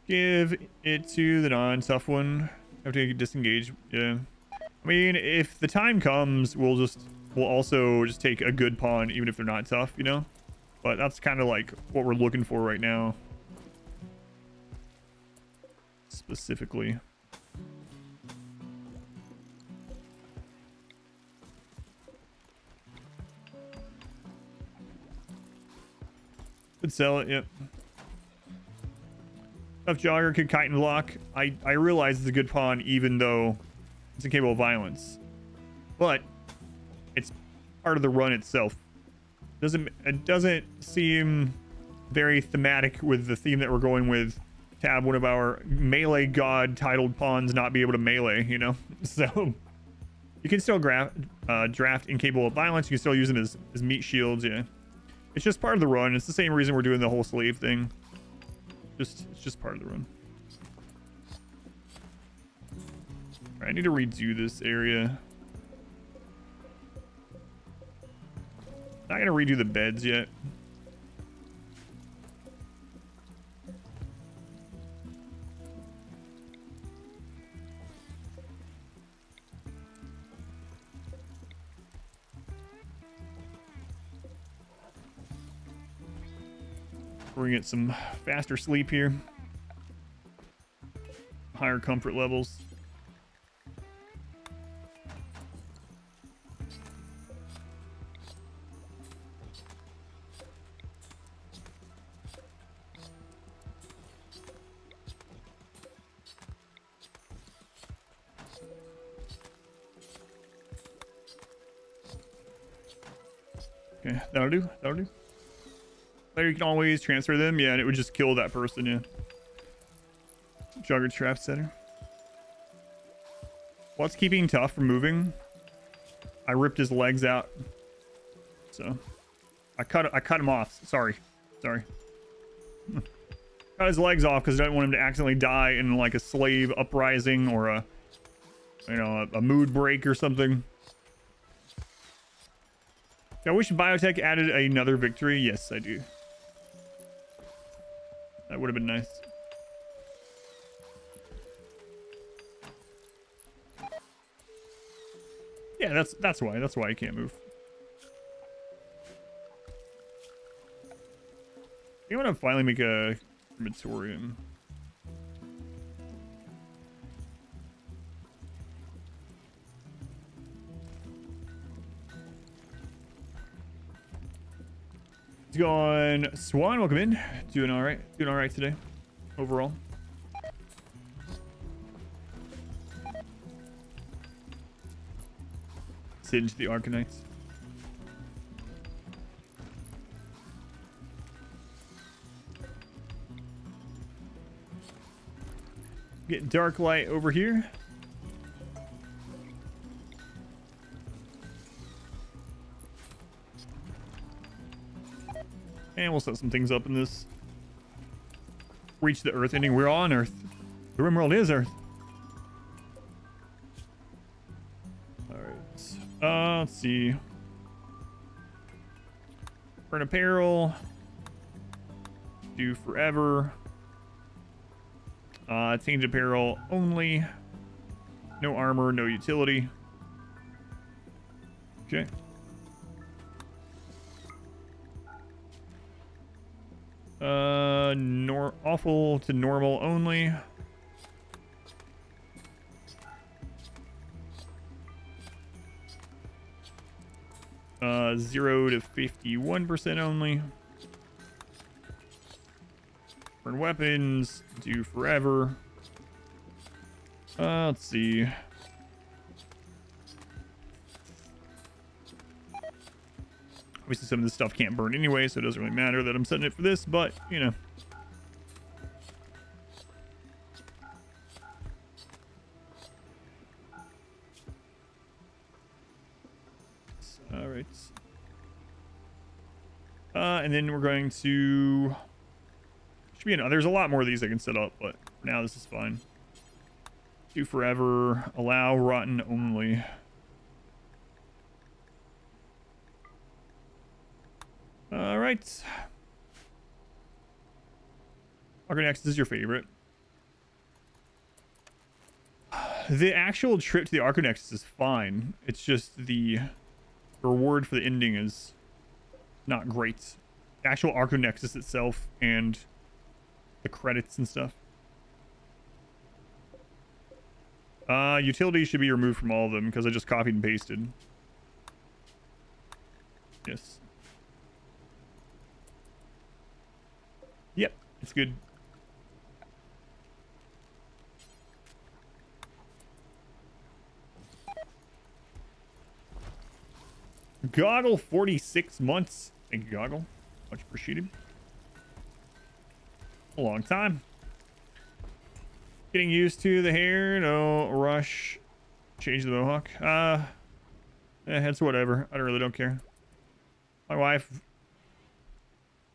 Give it to the non-tough one. Have to disengage. Yeah, I mean, if the time comes, we'll just we'll also just take a good pawn, even if they're not tough, you know. But that's kind of like what we're looking for right now, specifically. Could sell it. Yep. Tough jogger could kite and block. I, I realize it's a good pawn even though it's incapable of violence. But it's part of the run itself. Doesn't it doesn't seem very thematic with the theme that we're going with, to have one of our melee god titled pawns not be able to melee, you know? So you can still graph, uh, draft incapable of violence. You can still use them as, as meat shields, yeah. It's just part of the run. It's the same reason we're doing the whole slave thing. Just, it's just part of the run. All right, I need to redo this area. Not gonna redo the beds yet. We're gonna get some faster sleep here. Higher comfort levels. Okay, that'll do, that'll do. There you can always transfer them, yeah, and it would just kill that person, yeah. Jugger trap setter. What's keeping tough from moving? I ripped his legs out. So I cut I cut him off. Sorry. Sorry. Cut his legs off because I don't want him to accidentally die in like a slave uprising or a you know, a, a mood break or something. I wish Biotech added another victory. Yes, I do. That would have been nice. Yeah, that's that's why. That's why I can't move. I want to finally make a crematorium. It's gone. Swan, welcome in. Doing all right. Doing all right today, overall. Singe the Archonexus. Get dark light over here. And we'll set some things up in this. Reach the Earth ending. We're on Earth. The RimWorld is Earth. Alright. Uh, let's see. Burn apparel. Do forever. Uh, change apparel only. No armor, no utility. Okay. Uh, nor awful to normal only. Uh, zero to fifty-one percent only. Burn weapons. Do forever. Uh, let's see. Obviously some of this stuff can't burn anyway, so it doesn't really matter that I'm setting it for this, but, you know. Alright. Uh, and then we're going to... Should be another. There's a lot more of these I can set up, but for now this is fine. Do forever. Allow rotten only. All right. Archonexus is your favorite. The actual trip to the Archonexus is fine. It's just the reward for the ending is not great. The actual Archonexus itself and the credits and stuff. Uh, utility should be removed from all of them because I just copied and pasted. Yes. Yep, it's good. Goggle, forty-six months. Thank you, Goggle. Much appreciated. A long time. Getting used to the hair. No rush. Change the mohawk. Uh, eh, it's whatever. I really don't care. My wife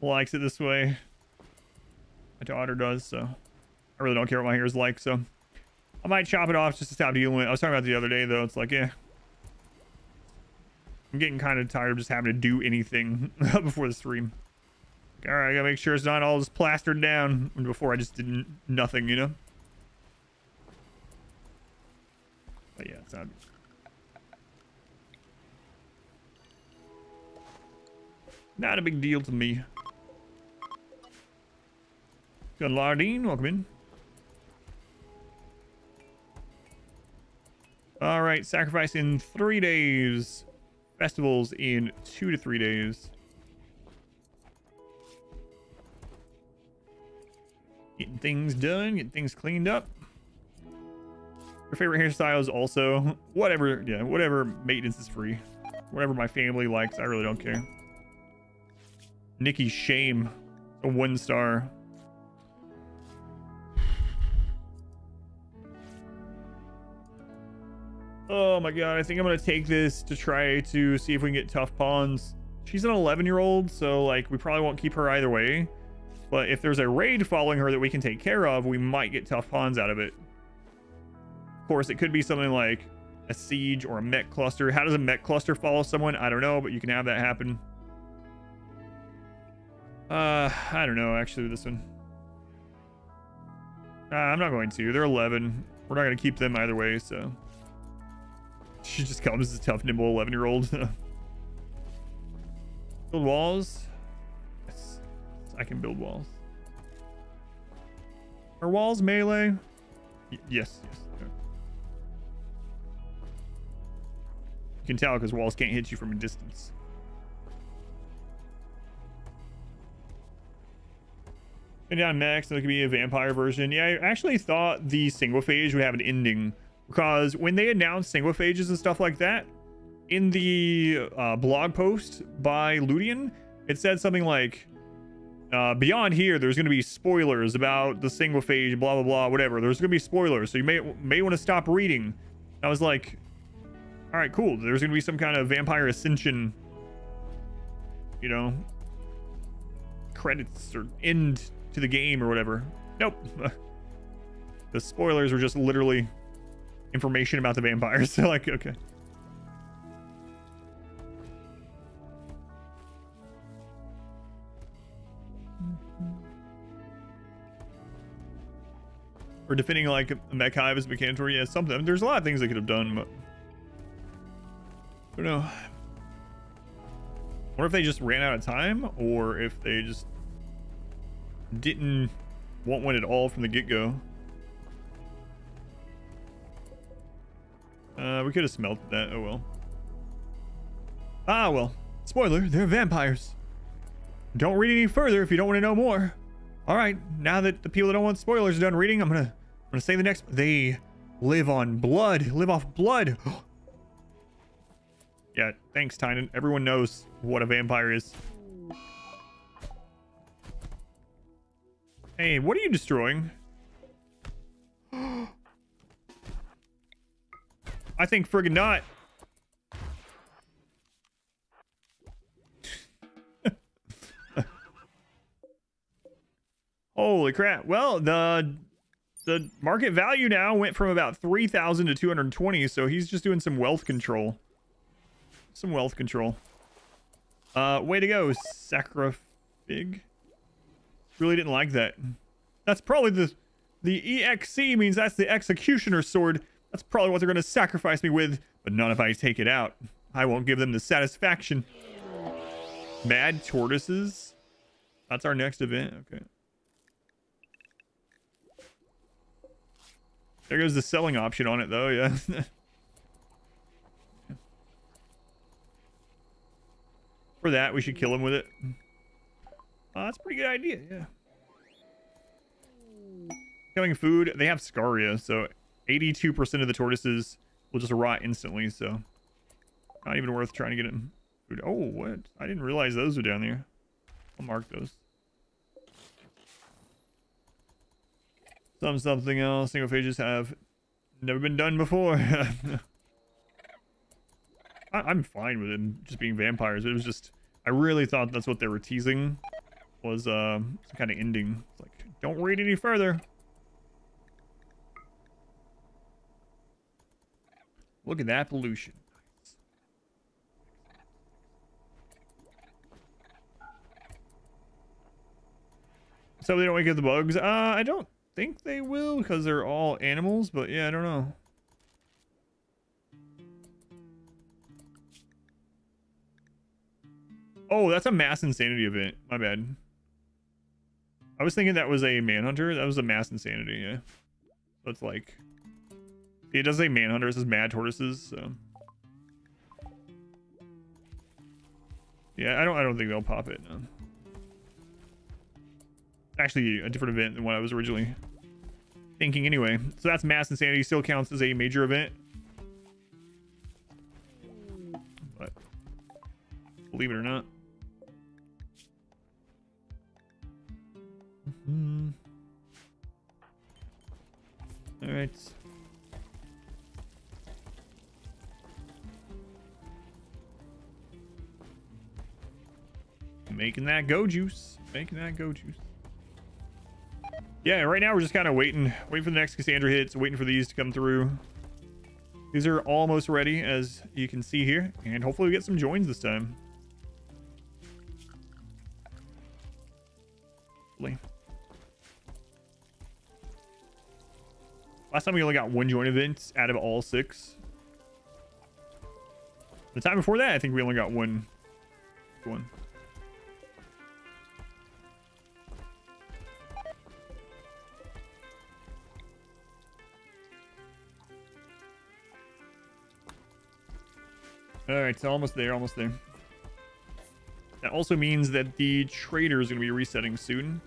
likes it this way. My daughter does, so I really don't care what my hair is like, so I might chop it off just to stop dealing with it. I was talking about it the other day, though. It's like, yeah, I'm getting kind of tired of just having to do anything before the stream. Like, all right, I gotta make sure it's not all just plastered down. Before I just did nothing, you know. But yeah, it's not. Not a big deal to me. Good Lardine, welcome in. All right, sacrifice in three days. Festivals in two to three days. Getting things done, getting things cleaned up. Your favorite hairstyles also. Whatever, yeah, whatever maintenance is free. Whatever my family likes, I really don't care. Nikki Shame, a one star. Oh my god, I think I'm gonna take this to try to see if we can get tough pawns. She's an eleven year old, so like we probably won't keep her either way, but if there's a raid following her that we can take care of, we might get tough pawns out of it. Of course, it could be something like a siege or a mech cluster. How does a mech cluster follow someone? I don't know, but you can have that happen. uh I don't know, actually. This one uh, I'm not going to. They're eleven. We're not going to keep them either way, so she just comes as a tough, nimble eleven year old. Build walls. Yes. I can build walls. Are walls melee? Y yes, yes. Okay. You can tell because walls can't hit you from a distance. And down next, there could be a vampire version. Yeah, I actually thought the Sanguophage would have an ending, because when they announced Sanguophages and stuff like that, in the uh, blog post by Ludian, it said something like, uh, beyond here, there's going to be spoilers about the Sanguophage, blah, blah, blah, whatever. There's going to be spoilers, so you may, may want to stop reading. I was like, all right, cool. There's going to be some kind of vampire ascension, you know, credits or end to the game or whatever. Nope. The spoilers were just literally information about the vampires. So like, okay. Or defending like a mech hive as a Mechanitor. Yeah, something. I mean, there's a lot of things they could have done, but I don't know. I wonder if they just ran out of time, or if they just didn't want one at all from the get-go. Uh, we could have smelt that. Oh well. Ah well. Spoiler, they're vampires. Don't read any further if you don't want to know more. All right, now that the people that don't want spoilers are done reading, I'm gonna, I'm gonna say the next. They live on blood, live off blood. Yeah, thanks, Tynan. Everyone knows what a vampire is. Hey, what are you destroying? I think friggin' not. Holy crap. Well, the the market value now went from about three thousand to two hundred twenty, so he's just doing some wealth control. Some wealth control. Uh, way to go, Sacrafig. Really didn't like that. That's probably the... The E X C means that's the Executioner Sword. That's probably what they're going to sacrifice me with. But not if I take it out. I won't give them the satisfaction. Mad Tortoises. That's our next event. Okay. There goes the selling option on it, though. Yeah. For that, we should kill him with it. Uh, that's a pretty good idea, yeah. Killing food. They have Scaria, so eighty-two percent of the tortoises will just rot instantly, so not even worth trying to get them food. Oh, what? I didn't realize those were down there. I'll mark those. Some something else. Sanguophages have never been done before. I, I'm fine with it just being vampires. It was just, I really thought that's what they were teasing. Was um, some kind of ending. It's like, don't read any further. Look at that pollution. So they don't wake up the bugs. Uh, I don't think they will because they're all animals, but yeah, I don't know. Oh, that's a mass insanity event. My bad. I was thinking that was a manhunter. That was a mass insanity, yeah. So it's like... It doesn't say manhunter, it says mad tortoises, so... Yeah, I don't, I don't think they'll pop it, no. Actually, a different event than what I was originally thinking anyway. So that's mass insanity, still counts as a major event. But, believe it or not. Mm-hmm. All right. Making that go juice. Making that go juice. Yeah, right now we're just kind of waiting. Waiting for the next Cassandra hits. Waiting for these to come through. These are almost ready, as you can see here. And hopefully we get some joins this time. Hopefully. Last time we only got one join event out of all six. The time before that, I think we only got one. One. All right, so almost there, almost there. That also means that the trader is going to be resetting soon.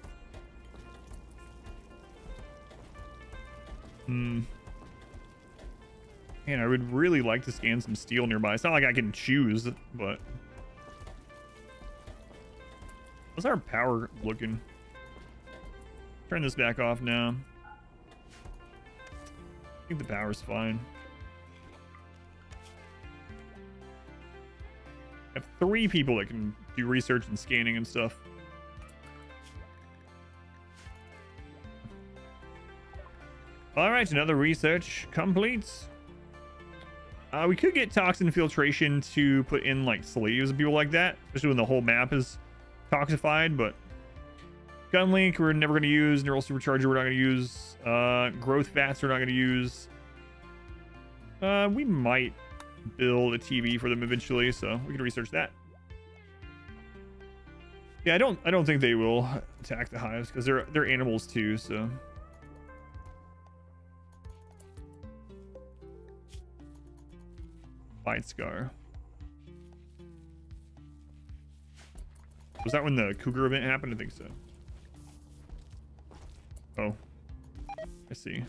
Hmm. Man, I would really like to scan some steel nearby. It's not like I can choose, but... How's our power looking? Turn this back off now. I think the power's fine. I have three people that can do research and scanning and stuff. All right, another research complete. Uh, we could get toxin filtration to put in like sleeves and people like that, especially when the whole map is toxified, but gun link, we're never going to use. Neural supercharger, we're not going to use. Uh, growth vats, we're not going to use. Uh, we might build a T V for them eventually, so we can research that. Yeah, I don't, I don't think they will attack the hives because they're, they're animals too, so. Bite scar. Was that when the cougar event happened? I think so. Oh, I see.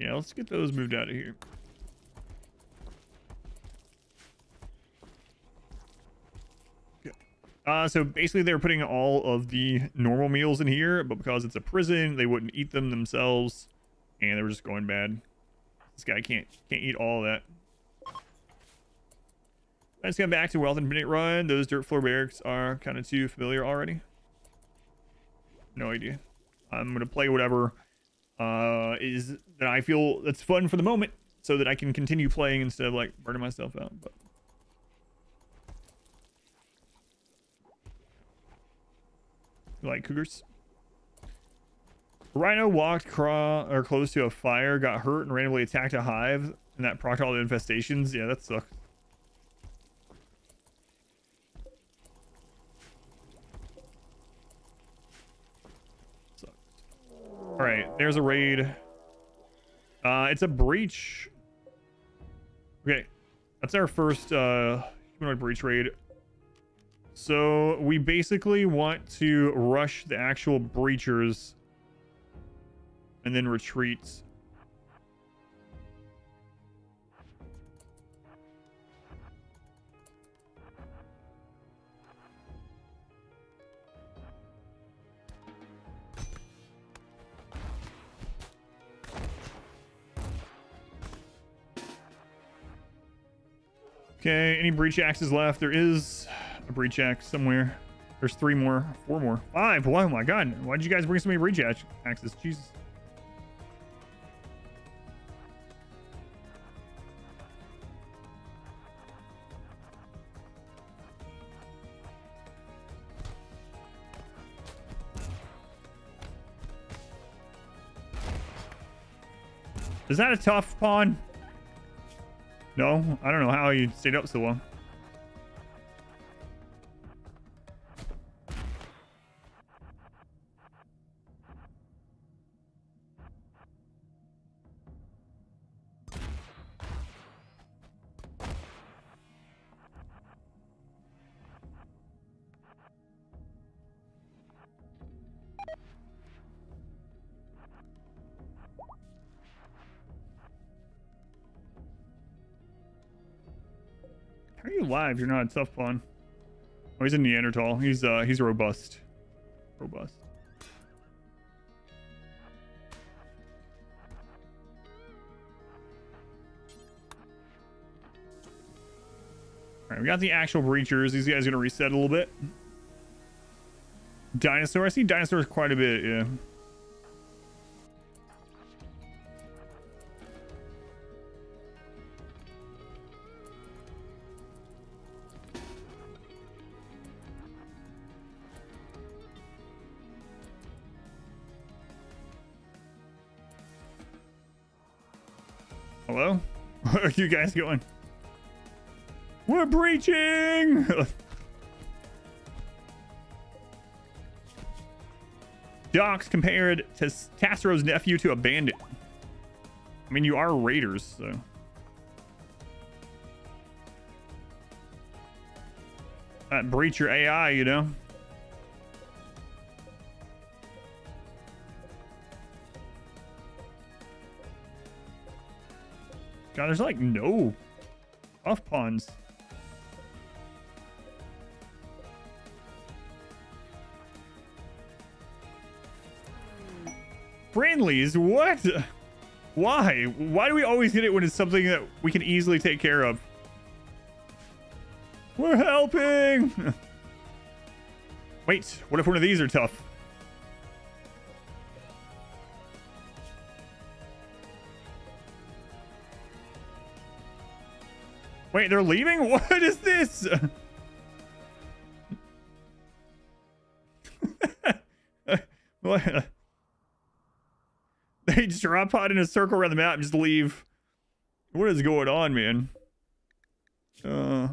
Yeah, let's get those moved out of here. Uh, so basically they're putting all of the normal meals in here, but because it's a prison, they wouldn't eat them themselves and they were just going bad. This guy can't can't eat all of that. Let's go back to Wealth Infinite Run. Those dirt floor barracks are kind of too familiar already. No idea. I'm going to play whatever uh, is that I feel that's fun for the moment so that I can continue playing instead of like burning myself out. But like cougars. A rhino walked craw or close to a fire, got hurt, and randomly attacked a hive, and that procked all the infestations. Yeah, that sucks. Sucks. All right, there's a raid. Uh, it's a breach. Okay, that's our first uh, humanoid breach raid. So we basically want to rush the actual breachers and then retreat. Okay, any breach axes left? There is a breach axe somewhere. There's three more, four more, five. Oh my god, why did you guys bring so many breach axes? Jesus. Is that a tough pawn? No, I don't know how you stayed up so long. Live, you're not a tough pawn. Oh, he's a Neanderthal. He's uh he's robust. Robust. Alright, we got the actual breachers. These guys are gonna reset a little bit. Dinosaur. I see dinosaurs quite a bit, yeah. Hello? Where are you guys going? Woo! We're breaching! Docs compared to Castro's nephew to a bandit. I mean, you are raiders, so... That breach your A I, you know? God, there's like no buff pawns. Friendlies? What? Why? Why do we always get it when it's something that we can easily take care of? We're helping! Wait, what if one of these are tough? Wait, they're leaving? What is this? What? They just drop pod in a circle around the map and just leave. What is going on, man? Uh...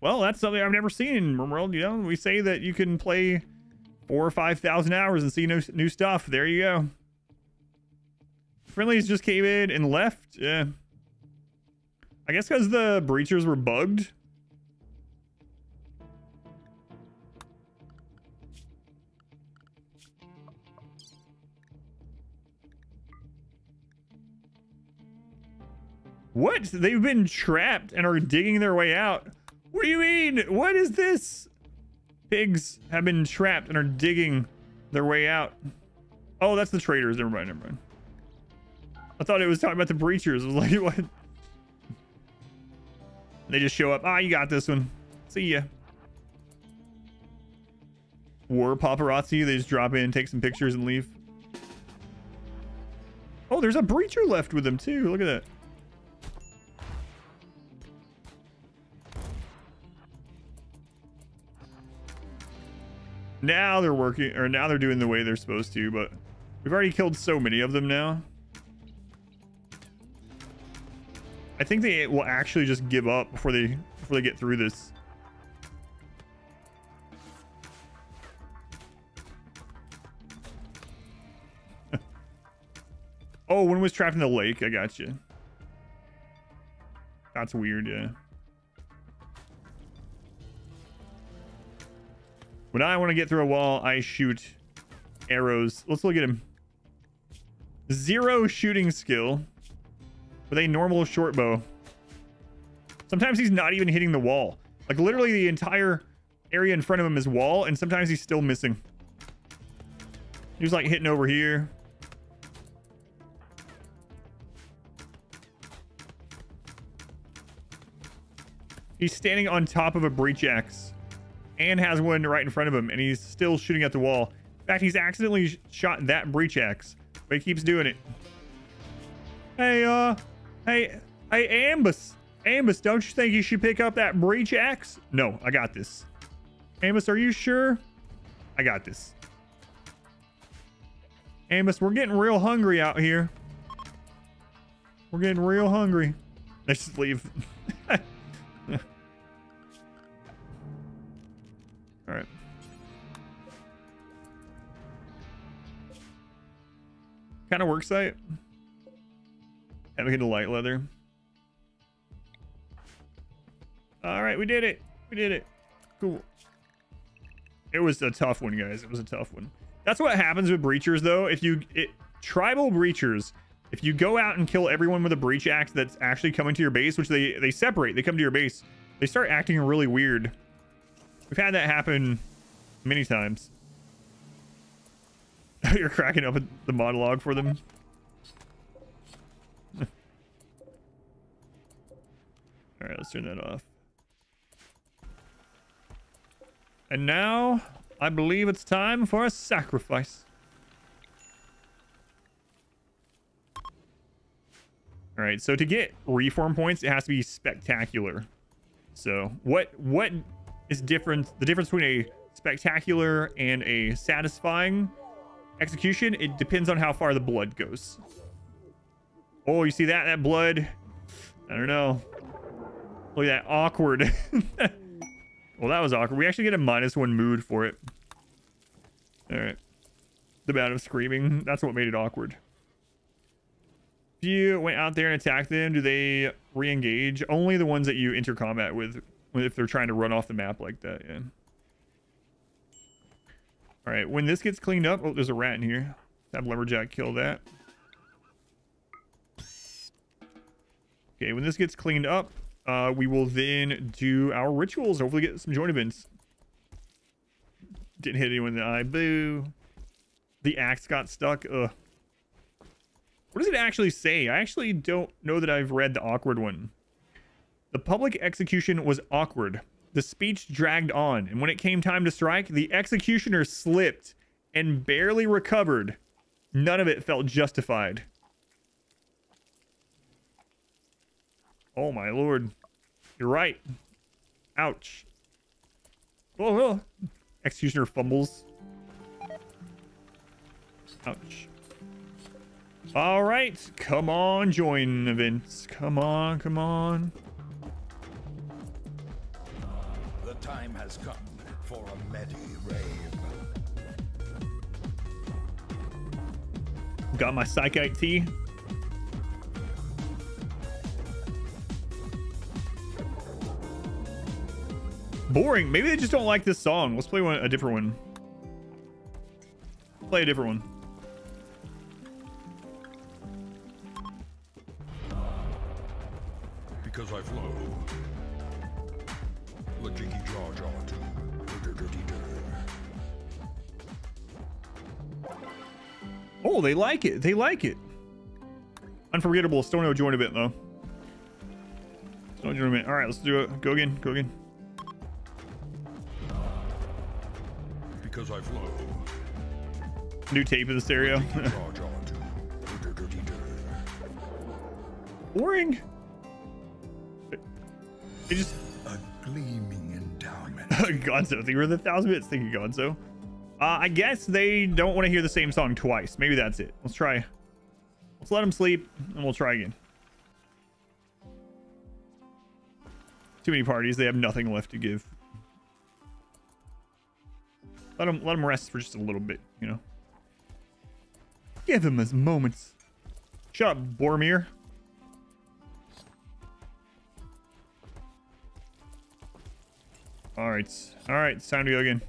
Well, that's something I've never seen in RimWorld. You know, we say that you can play four or five thousand hours and see new, new stuff. There you go. Friendlies just came in and left. Yeah, I guess because the breachers were bugged. What? They've been trapped and are digging their way out. What do you mean? What is this? Pigs have been trapped and are digging their way out. Oh, that's the traitors. Never mind, never mind. I thought it was talking about the breachers. I was like, what? They just show up. Ah, you got this one. See ya. War paparazzi. They just drop in, take some pictures, and leave. Oh, there's a breacher left with them, too. Look at that. Now they're working, or now they're doing the way they're supposed to, but we've already killed so many of them now. I think they will actually just give up before they before they get through this. Oh, one was trapped in the lake. I got you. That's weird, yeah. When I want to get through a wall, I shoot arrows. Let's look at him. Zero shooting skill with a normal short bow. Sometimes he's not even hitting the wall. Like, literally the entire area in front of him is wall, and sometimes he's still missing. He was, like, hitting over here. He's standing on top of a breach axe. And has one right in front of him, and he's still shooting at the wall. In fact, he's accidentally sh shot that breach axe, but he keeps doing it. Hey, uh, hey, hey, Ambus, Ambus, don't you think you should pick up that breach axe? No, I got this. Ambus, are you sure? I got this. Ambus, we're getting real hungry out here. We're getting real hungry. Let's just leave. All right. Kind of work site. Having to light leather. All right, we did it. We did it. Cool. It was a tough one, guys. It was a tough one. That's what happens with breachers, though. If you it, tribal breachers, if you go out and kill everyone with a breach axe that's actually coming to your base, which they they separate, they come to your base, they start acting really weird. We've had that happen many times. You're cracking up at the monologue for them. All right, let's turn that off. And now I believe it's time for a sacrifice. All right, so to get reform points, it has to be spectacular. So what, what, is different. The difference between a spectacular and a satisfying execution, it depends on how far the blood goes. Oh, you see that? That blood? I don't know. Look at that. Awkward. Well, that was awkward. We actually get a minus one mood for it. All right. The amount of screaming. That's what made it awkward. If you went out there and attacked them, do they re-engage? Only the ones that you enter combat with, if they're trying to run off the map like that, yeah. All right, when this gets cleaned up... Oh, there's a rat in here. Have Lumberjack kill that. Okay, when this gets cleaned up, uh, we will then do our rituals. Hopefully get some joint events. Didn't hit anyone in the eye. Boo. The axe got stuck. Ugh. What does it actually say? I actually don't know that I've read the awkward one. The public execution was awkward. The speech dragged on, and when it came time to strike, the executioner slipped and barely recovered. None of it felt justified. Oh my lord. You're right. Ouch. Oh, oh. Executioner fumbles. Ouch. All right, come on, join events. Come on, come on. The time has come for a Medi rave. Got my psychite tea. Boring. Maybe they just don't like this song. Let's play one, a different one. Play a different one. Because I flow. The jiggy jaw jaw too. Oh, they like it. They like it. Unforgettable. Still no joint event though. Still no joint event. All right, let's do it. Go again. Go again. Because I flow. New tape in the stereo. Boring. It just a gleaming endowment. Gonzo, they were the thousand bits. Thank you, Gonzo. Uh, I guess they don't want to hear the same song twice. Maybe that's it. Let's try. Let's let them sleep, and we'll try again. Too many parties. They have nothing left to give. Let them let them rest for just a little bit. You know. Give them his moments. Shut up, Boromir. All right. All right. It's time to go again.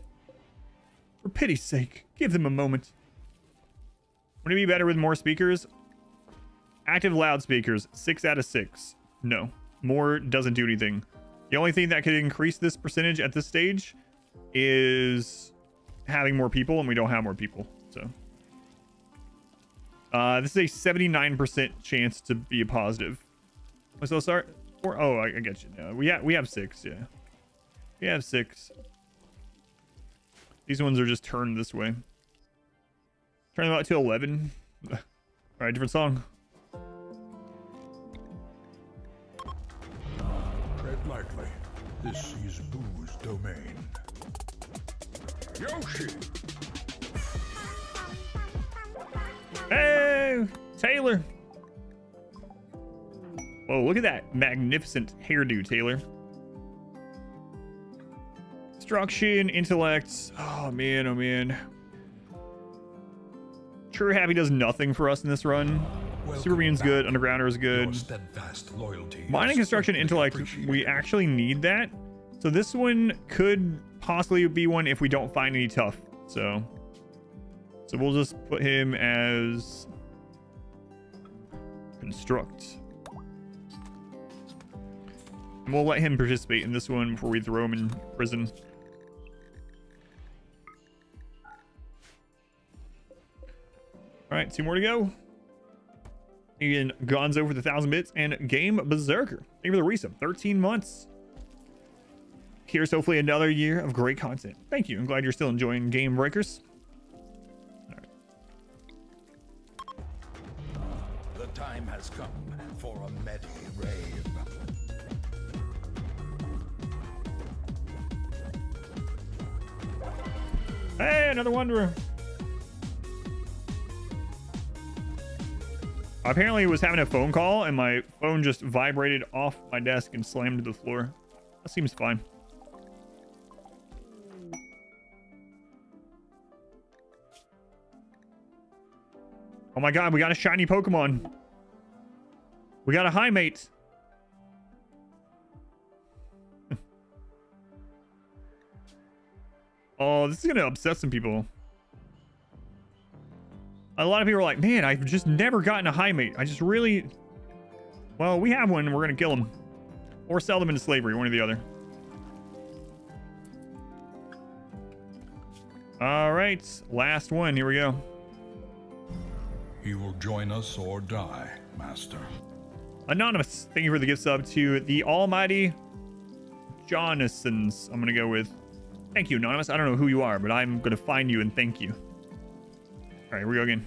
For pity's sake, give them a moment. Would it be better with more speakers? Active loudspeakers. Six out of six. No. More doesn't do anything. The only thing that could increase this percentage at this stage is having more people, and we don't have more people. So uh, this is a seventy-nine percent chance to be a positive. So sorry. Or, oh, I, I get you. No, we, ha we have six. Yeah. We have six. These ones are just turned this way. Turn them out to eleven. All right, different song. Tread lightly. This is Boo's domain. Yoshi. Hey, Taylor. Whoa, look at that magnificent hairdo, Taylor. Construction, intellects. Oh man, oh man. True Happy does nothing for us in this run. Welcome Superman's back. Good. Undergrounder is good. Mining, construction, intellect. We actually need that. So this one could possibly be one if we don't find any tough. So, so we'll just put him as construct. And we'll let him participate in this one before we throw him in prison. All right, two more to go. Again, Gonzo for the thousand bits and Game Berserker. Thank you for the resub. thirteen months. Here's hopefully another year of great content. Thank you. I'm glad you're still enjoying Game Breakers. All right. The time has come for a Medi rave. Hey, another Wanderer. Apparently was having a phone call and my phone just vibrated off my desk and slammed to the floor. That seems fine. Oh my god, we got a shiny Pokemon. We got a high mate. Oh, this is gonna upset some people. A lot of people are like, man, I've just never gotten a high mate. I just really... Well, we have one and we're gonna kill him. Or sell them into slavery, one or the other. Alright, last one, here we go. You will join us or die, Master. Anonymous, thank you for the gift sub to the almighty Jonasons, I'm gonna go with. Thank you, Anonymous. I don't know who you are, but I'm gonna find you and thank you. All right, here we go again.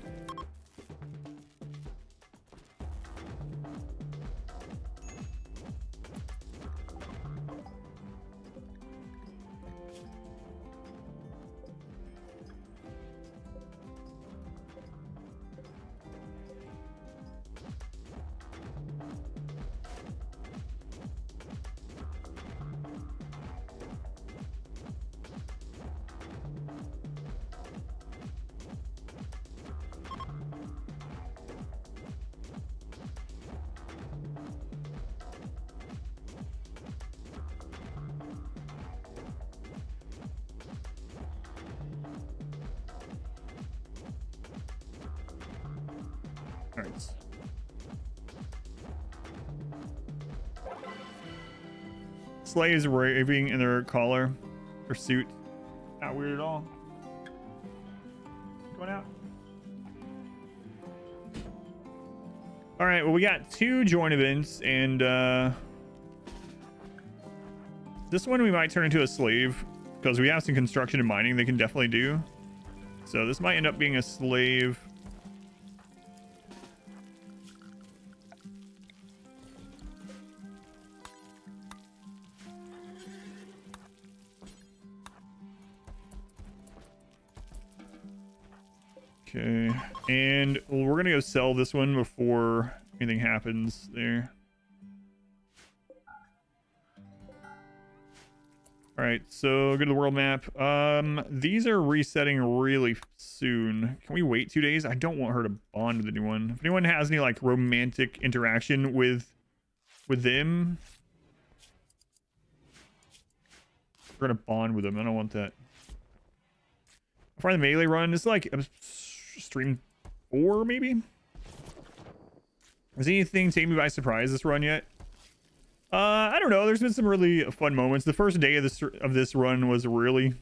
Slaves waving in their collar or suit. Not weird at all. Going out. All right, well, we got two join events, and uh, this one we might turn into a slave because we have some construction and mining they can definitely do. So this might end up being a slave. Okay, and we're gonna go sell this one before anything happens there. All right, so go to the world map. Um, these are resetting really soon. Can we wait two days? I don't want her to bond with anyone. If anyone has any like romantic interaction with with them, we're gonna bond with them. I don't want that. For the melee run, it's like stream four, maybe? Has anything taken me by surprise this run yet? Uh, I don't know. There's been some really fun moments. The first day of this of this run was really,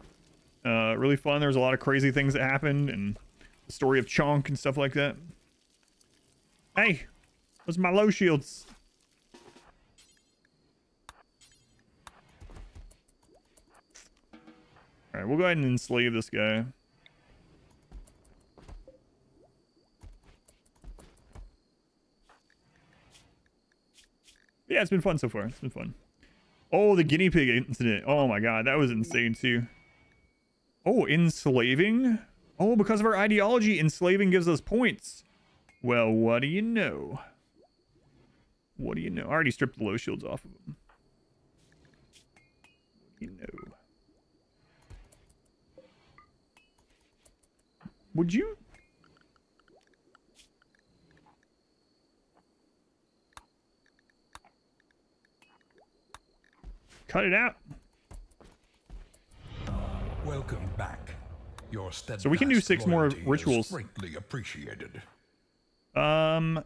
uh, really fun. There was a lot of crazy things that happened and the story of Chonk and stuff like that. Hey, those are my low shields. All right, we'll go ahead and enslave this guy. Yeah, it's been fun so far. It's been fun. Oh, the guinea pig incident. Oh my god, that was insane too. Oh, enslaving? Oh, because of our ideology, enslaving gives us points. Well, what do you know? What do you know? I already stripped the low shields off of them. What do you know? Would you? Cut it out. Welcome back. Your steadfast so we can do six more rituals. Greatly appreciated. Um,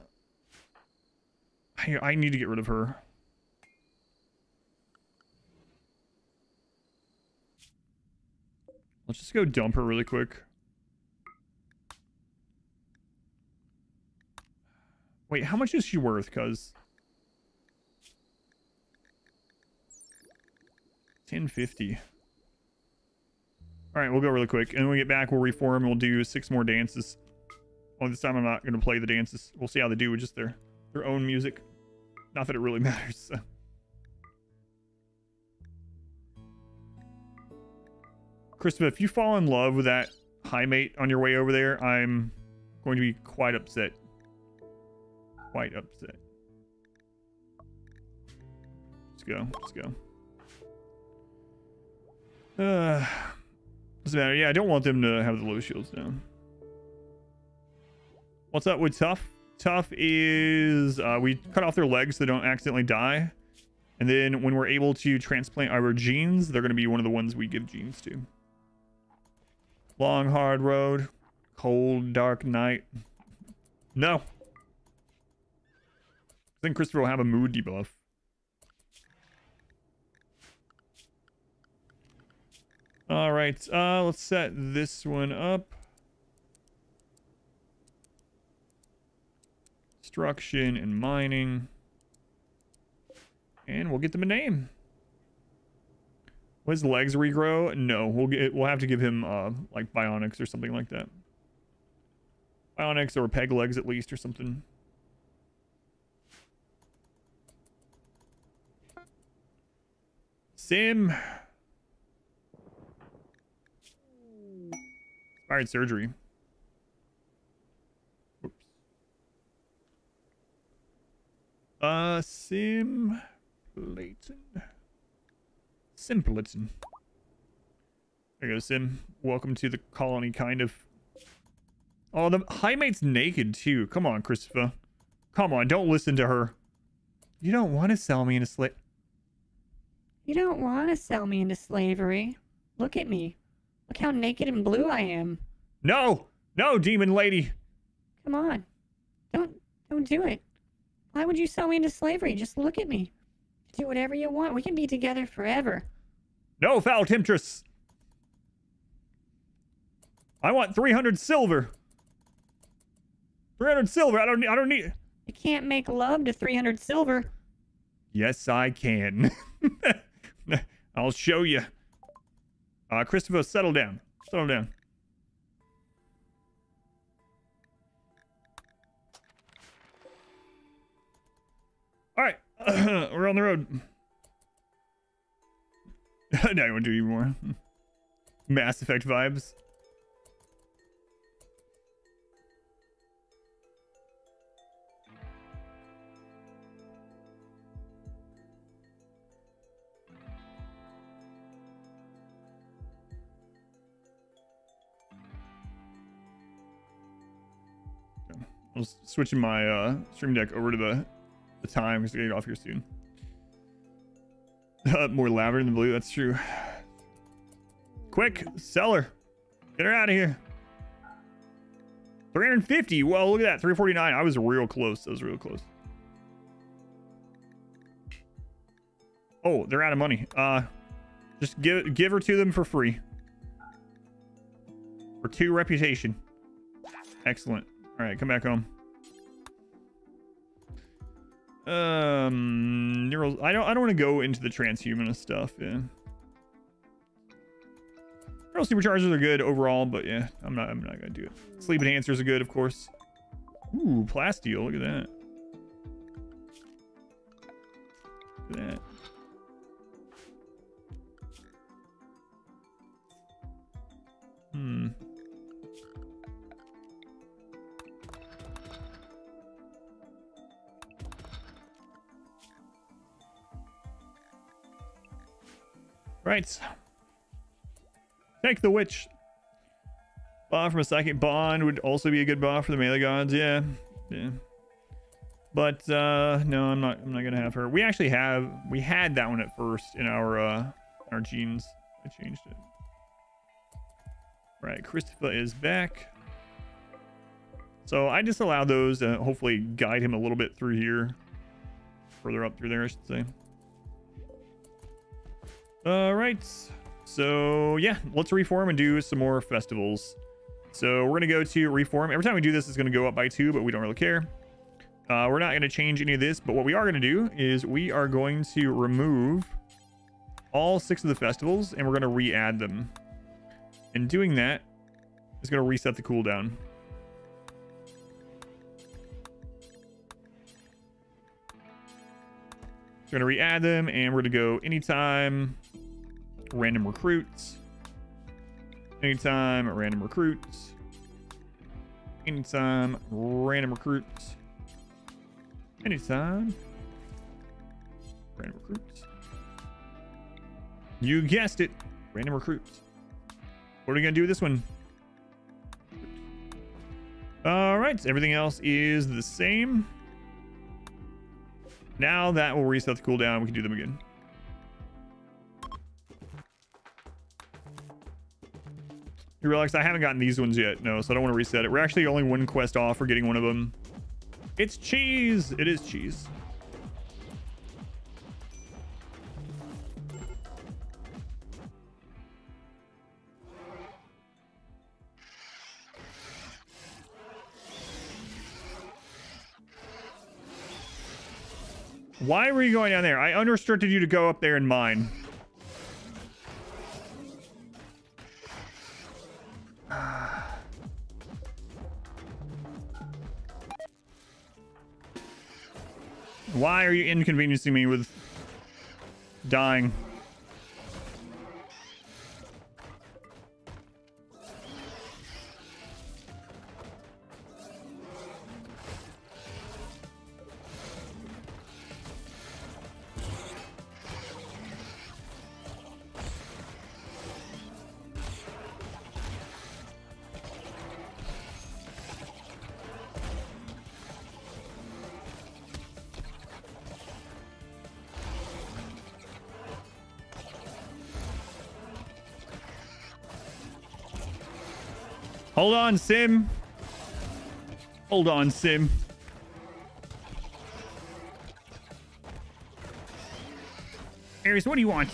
I, I need to get rid of her. Let's just go dump her really quick. Wait, how much is she worth? Cause ten fifty. All right, we'll go really quick. And when we get back, we'll reform. We'll do six more dances. Oh, this time I'm not going to play the dances. We'll see how they do with just their, their own music. Not that it really matters. So. Christopher, if you fall in love with that high mate on your way over there, I'm going to be quite upset. quite upset. Let's go. Let's go. Uh, doesn't matter. Yeah, I don't want them to have the low shields down. What's up with Tough? Tough is uh, we cut off their legs so they don't accidentally die. And then when we're able to transplant our genes, they're going to be one of the ones we give genes to. Long, hard road. Cold, dark night. No. I think Christopher will have a mood debuff. All right. Uh, let's set this one up. Construction and mining. And we'll get them a name. Will his legs regrow? No, we'll get we'll have to give him uh like bionics or something like that. Bionics or peg legs at least or something. Sim. Inspired surgery. Oops. Uh Sim. Simpleton. Simpleton. There you go, Sim. Welcome to the colony, kind of. Oh, the highmate's naked, too. Come on, Christopher. Come on, don't listen to her. You don't want to sell me into sla- You don't want to sell me into slavery. Look at me. Look how naked and blue I am. No! No, demon lady! Come on. Don't, don't do it. Why would you sell me into slavery? Just look at me. Do whatever you want. We can be together forever. No, foul temptress. I want three hundred silver. three hundred silver. I don't. I don't need. You can't make love to three hundred silver. Yes, I can. I'll show you. Uh, Christopher, settle down. Settle down. All right. Uh, we're on the road. Now you want to do even more Mass Effect vibes. I'm switching my uh, stream deck over to the. The time is to get off here soon. Uh, more lavender than blue. That's true. Quick, sell her. Get her out of here. three hundred fifty. Well, look at that. three forty-nine. I was real close. I was real close. Oh, they're out of money. Uh, just give give her to them for free. For two reputation. Excellent. All right, come back home. Um, neural, I don't, I don't want to go into the transhumanist stuff. Yeah. Neural superchargers are good overall, but yeah, I'm not, I'm not going to do it. Sleep enhancers are good, of course. Ooh, plasteel. Look at that. Look at that. Hmm. Right. Take the witch. Buff from a psychic bond would also be a good buff for the melee gods. Yeah. Yeah. But uh no, I'm not I'm not gonna have her. We actually have we had that one at first in our uh our genes. I changed it. Right, Christopher is back. So I just allow those to hopefully guide him a little bit through here. Further up through there, I should say. All right, so yeah, let's reform and do some more festivals. So we're gonna go to reform. Every time we do this, it's gonna go up by two, but we don't really care. Uh, we're not gonna change any of this, but what we are gonna do is we are going to remove all six of the festivals and we're gonna re-add them. And doing that is gonna reset the cooldown. So we're gonna re-add them and we're gonna go anytime random recruits, anytime random recruits, anytime random recruits, Anytime. Random recruits. You guessed it. Random recruits. What are we going to do with this one? All right. Everything else is the same. Now that will reset the cooldown. We can do them again. You realize I haven't gotten these ones yet. No, so I don't want to reset it. We're actually only one quest off for getting one of them. It's cheese. It is cheese. Why were you going down there? I unrestricted you to go up there and mine. Why are you inconveniencing me with dying? Hold on, Sim. Hold on, Sim. Ares, what do you want?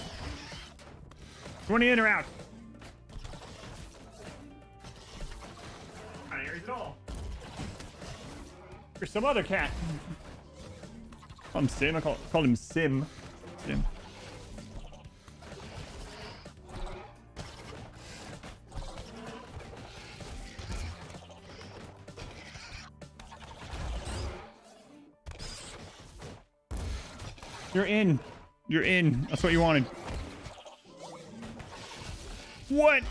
You want in or out? Not Ares at all. There's some other cat. I'm Sim. I call, call him Sim. Sim. You're in. You're in. That's what you wanted. What?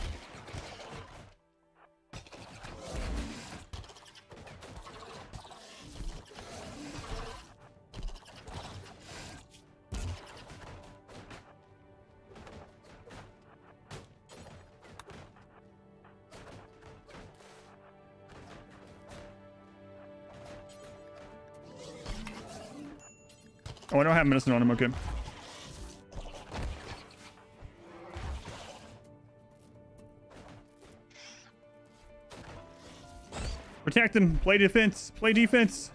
Oh, I don't have medicine on him. Okay. Protect him. Play defense. Play defense.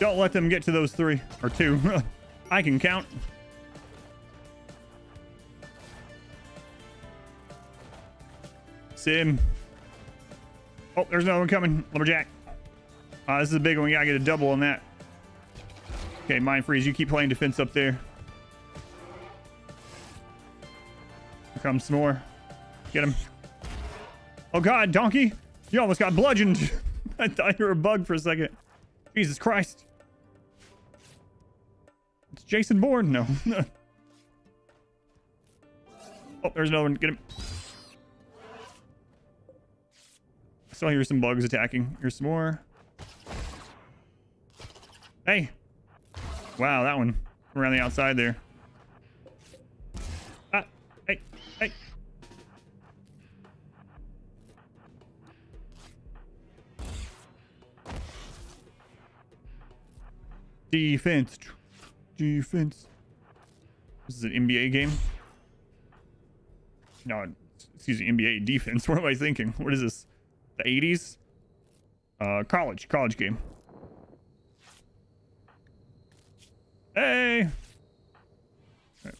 Don't let them get to those three or two. I can count. Sim. Oh, there's another one coming. Lumberjack. Uh, this is a big one. Yeah, I get a double on that. Okay, mind freeze. You keep playing defense up there. Here comes some more. Get him. Oh, God, donkey. You almost got bludgeoned. I thought you were a bug for a second. Jesus Christ. It's Jason Bourne. No. Oh, there's another one. Get him. I still hear some bugs attacking. Here's some more. Hey. Wow, that one around the outside there. Ah, hey, hey. Defense. Defense. This is an N B A game? No, excuse me, N B A defense. What am I thinking? What is this? The eighties? Uh, college. College game. Hey! All right.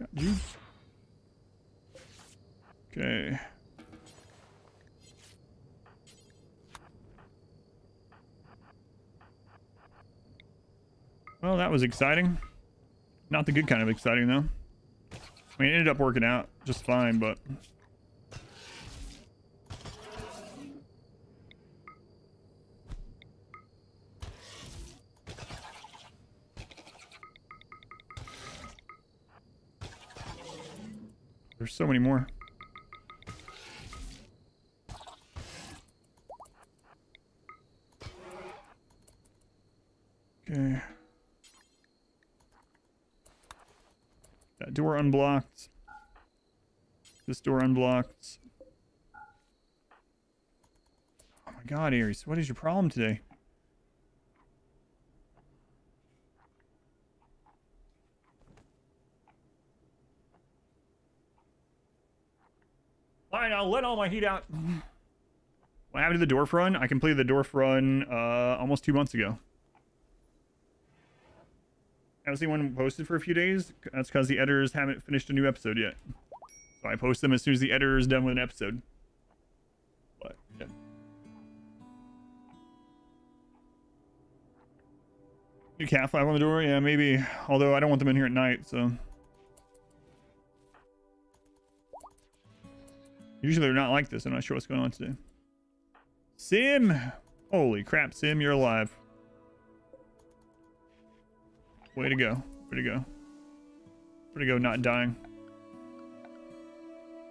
Got you. Okay. Well, that was exciting. Not the good kind of exciting, though. I mean, it ended up working out just fine, but... There's so many more. Okay. That door unblocked. This door unblocked. Oh my god, Ares, what is your problem today? Alright, I'll let all my heat out. What happened to the Dwarf Run? I completed the Dwarf Run uh, almost two months ago. I haven't seen one posted for a few days. That's because the editors haven't finished a new episode yet. So I post them as soon as the editor is done with an episode. But, yeah. New cat flap on the door? Yeah, maybe. Although I don't want them in here at night, so... Usually they're not like this. I'm not sure what's going on today. Sim! Holy crap, Sim, you're alive. Way to go. Way to go. Way to go not dying.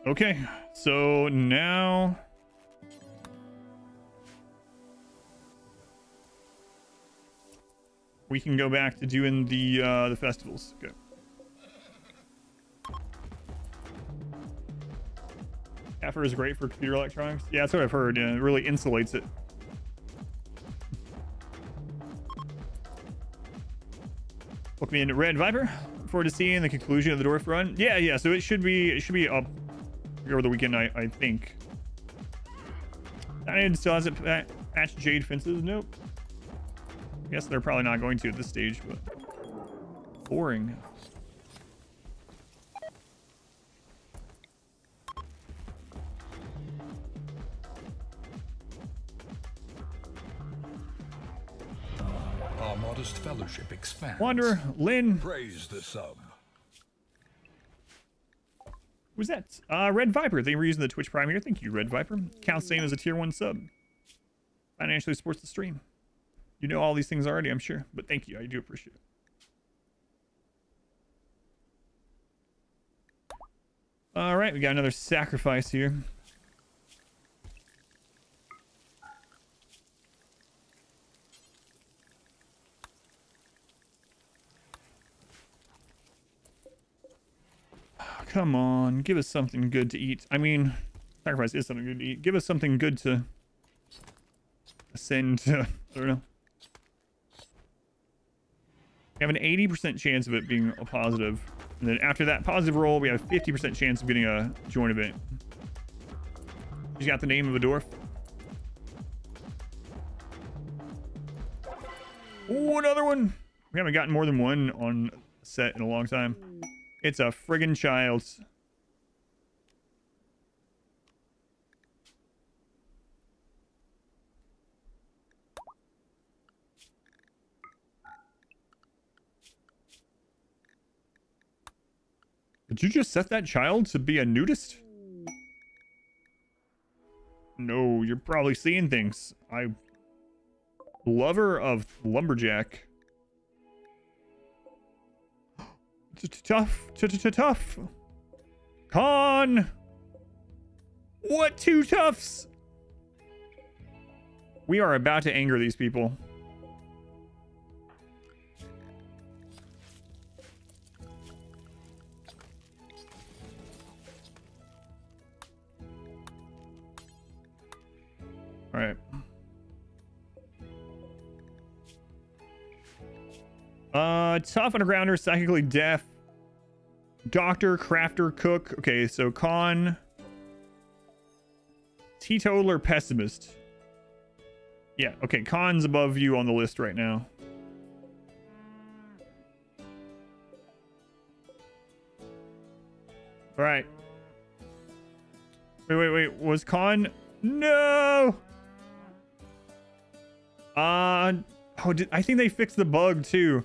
Okay, so now... we can go back to doing the, uh, the festivals. Okay. Gaffer is great for computer electronics. Yeah, that's what I've heard. Yeah, it really insulates it. Welcome in, Red Viper. Look forward to seeing the conclusion of the Dwarf Run. Yeah, yeah. So it should be it should be up over the weekend, I I think. I still hasn't patched Jade fences. Nope. I guess they're probably not going to at this stage, but boring. Fellowship expands. Wanderer, Lynn. Praise the sub. Who's that? Uh, Red Viper. Thank you for using the Twitch Prime here. Thank you, Red Viper. Counts same as a tier one sub. Financially supports the stream. You know all these things already, I'm sure. But thank you. I do appreciate it. All right. We got another sacrifice here. Come on, give us something good to eat. I mean, sacrifice is something good to eat. Give us something good to ascend to. I don't know. We have an eighty percent chance of it being a positive. And then after that positive roll, we have a fifty percent chance of getting a joint event. You got the name of a dwarf. Ooh, another one. We haven't gotten more than one on set in a long time. It's a friggin' child. Did you just set that child to be a nudist? No, you're probably seeing things. I... Lover of lumberjack. Tough, tough, con. What two toughs? We are about to anger these people. All right. Uh, tough undergrounder, psychically deaf. Doctor, crafter, cook. Okay, so con, teetotaler, pessimist. Yeah, okay, con's above you on the list right now. All right. Wait, wait, wait. Was con? No. Uh, oh, did, I think they fixed the bug too.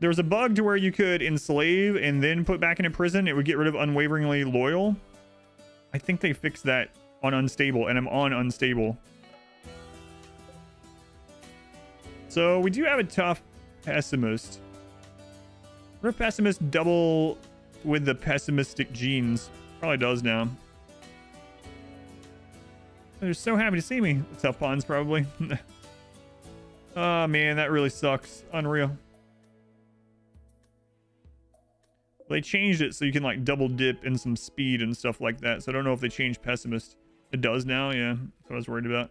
There was a bug to where you could enslave and then put back into prison. It would get rid of unwaveringly loyal. I think they fixed that on unstable, and I'm on unstable. So we do have a tough pessimist. We're a pessimist double with the pessimistic genes. Probably does now. They're so happy to see me. What's up, Pons, probably. Oh, man, that really sucks. Unreal. They changed it so you can, like, double dip in some speed and stuff like that. So I don't know if they changed pessimist. It does now, yeah. That's what I was worried about.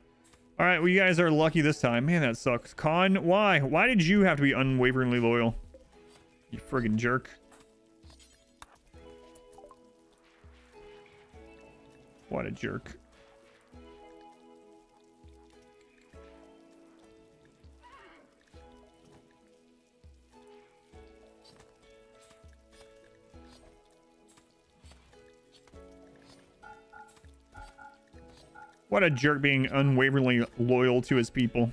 All right, well, you guys are lucky this time. Man, that sucks. Con, why? Why did you have to be unwaveringly loyal? You friggin' jerk. What a jerk. What a jerk being unwaveringly loyal to his people.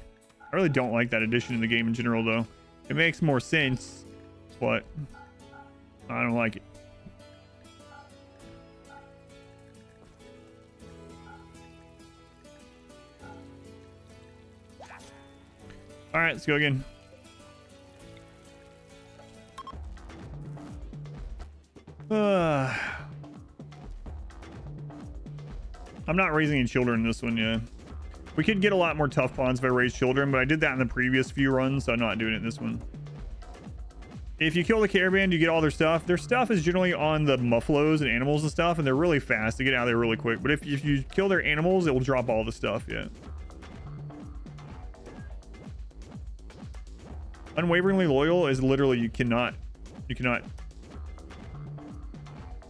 I really don't like that addition in the game in general, though. It makes more sense, but I don't like it. All right, let's go again. Uh... I'm not raising any children in this one, yeah. We could get a lot more tough pawns if I raised children, but I did that in the previous few runs, so I'm not doing it in this one. If you kill the caravan, you get all their stuff. Their stuff is generally on the mufflos and animals and stuff, and they're really fast. They get out of there really quick. But if, if you kill their animals, it will drop all the stuff, yeah. Unwaveringly loyal is literally you cannot... You cannot...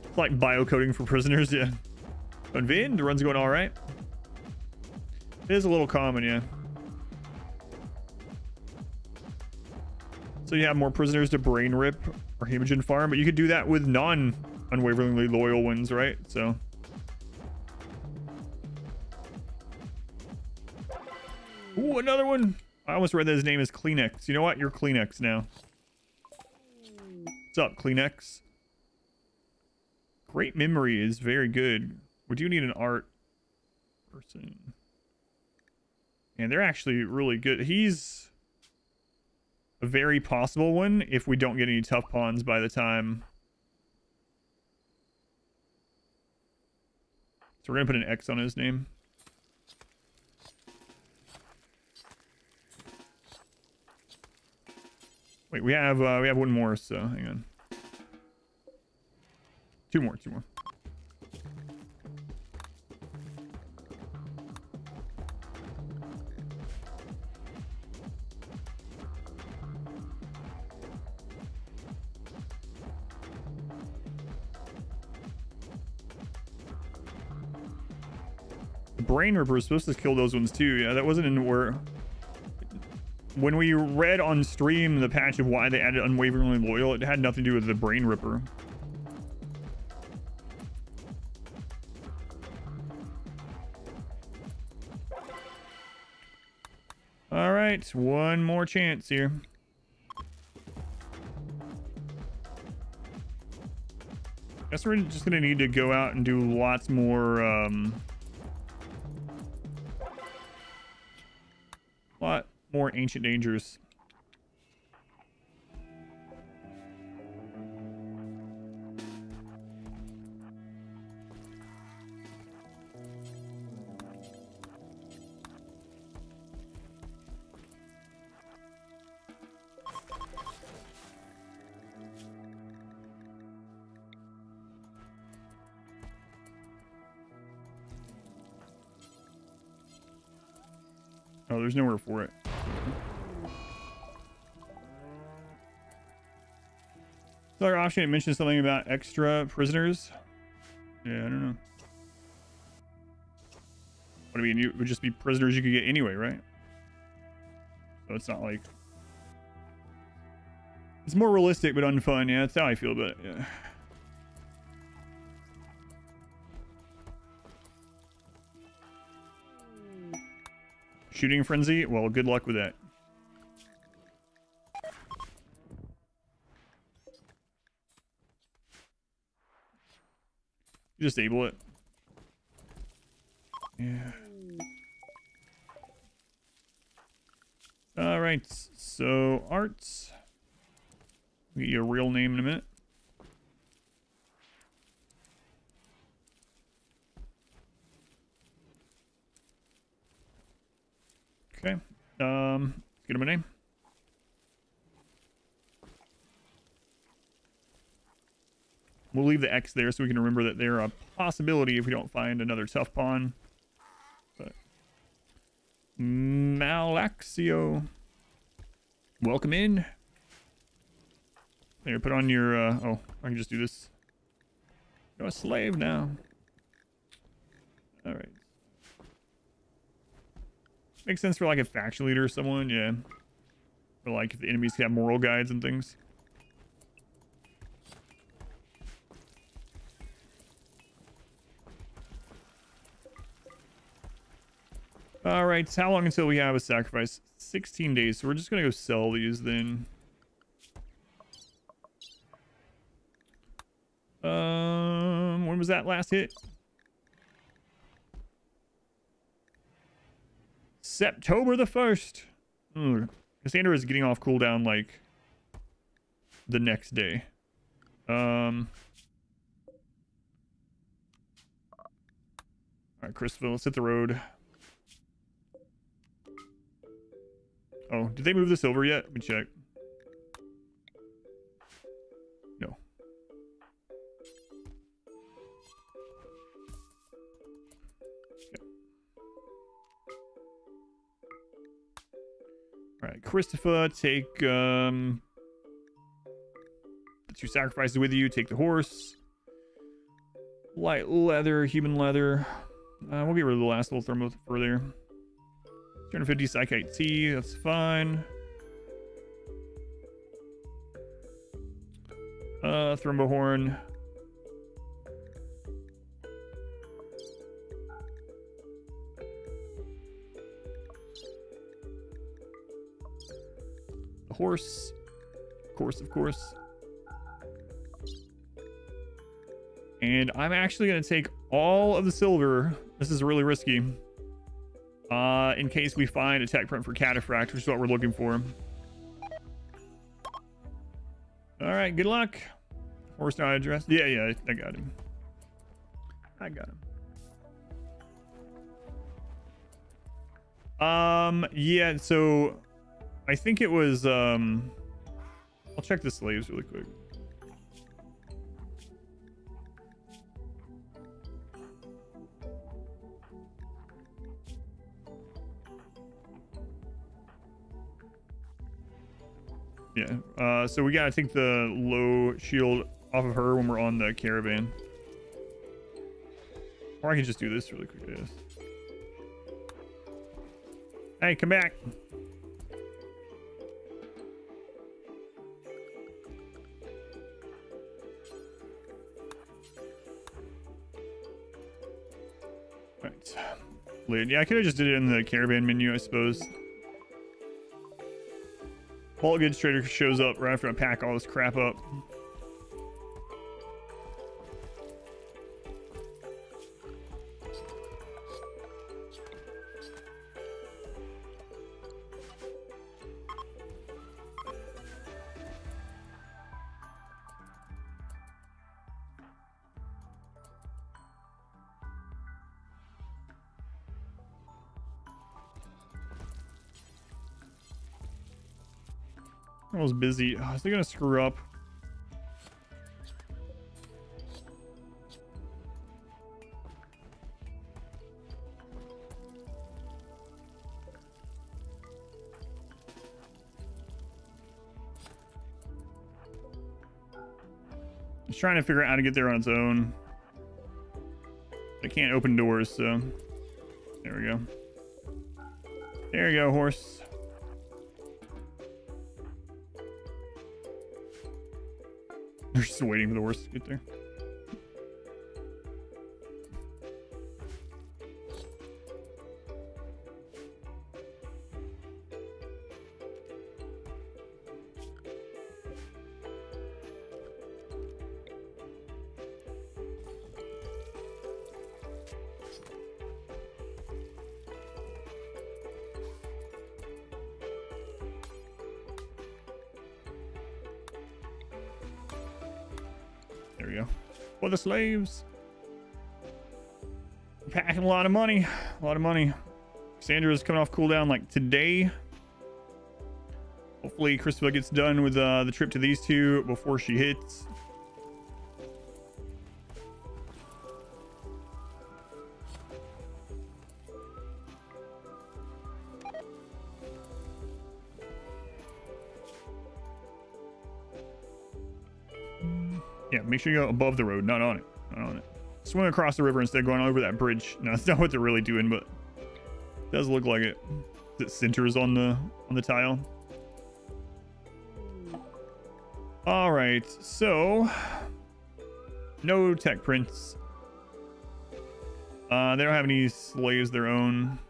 It's like biocoding for prisoners, yeah. Unvin, the run's going all right. It is a little common, yeah. So you have more prisoners to brain rip or hemogen farm, but you could do that with non-unwaveringly loyal ones, right? So. Ooh, another one. I almost read that his name is Kleenex. You know what? You're Kleenex now. What's up, Kleenex? Great memory is very good. We do need an art person. And they're actually really good. He's a very possible one if we don't get any tough pawns by the time. So we're going to put an X on his name. Wait, we have uh, we have one more, so hang on. Two more, two more. Brain Ripper was supposed to kill those ones too. Yeah, that wasn't in where... When we read on stream the patch of why they added unwaveringly loyal, it had nothing to do with the Brain Ripper. All right, one more chance here. Guess we're just gonna need to go out and do lots more... Um, lot more ancient dangers. Oh, there's nowhere for it. Another option, it mentions something about extra prisoners. Yeah, I don't know. What I mean, it would just be prisoners you could get anyway, right? So it's not like... It's more realistic, but unfun. Yeah, that's how I feel about it. Yeah. Shooting frenzy? Well, good luck with that. Disable it. Yeah. All right. So arts. I'll get you a real name in a minute. Okay. Um, give him a name. We'll leave the X there so we can remember that they're a possibility if we don't find another tough pawn. But Malaxio, welcome in. There, put on your, uh, oh, I can just do this. You're a slave now. All right. Makes sense for like a faction leader or someone, yeah. Or like if the enemies have moral guides and things. All right, how long until we have a sacrifice? sixteen days, so we're just gonna go sell these then. Um, when was that last hit? September the first. Mm. Cassandra is getting off cooldown like the next day. Um, all right, Chrisville, let's hit the road. Oh, did they move this over yet? Let me check. No. Okay. All right, Christopher, take um, the two sacrifices with you. Take the horse. Light leather, human leather. Uh, we'll get rid of the last little thermo for there. two hundred fifty Psychite T, that's fine. Uh, Thrumbohorn. The horse. Of course, of course. And I'm actually going to take all of the silver. This is really risky. Uh, in case we find a tech print for Cataphract, which is what we're looking for. All right, good luck. Horse not addressed. Yeah, yeah, I got him. I got him. Um, yeah, so I think it was, um, I'll check the slaves really quick. Yeah, uh, so we gotta take the low shield off of her when we're on the caravan. Or I can just do this really quick, I guess. Hey, come back. All right. Yeah, I could have just did it in the caravan menu, I suppose. Bulk goods trader shows up right after I pack all this crap up. I was busy. Oh, is they gonna screw up? It's trying to figure out how to get there on its own. I can't open doors, so there we go. There you go, horse. They're just waiting for the horse to get there. The slaves. We're packing a lot of money. A lot of money. Sandra's coming off cooldown like today. Hopefully Christabel gets done with uh, the trip to these two before she hits. Yeah, make sure you go above the road, not on it. Not on it. Swim across the river instead of going over that bridge. No, that's not what they're really doing, but it does look like it. It centers on the on the tile. All right, so no tech prints. Uh, they don't have any slaves their own.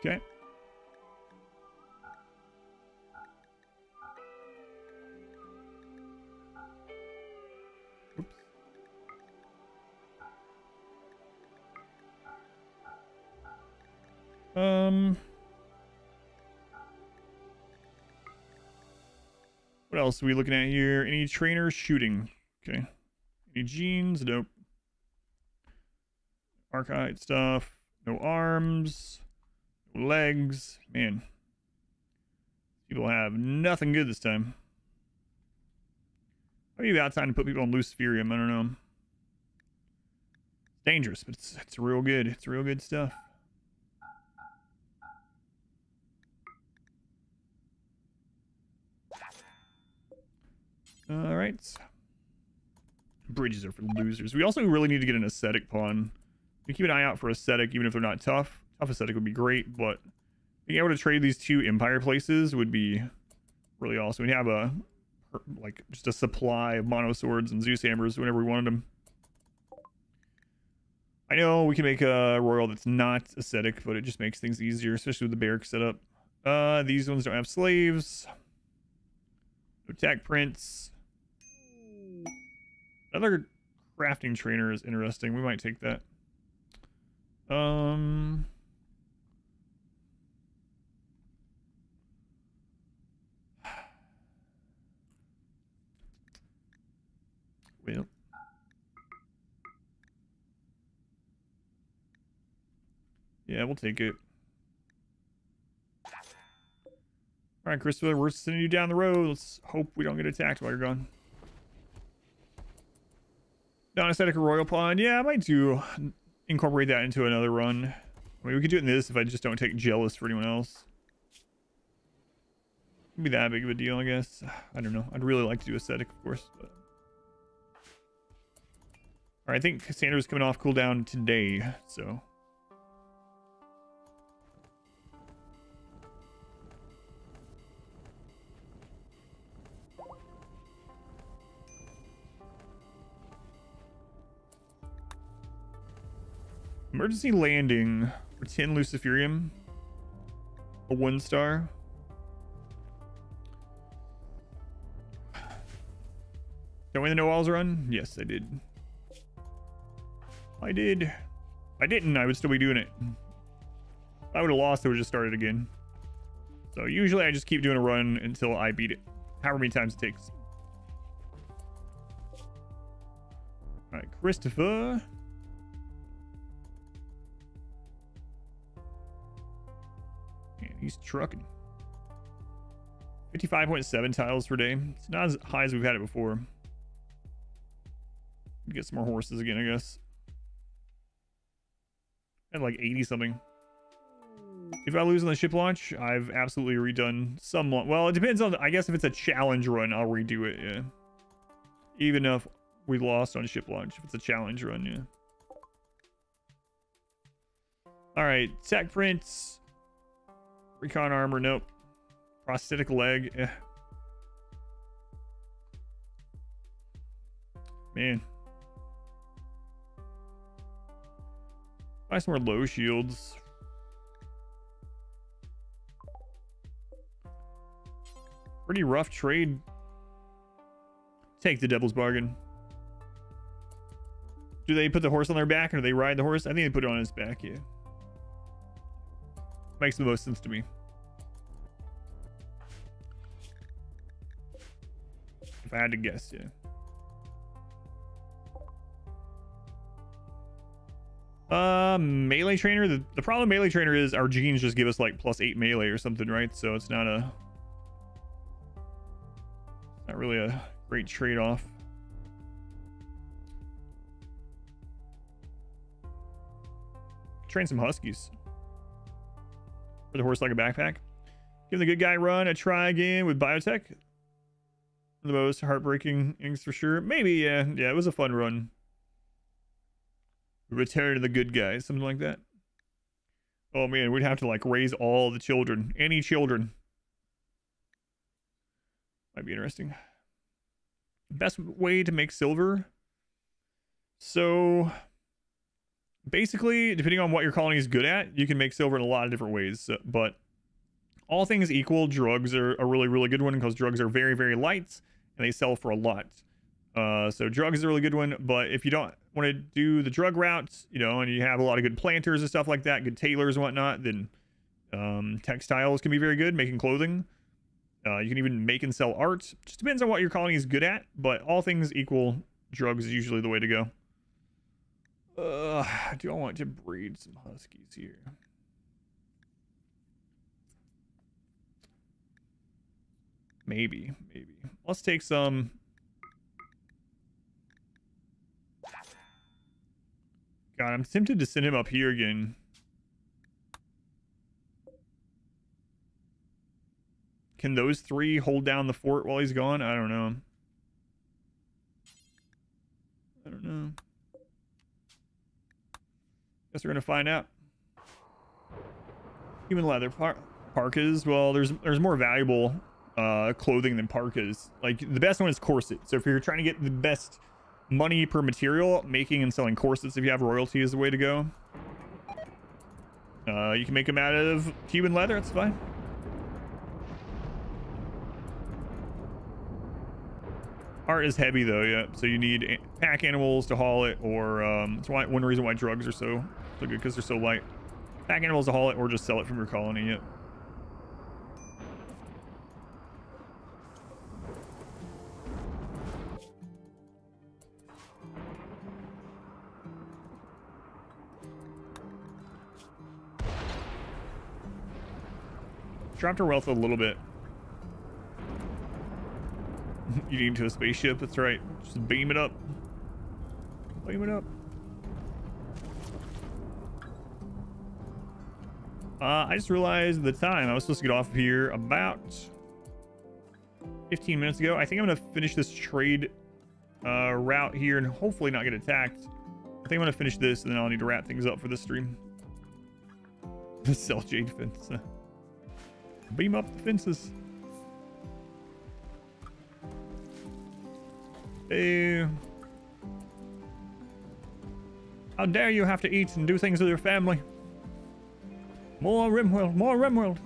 Okay. Um, what else are we looking at here? Any trainers shooting? Okay. Any jeans? Nope. Archite stuff. No arms. No legs. Man. People have nothing good this time. Maybe about time to put people on Luciferium. I don't know. It's dangerous, but it's, it's real good. It's real good stuff. All right. Bridges are for losers. We also really need to get an ascetic pawn. We keep an eye out for ascetic, even if they're not tough. Tough ascetic would be great, but being able to trade these two empire places would be really awesome. We'd have a like just a supply of mono swords and Zeus hammers whenever we wanted them. I know we can make a royal that's not ascetic, but it just makes things easier, especially with the barrack setup. Uh, these ones don't have slaves. No tech prints. Another crafting trainer is interesting. We might take that. Um, well, yeah, we'll take it. All right, Christopher, we're sending you down the road. Let's hope we don't get attacked while you're gone. Non-aesthetic royal pawn. Yeah, I might do incorporate that into another run. I mean, we could do it in this if I just don't take jealous for anyone else. It'd be that big of a deal, I guess. I don't know. I'd really like to do aesthetic, of course. But... All right, I think Cassandra's coming off cooldown today, so... Emergency landing for ten Luciferium, a one star. Don't win the No Walls run? Yes, I did. I did. I didn't. I would still be doing it. If I would have lost, I would have just started again. So usually I just keep doing a run until I beat it, however many times it takes. All right, Christopher. He's trucking. fifty-five point seven tiles per day. It's not as high as we've had it before. Get some more horses again, I guess. Had like eighty something. If I lose on the ship launch, I've absolutely redone some. Well, it depends on, I guess if it's a challenge run, I'll redo it, yeah. Even if we lost on ship launch, if it's a challenge run, yeah. All right, tech prints. Recon armor, nope. Prosthetic leg, eh. Man. Buy some more low shields. Pretty rough trade. Take the devil's bargain. Do they put the horse on their back or do they ride the horse? I think they put it on his back, yeah. Makes the most sense to me. If I had to guess, yeah. Uh, melee trainer. The, the problem melee trainer is our genes just give us like plus eight melee or something, right? So it's not a, not really a great trade-off. Train some huskies. For the horse like a backpack. Give the good guy run a try again with Biotech. The most heartbreaking things for sure. Maybe, yeah. Yeah, it was a fun run. Return to the good guys, something like that. Oh man, we'd have to like raise all the children. Any children. Might be interesting. Best way to make silver. So basically, depending on what your colony is good at, you can make silver in a lot of different ways. So, but all things equal, drugs are a really, really good one because drugs are very, very light and they sell for a lot. Uh, so drugs is a really good one, but if you don't want to do the drug routes, you know, and you have a lot of good planters and stuff like that, good tailors and whatnot, then um, textiles can be very good, making clothing. Uh, you can even make and sell art. Just depends on what your colony is good at, but all things equal, drugs is usually the way to go. Uh, do I want to breed some huskies here? Maybe, maybe. Let's take some... God, I'm tempted to send him up here again. Can those three hold down the fort while he's gone? I don't know. I don't know. Guess we're gonna find out. Human leather par parkas. Well, there's there's more valuable uh, clothing than parkas. Like the best one is corset. So if you're trying to get the best money per material, making and selling corsets if you have royalty is the way to go. Uh, you can make them out of Cuban leather, that's fine. Art is heavy though, yeah, so you need pack animals to haul it, or um, that's why one reason why drugs are so, so good, because they're so light. Pack animals to haul it or just sell it from your colony, yeah. Dropped her wealth a little bit. You need to a spaceship, that's right. Just beam it up. Beam it up. Uh, I just realized the time. I was supposed to get off of here about fifteen minutes ago. I think I'm going to finish this trade uh, route here and hopefully not get attacked. I think I'm going to finish this and then I'll need to wrap things up for this stream. Sell Jade Fence. Beam up the fences. Hey. How dare you have to eat and do things with your family? More RimWorld, more RimWorld.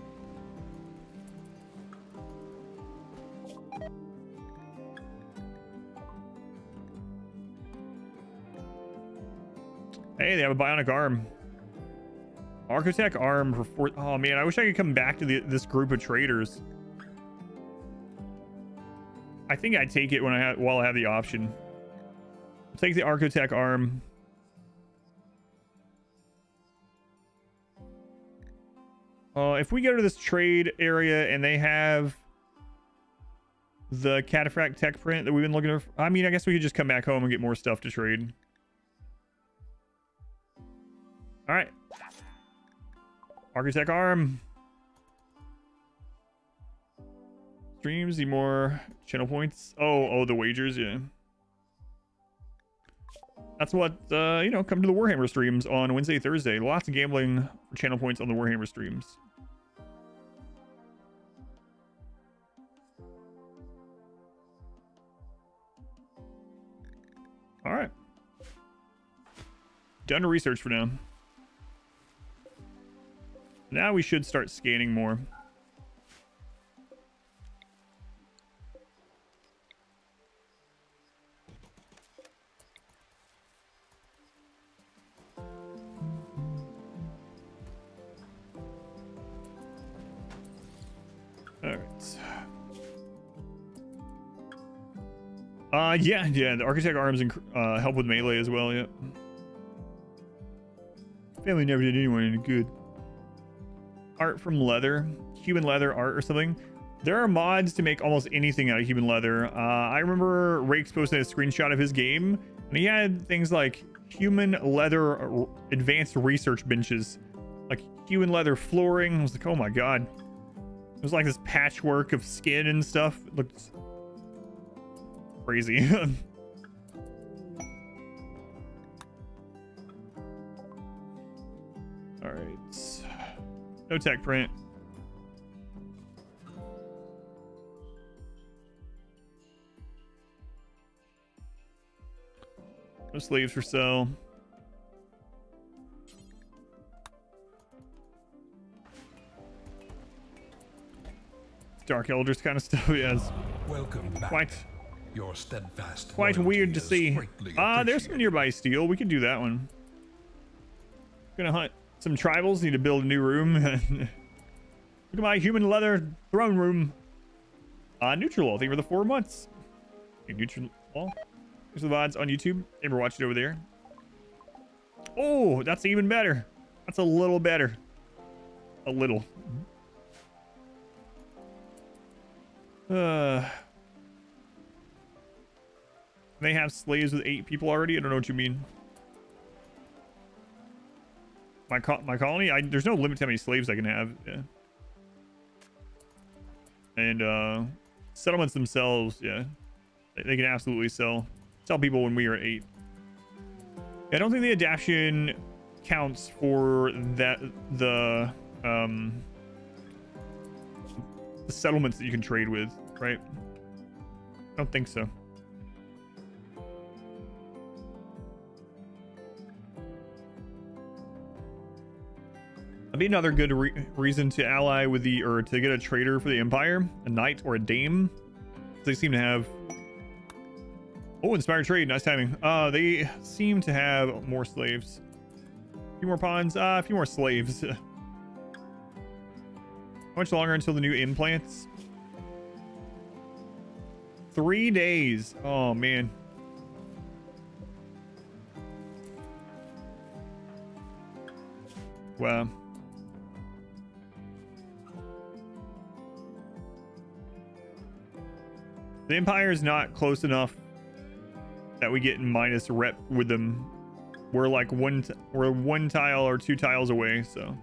Hey, they have a bionic arm. Architect arm for four. Oh man, I wish I could come back to the, this group of traders. I think I take it when I have, while I have the option. I'll take the Architect arm. Uh, if we go to this trade area and they have the cataphract tech print that we've been looking for, I mean, I guess we could just come back home and get more stuff to trade. All right. Architect arm. Streams, need more channel points. Oh, oh, the wagers, yeah. That's what, uh, you know, come to the Warhammer streams on Wednesday, Thursday. Lots of gambling for channel points on the Warhammer streams. All right. Done research for now. Now we should start scanning more. All right. Uh, yeah, yeah. The Architect arms and uh, help with melee as well. Yep. Yeah. Family never did anyone any good. Art from leather, human leather art or something. There are mods to make almost anything out of human leather. Uh, I remember Rakes posted a screenshot of his game, and he had things like human leather advanced research benches, like human leather flooring. I was like, oh my god. It was like this patchwork of skin and stuff. It looked crazy. All right. No tech print. No sleeves for sale. Dark Elders kind of stuff, yes. Welcome back. Quite, Your steadfast quite weird to see. Ah, uh, there's some nearby steel. We can do that one. Gonna hunt some tribals. Need to build a new room. Look at my human leather throne room. Uh, neutral. I think for the four months. Okay, neutral. Well, here's the V O Ds on YouTube. Ever watch it over there? Oh, that's even better. That's a little better. A little. Uh, they have slaves with eight people already. I don't know what you mean. My co my colony. I there's no limit to how many slaves I can have. Yeah. And uh, settlements themselves. Yeah, they, they can absolutely sell. Tell people when we are at eight. I don't think the adaptation counts for that. The um. The settlements that you can trade with, right? I don't think so. That'd be another good re reason to ally with the, or to get a trader for the Empire, a knight or a dame. They seem to have. Oh, inspired trade, nice timing. Uh, they seem to have more slaves. A few more pawns, uh, a few more slaves. How much longer until the new implants? Three days. Oh, man. Wow. The Empire is not close enough that we get minus rep with them. We're like one, we're one tile or two tiles away, so.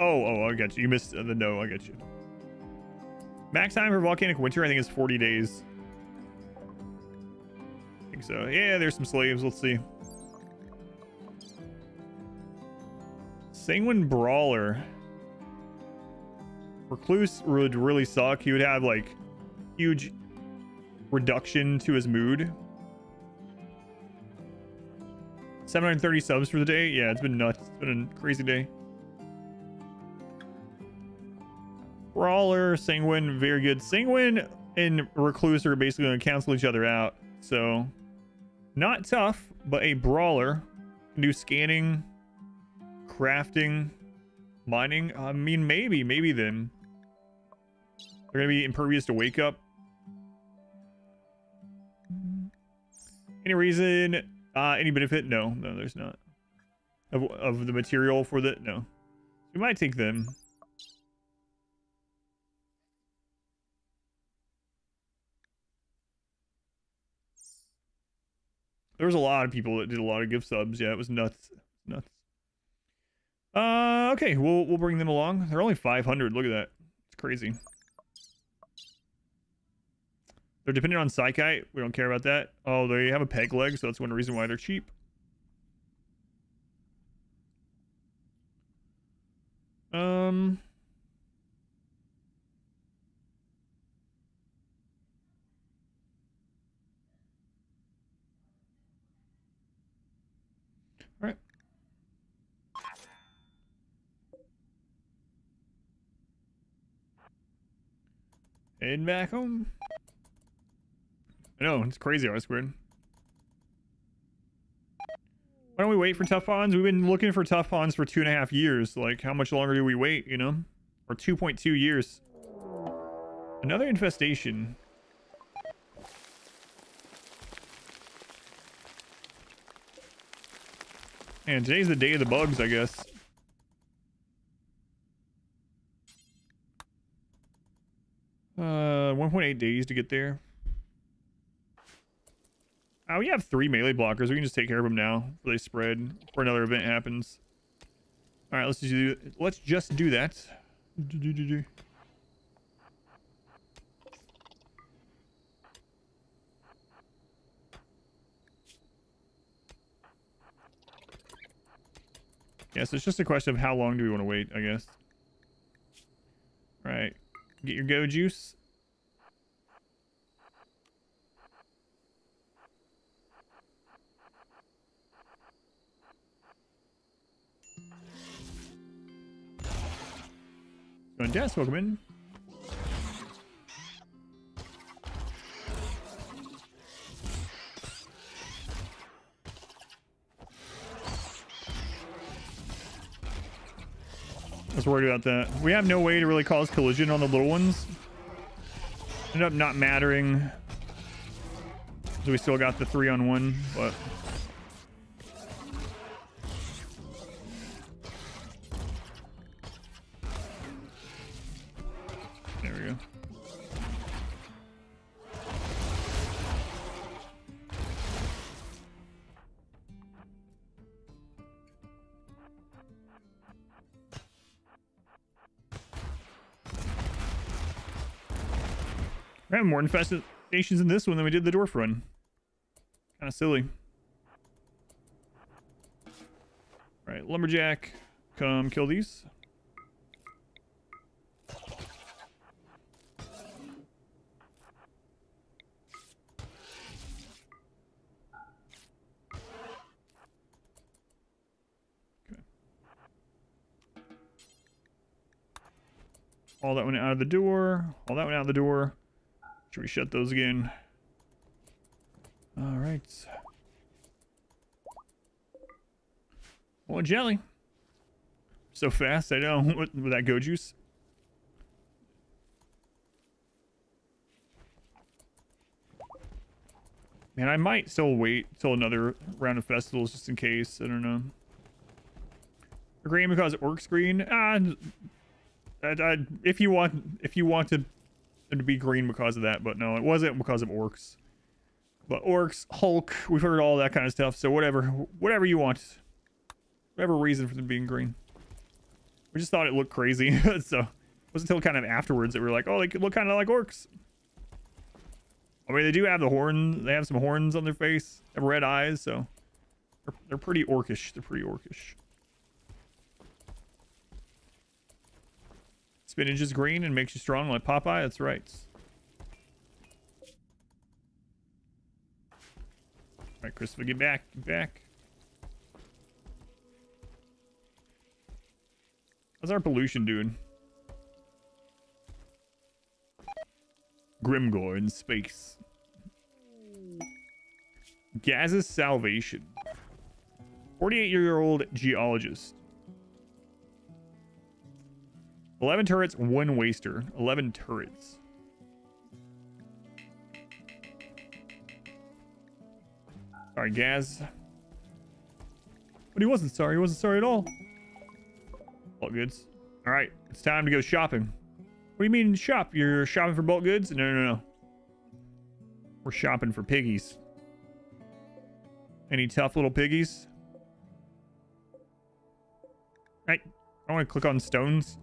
Oh, oh, I got you. You missed the no. I got you. Max time for volcanic winter, I think, is forty days. I think so. Yeah, there's some slaves. Let's see. Sanguine Brawler. Recluse would really suck. He would have, like, huge reduction to his mood. seven hundred thirty subs for the day. Yeah, it's been nuts. It's been a crazy day. Brawler, Sanguine, very good. Sanguine and Recluse are basically going to cancel each other out. So, not tough, but a Brawler can do scanning, crafting, mining. I mean, maybe, maybe then. They're going to be impervious to wake up. Any reason? Uh, any benefit? No, no, there's not. Of, of the material for the... No. We might take them. There was a lot of people that did a lot of gift subs. Yeah, it was nuts. Nuts. Uh, okay, we'll we'll bring them along. They're only five hundred. Look at that. It's crazy. They're dependent on Psychite. We don't care about that. Oh, they have a peg leg, so that's one reason why they're cheap. Um... Head back home. I know, it's crazy, I squared. Why don't we wait for tough pawns? We've been looking for tough pawns for two and a half years. Like, how much longer do we wait, you know? Or two point two years. Another infestation. And today's the day of the bugs, I guess. Uh, one point eight days to get there. Oh, we have three melee blockers. We can just take care of them now before they spread, before another event happens. All right, let's just do. Let's just do that. Do, do, do, do. Yeah, so it's just a question of how long do we want to wait, I guess. All right, get your go juice. Going desk, welcome in. I was worried about that. We have no way to really cause collision on the little ones. Ended up not mattering. So we still got the three on one, but... we have more infestations in this one than we did the dwarf run. Kind of silly. All right, lumberjack, come kill these. Okay. All that one out of the door. All that one out of the door. Should we shut those again? All right. More jelly. So fast, I know. With, with that go juice. Man, I might still wait till another round of festivals just in case. I don't know. Agreeing because it works green. Ah, I, I, if you want, if you want to. To be green because of that, but no, it wasn't because of orcs. But orcs, Hulk, we've heard all that kind of stuff. So whatever, whatever you want, whatever reason for them being green. We just thought it looked crazy, so it wasn't until kind of afterwards that we were like, oh, they could look kind of like orcs. I mean, they do have the horn; they have some horns on their face, they have red eyes, so they're, they're pretty orcish. They're pretty orcish. Spinach is green and makes you strong like Popeye. That's right. All right, Christopher, get back. Get back. How's our pollution doing? Grimgore in space. Gaz's salvation. forty-eight-year-old geologist. eleven turrets, one waster. eleven turrets. Sorry, Gaz. But he wasn't sorry. He wasn't sorry at all. Bulk goods. All right, it's time to go shopping. What do you mean shop? You're shopping for bulk goods? No, no, no. We're shopping for piggies. Any tough little piggies? All right. I want to click on stones.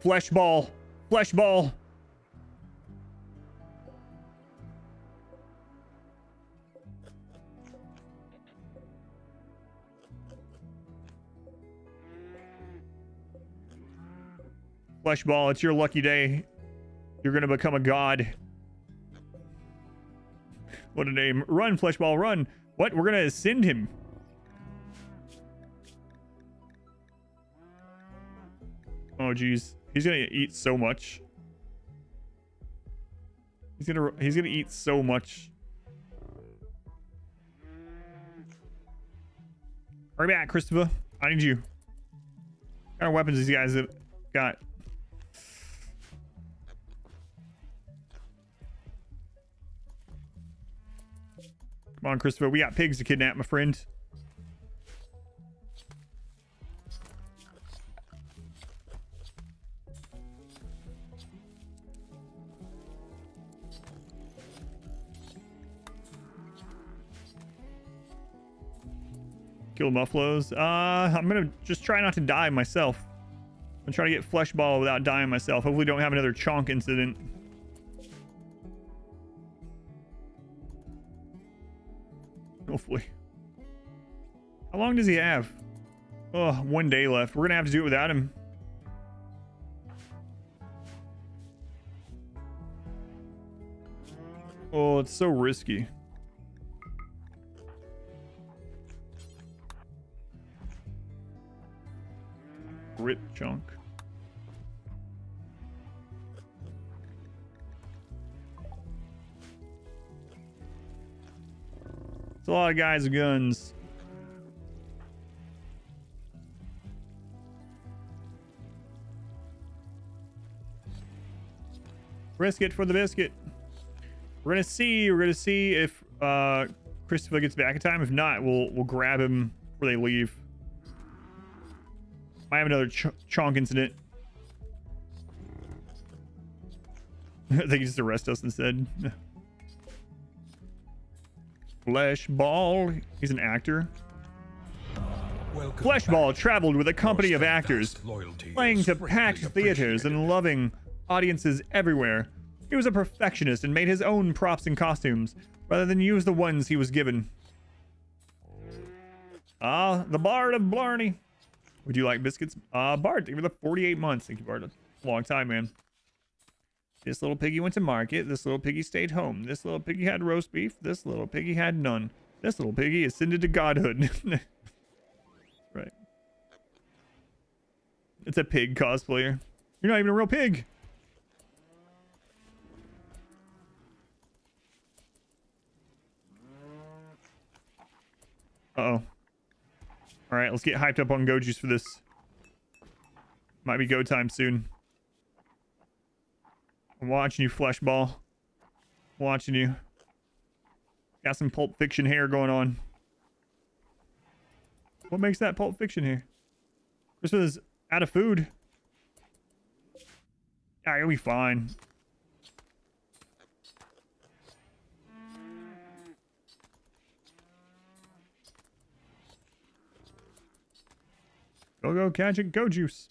Flesh ball, flesh ball. Flesh ball, it's your lucky day. You're gonna become a god. What a name. Run, flesh ball, run. What? We're gonna ascend him. Oh geez, he's gonna eat so much. He's gonna he's gonna eat so much. Hurry back, Christopher. I need you. What kind of weapons these guys have got? Come on, Christopher. We got pigs to kidnap, my friend. Kill mufflos. Uh, I'm going to just try not to die myself. I'm trying to get flesh ball without dying myself. Hopefully don't have another chonk incident. Hopefully. How long does he have? Oh, one day left. We're going to have to do it without him. Oh, it's so risky. Rip chunk. It's a lot of guys with guns. Risk it for the biscuit. We're gonna see. We're gonna see if uh, Christopher gets back in time. If not, we'll we'll grab him before they leave. I have another ch chonk incident. They can just arrest us instead. Flesh Ball. He's an actor. Welcome Flesh back. Ball traveled with a company of actors, playing to packed theaters and loving audiences everywhere. He was a perfectionist and made his own props and costumes, rather than use the ones he was given. Ah, the Bard of Blarney. Would you like biscuits? Uh, Bard, thank you for the forty-eight months. Thank you, Bard. Long time, man. This little piggy went to market. This little piggy stayed home. This little piggy had roast beef. This little piggy had none. This little piggy ascended to godhood. Right. It's a pig cosplayer. You're not even a real pig. Uh-oh. All right, let's get hyped up on Go Juice for this. Might be go time soon. I'm watching you, Flesh Ball. I'm watching you. Got some Pulp Fiction hair going on. What makes that Pulp Fiction hair? This is out of food. Ah, you'll be fine. Go, go, catch it, go, juice.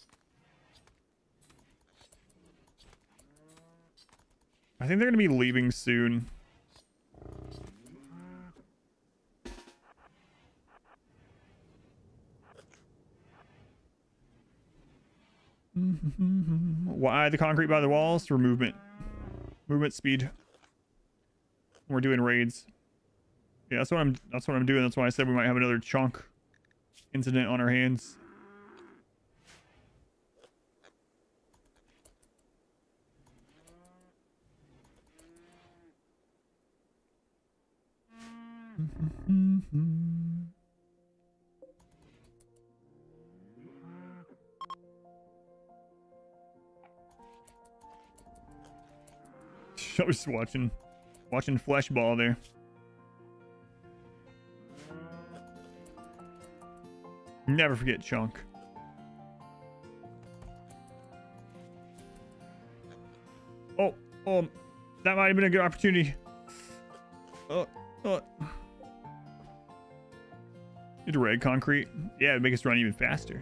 I think they're going to be leaving soon. Why the concrete by the walls? For movement. Movement speed. We're doing raids. Yeah, that's what I'm, that's what I'm doing. That's why I said we might have another chunk incident on our hands. Mm-hmm. I was just watching, watching Flesh Ball there. Never forget Chunk. Oh, oh, that might have been a good opportunity. Oh, oh. Need to raid concrete. Yeah, it'd make us run even faster.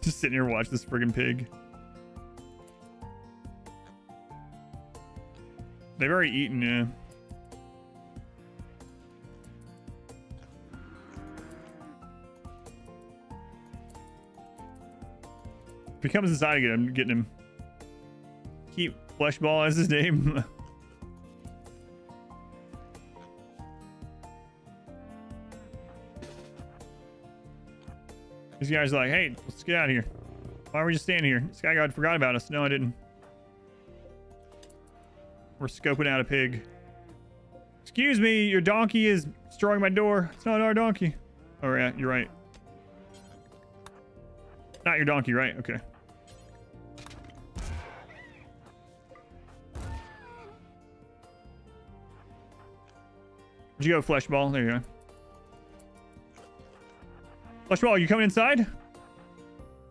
Just sitting here and watch this friggin' pig. They've already eaten, yeah. If he comes inside again, I'm getting him. Keep Fleshball as his name. These guys are like, hey, let's get out of here. Why are we just standing here? Sky God forgot about us. No, I didn't. We're scoping out a pig. Excuse me, your donkey is destroying my door. It's not our donkey. All right, you're right. Not your donkey, right? Okay. Where'd you go, Fleshball? There you go. Fleshball, are you coming inside?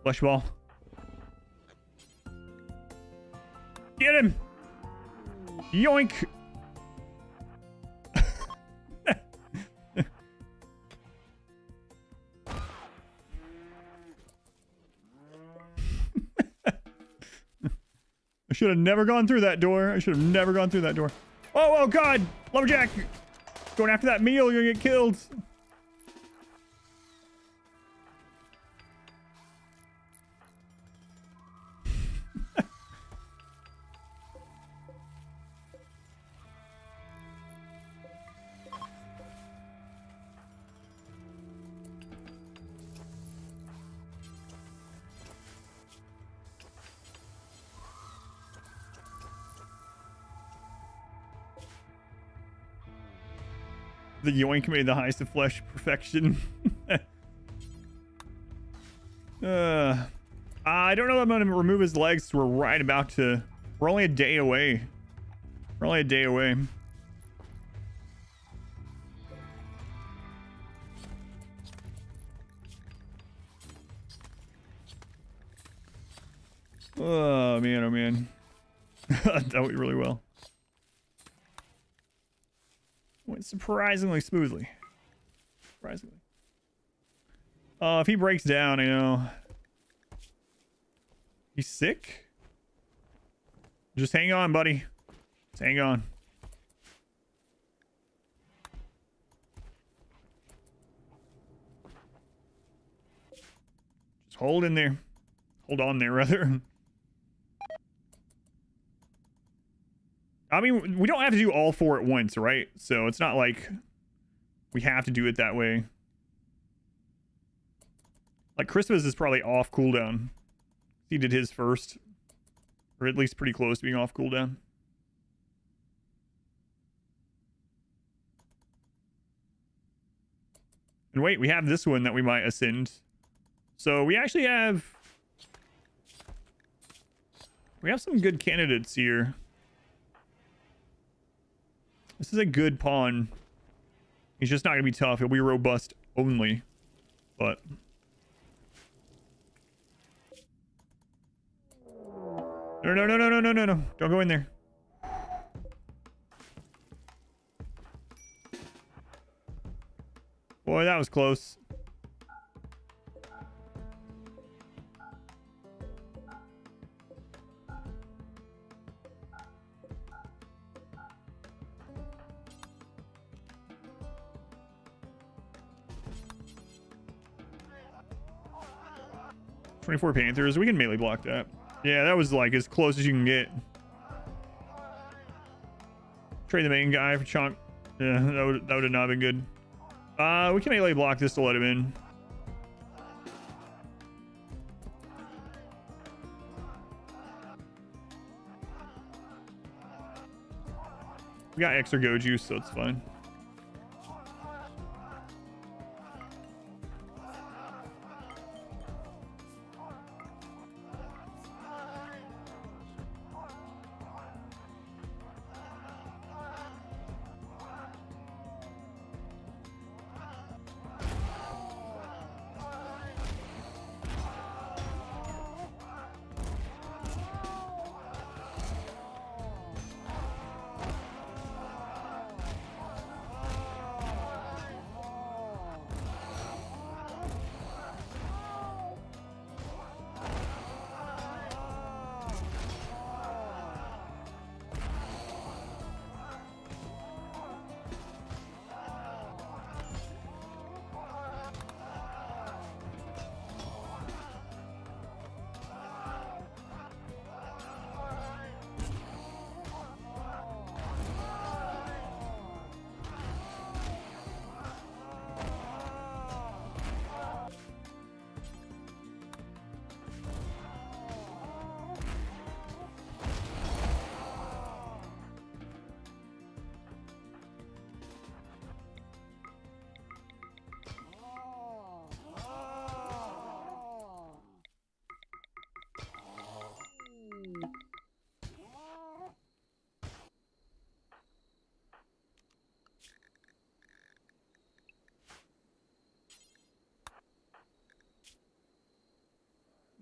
Fleshball. Get him! Yoink! I should have never gone through that door. I should have never gone through that door. Oh, oh, God! Lumberjack! Going after that meal, you're gonna get killed. The yoink made the highest of flesh perfection. uh, I don't know if I'm going to remove his legs. We're right about to... We're only a day away. We're only a day away. Oh, man. Oh, man. That went really well. Went surprisingly smoothly. Surprisingly. Uh, if he breaks down, you know... He's sick? Just hang on, buddy. Just hang on. Just hold in there. Hold on there, rather. I mean, we don't have to do all four at once, right? So it's not like we have to do it that way. Like, Christmas is probably off cooldown. He did his first. Or at least pretty close to being off cooldown. And wait, we have this one that we might ascend. So we actually have... We have some good candidates here. This is a good pawn. He's just not going to be tough. He'll be robust only. But... No, no, no, no, no, no, no, no. Don't go in there. Boy, that was close. twenty-four Panthers. We can melee block that. Yeah, that was like as close as you can get. Trade the main guy for Chunk. Yeah, that would, that would have not been good. Uh, we can melee block this to let him in. We got extra go juice, so it's fine.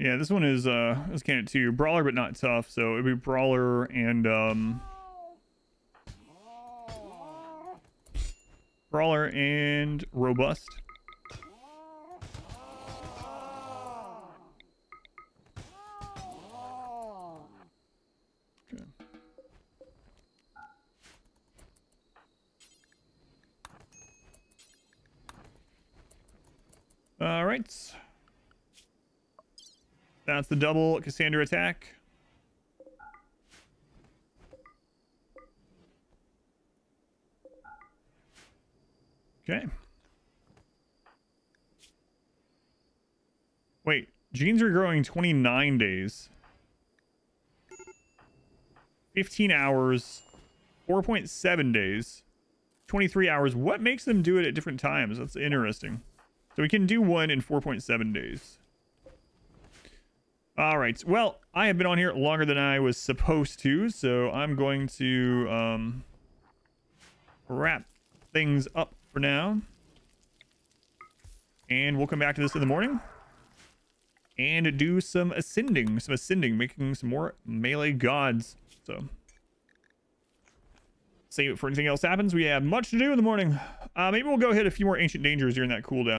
Yeah, this one is uh this candidate too. Brawler but not tough, so it'd be brawler and um brawler and robust. All right, that's the double Cassandra attack. Okay. Wait, genes are growing twenty-nine days, fifteen hours, four point seven days, twenty-three hours. What makes them do it at different times? That's interesting. So we can do one in four point seven days. All right. Well, I have been on here longer than I was supposed to, so I'm going to um, wrap things up for now. And we'll come back to this in the morning. And do some ascending, some ascending, making some more melee gods. So save it for anything else happens. We have much to do in the morning. Uh, maybe we'll go hit a few more ancient dangers during that cooldown.